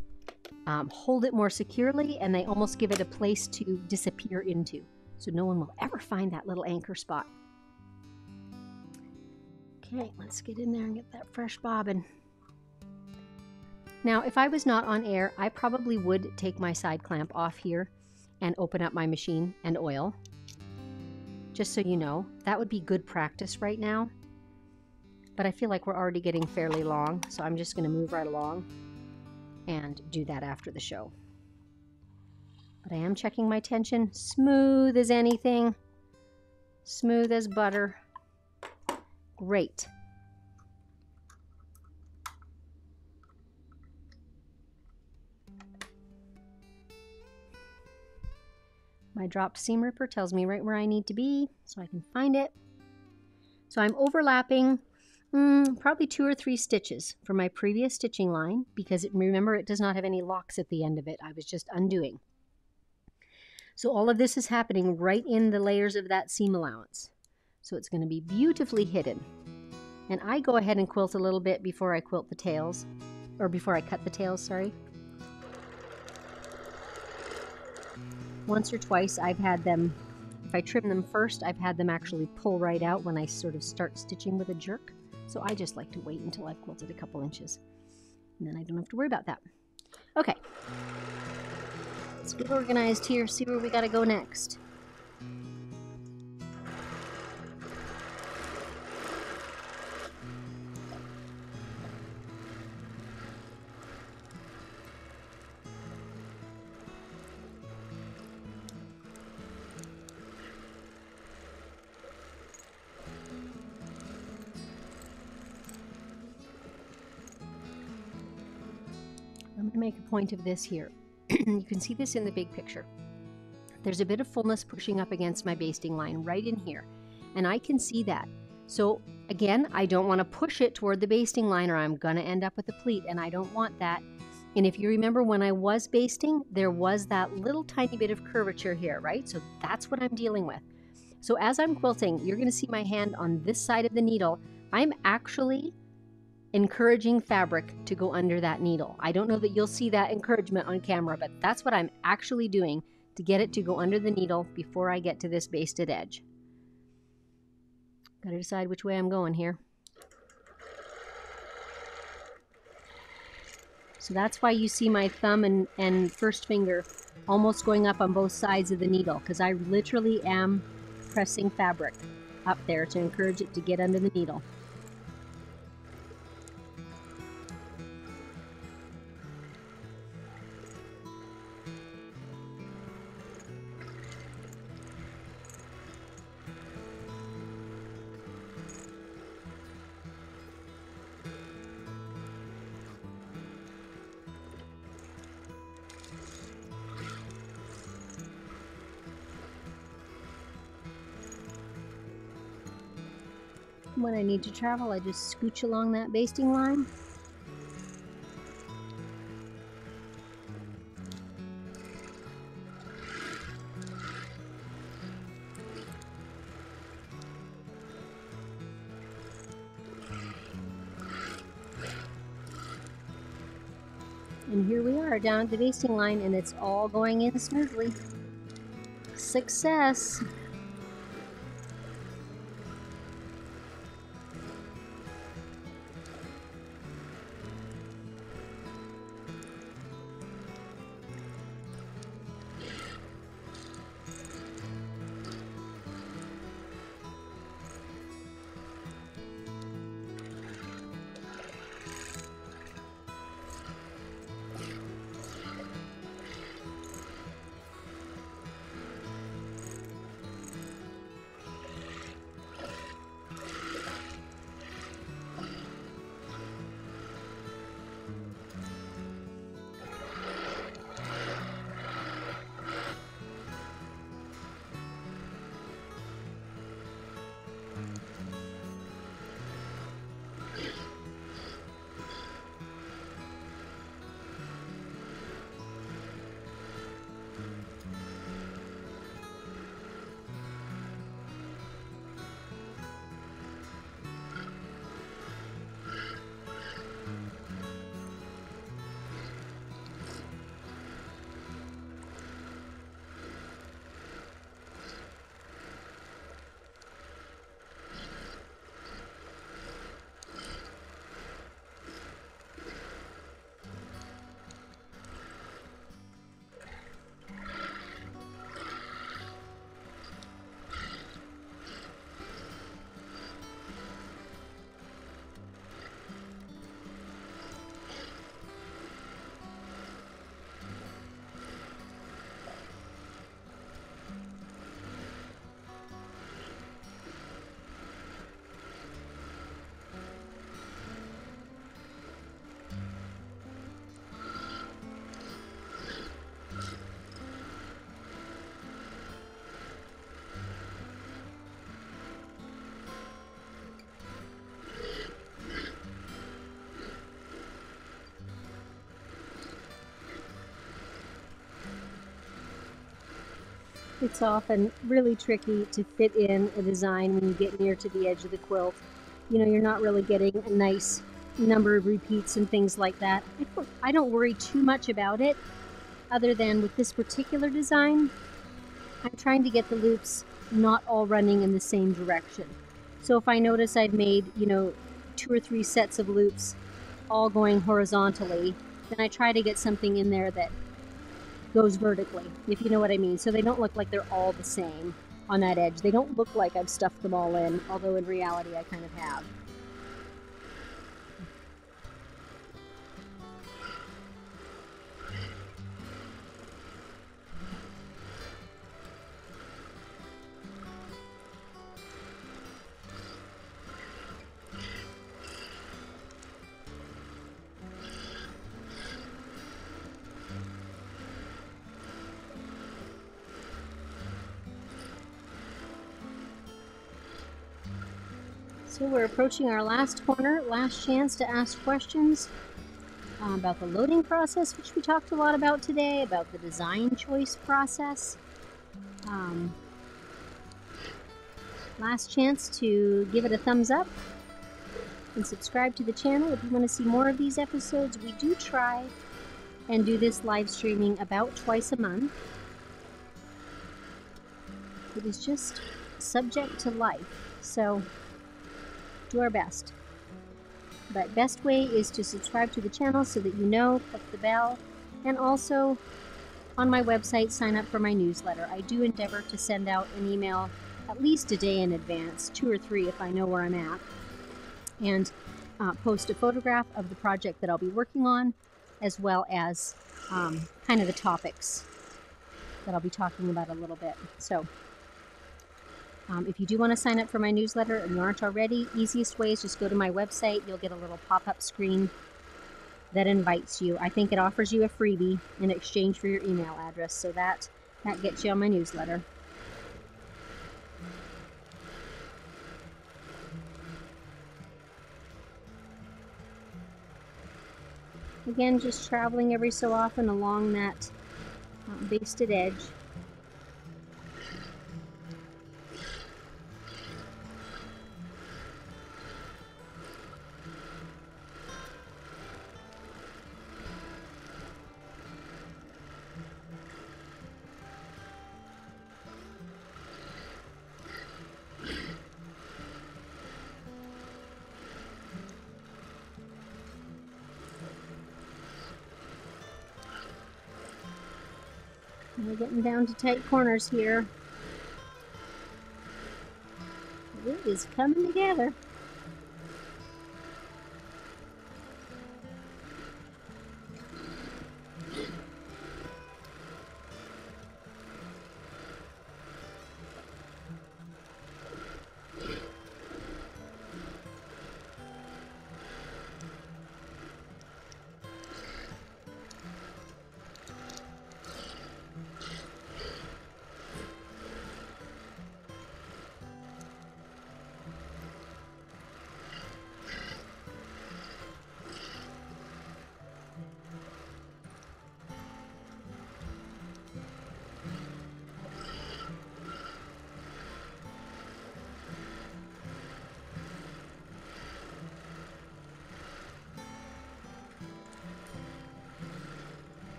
um, hold it more securely, and they almost give it a place to disappear into. So no one will ever find that little anchor spot. Okay, let's get in there and get that fresh bobbin. Now, if I was not on air, I probably would take my side clamp off here and open up my machine and oil. Just so you know, that would be good practice right now. But I feel like we're already getting fairly long, so I'm just going to move right along and do that after the show. But I am checking my tension. Smooth as anything. Smooth as butter. Great. My dropped seam ripper tells me right where I need to be so I can find it. So I'm overlapping mm, probably two or three stitches from my previous stitching line because it, remember, it does not have any locks at the end of it. I was just undoing. So all of this is happening right in the layers of that seam allowance. So it's going to be beautifully hidden. And I go ahead and quilt a little bit before I quilt the tails, or before I cut the tails, sorry. Once or twice I've had them, if I trim them first, I've had them actually pull right out when I sort of start stitching with a jerk. So I just like to wait until I've quilted a couple inches. and then I don't have to worry about that. Okay, let's get organized here, see where we gotta go next. Make a point of this here. You can see this in the big picture. There's a bit of fullness pushing up against my basting line right in here, and I can see that. So again, I don't want to push it toward the basting line or I'm going to end up with a pleat, and I don't want that. And if you remember, when I was basting, there was that little tiny bit of curvature here, right? So that's what I'm dealing with. So as I'm quilting, you're going to see my hand on this side of the needle. I'm actually encouraging fabric to go under that needle. I don't know that you'll see that encouragement on camera, but that's what I'm actually doing to get it to go under the needle before I get to this basted edge. Gotta decide which way I'm going here. So that's why you see my thumb and, and first finger almost going up on both sides of the needle, because I literally am pressing fabric up there to encourage it to get under the needle. When I need to travel, I just scooch along that basting line. And here we are down at the basting line, and it's all going in smoothly. Success! It's often really tricky to fit in a design when you get near to the edge of the quilt. You know, you're not really getting a nice number of repeats and things like that. I don't, I don't worry too much about it, other than with this particular design, I'm trying to get the loops not all running in the same direction. So if I notice I've made, you know, two or three sets of loops all going horizontally, then I try to get something in there that goes vertically, if you know what I mean. So they don't look like they're all the same on that edge. They don't look like I've stuffed them all in, although in reality I kind of have. We're approaching our last corner, last chance to ask questions uh, about the loading process, which we talked a lot about today, about the design choice process. Um, last chance to give it a thumbs up and subscribe to the channel if you want to see more of these episodes. We do try and do this live streaming about twice a month. It is just subject to life, so do our best. But best way is to subscribe to the channel so that you know, click the bell, and also on my website sign up for my newsletter. I do endeavor to send out an email at least a day in advance, two or three if I know where I'm at, and uh, post a photograph of the project that I'll be working on, as well as um, kind of the topics that I'll be talking about a little bit. So Um, if you do want to sign up for my newsletter and you aren't already, easiest way is just go to my website. You'll get a little pop-up screen that invites you. I think it offers you a freebie in exchange for your email address, so that, that gets you on my newsletter. Again, just traveling every so often along that uh, basted edge. We're getting down to tight corners here. It is coming together.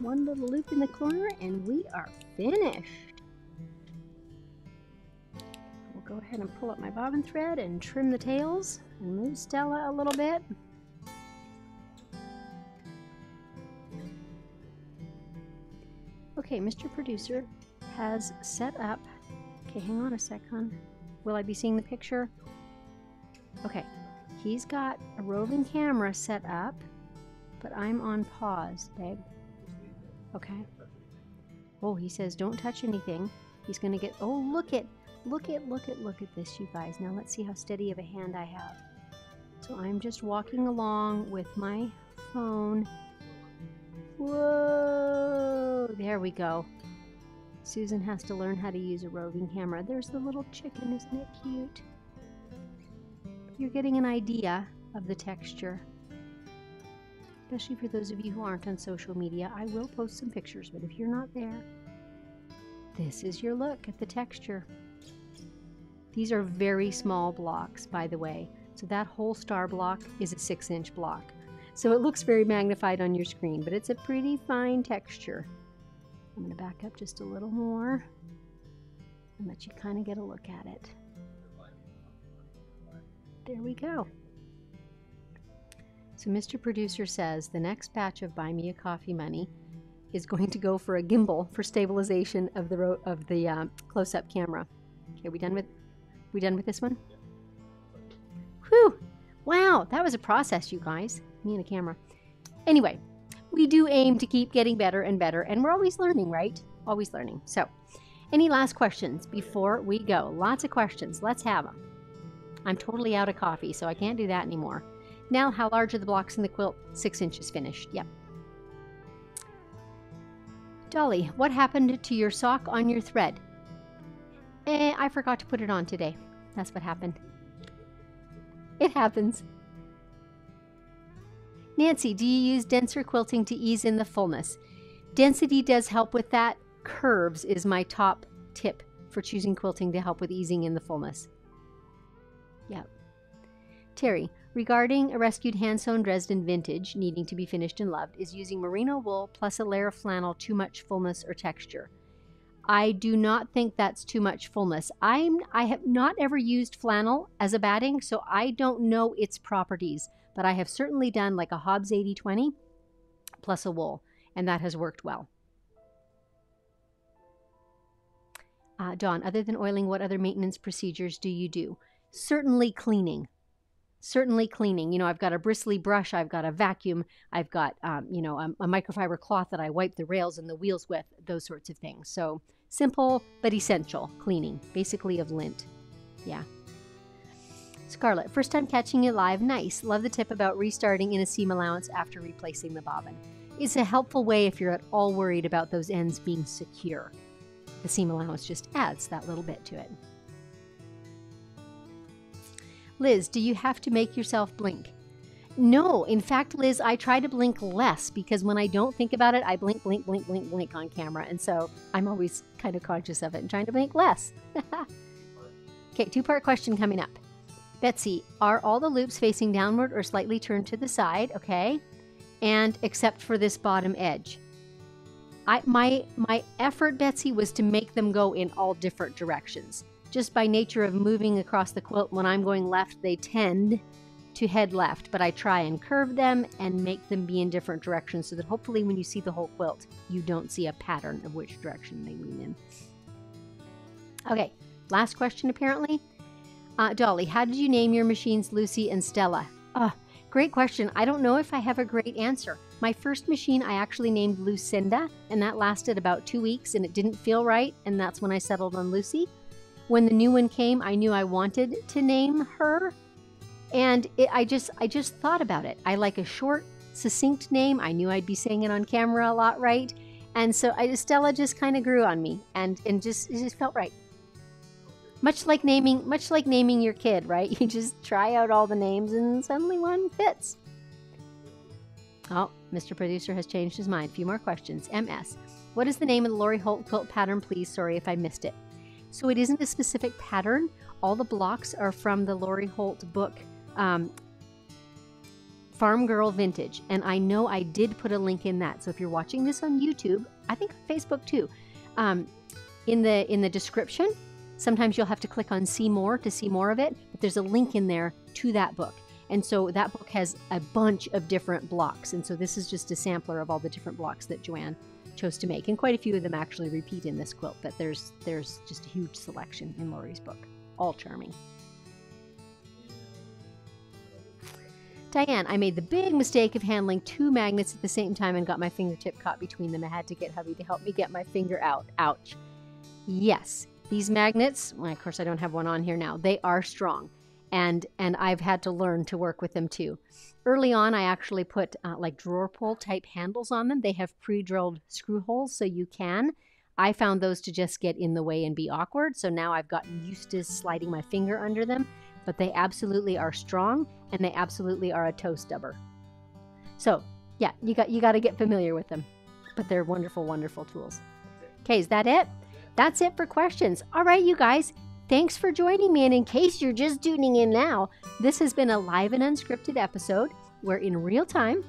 One little loop in the corner and we are finished. We'll go ahead and pull up my bobbin thread and trim the tails and move Stella a little bit. Okay, Mister Producer has set up, okay, hang on a second. Will I be seeing the picture? Okay, he's got a roving camera set up, but I'm on pause, babe. Okay. Oh, he says, don't touch anything. He's going to get, oh, look at, look at, look at, look at this, you guys. Now let's see how steady of a hand I have. So I'm just walking along with my phone. Whoa, there we go. Susan has to learn how to use a roving camera. There's the little chicken, isn't it cute? You're getting an idea of the texture. especially for those of you who aren't on social media. I will post some pictures, but if you're not there, this is your look at the texture. These are very small blocks, by the way. So that whole star block is a six inch block. So it looks very magnified on your screen, but it's a pretty fine texture. I'm gonna back up just a little more and let you kind of get a look at it. There we go. So Mister Producer says the next batch of Buy Me a Coffee money is going to go for a gimbal for stabilization of the ro of the uh, close-up camera. Okay, we done with we done with this one? Whew! Wow, that was a process, you guys. Me and a camera. Anyway, we do aim to keep getting better and better, and we're always learning, right? Always learning. So, any last questions before we go? Lots of questions. Let's have them. I'm totally out of coffee, so I can't do that anymore. Now, how large are the blocks in the quilt? Six inches finished. Yep. Dolly, what happened to your sock on your thread? Eh, I forgot to put it on today. That's what happened. It happens. Nancy, do you use denser quilting to ease in the fullness? Density does help with that. Curves is my top tip for choosing quilting to help with easing in the fullness. Yep. Terry, regarding a rescued hand-sewn Dresden vintage needing to be finished and loved, is using merino wool plus a layer of flannel too much fullness or texture? I do not think that's too much fullness. I'm, I have not ever used flannel as a batting, so I don't know its properties, but I have certainly done like a Hobbs eighty twenty plus a wool, and that has worked well. Uh, Dawn, other than oiling, what other maintenance procedures do you do? Certainly cleaning. Certainly cleaning. You know, I've got a bristly brush, I've got a vacuum, I've got, um, you know, a, a microfiber cloth that I wipe the rails and the wheels with, those sorts of things. So simple but essential cleaning, basically of lint. Yeah. Scarlett, first time catching it live. Nice. Love the tip about restarting in a seam allowance after replacing the bobbin. It's a helpful way if you're at all worried about those ends being secure. The seam allowance just adds that little bit to it. Liz, do you have to make yourself blink? No, in fact, Liz, I try to blink less because when I don't think about it, I blink, blink, blink, blink, blink on camera. And so I'm always kind of conscious of it and trying to blink less. Okay, two-part question coming up. Betsy, are all the loops facing downward or slightly turned to the side? Okay. And except for this bottom edge. I, my, my effort, Betsy, was to make them go in all different directions. Just by nature of moving across the quilt, when I'm going left, they tend to head left, but I try and curve them and make them be in different directions so that hopefully when you see the whole quilt, you don't see a pattern of which direction they lean in. Okay, last question apparently. Uh, Dolly, how did you name your machines Lucy and Stella? Oh, great question. I don't know if I have a great answer. My first machine I actually named Lucinda, and that lasted about two weeks and it didn't feel right, and that's when I settled on Lucy. When the new one came, I knew I wanted to name her, and it, I just I just thought about it. I like a short, succinct name. I knew I'd be saying it on camera a lot, right? And so I, Stella just kind of grew on me, and and just it just felt right. Much like naming, much like naming your kid, right? You just try out all the names, and suddenly one fits. Oh, Mister Producer has changed his mind. A few more questions. M S, what is the name of the Lori Holt quilt pattern, please? Sorry if I missed it. So it isn't a specific pattern. All the blocks are from the Lori Holt book, um, Farm Girl Vintage. And I know I did put a link in that. So if you're watching this on YouTube, I think on Facebook too, um, in the in the description, sometimes you'll have to click on see more to see more of it, but there's a link in there to that book. And so that book has a bunch of different blocks. And so this is just a sampler of all the different blocks that Joanne chose to make, and quite a few of them actually repeat in this quilt, but there's there's just a huge selection in Lori's book. All charming. Diane, I made the big mistake of handling two magnets at the same time and got my fingertip caught between them. I had to get hubby to help me get my finger out. Ouch. Yes, these magnets, well, of course I don't have one on here now, they are strong, and and I've had to learn to work with them too. Early on, I actually put uh, like drawer pull type handles on them. They have pre-drilled screw holes, so you can. I found those to just get in the way and be awkward, so now I've gotten used to sliding my finger under them, but they absolutely are strong, and they absolutely are a toe stubber. So yeah, you got you got to get familiar with them. But they're wonderful, wonderful tools. Okay, is that it? That's it for questions. All right, you guys, thanks for joining me. And in case you're just tuning in now, this has been a live and unscripted episode where in real time,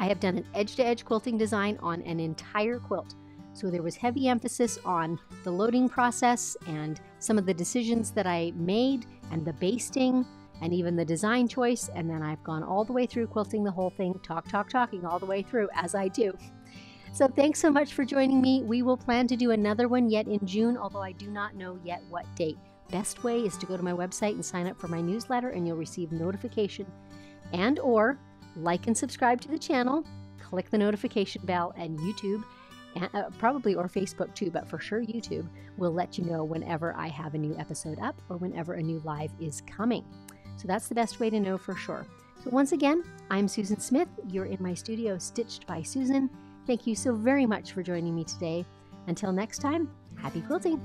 I have done an edge-to-edge quilting design on an entire quilt. So there was heavy emphasis on the loading process and some of the decisions that I made and the basting and even the design choice. And then I've gone all the way through quilting the whole thing, talk, talk, talking all the way through as I do. So thanks so much for joining me. We will plan to do another one yet in June, although I do not know yet what date. Best way is to go to my website and sign up for my newsletter and you'll receive notification and or like and subscribe to the channel, click the notification bell, and YouTube, and, uh, probably or Facebook too, but for sure YouTube will let you know whenever I have a new episode up or whenever a new live is coming. So that's the best way to know for sure. So once again, I'm Susan Smith. You're in my studio, Stitched by Susan. Thank you so very much for joining me today. Until next time, happy quilting!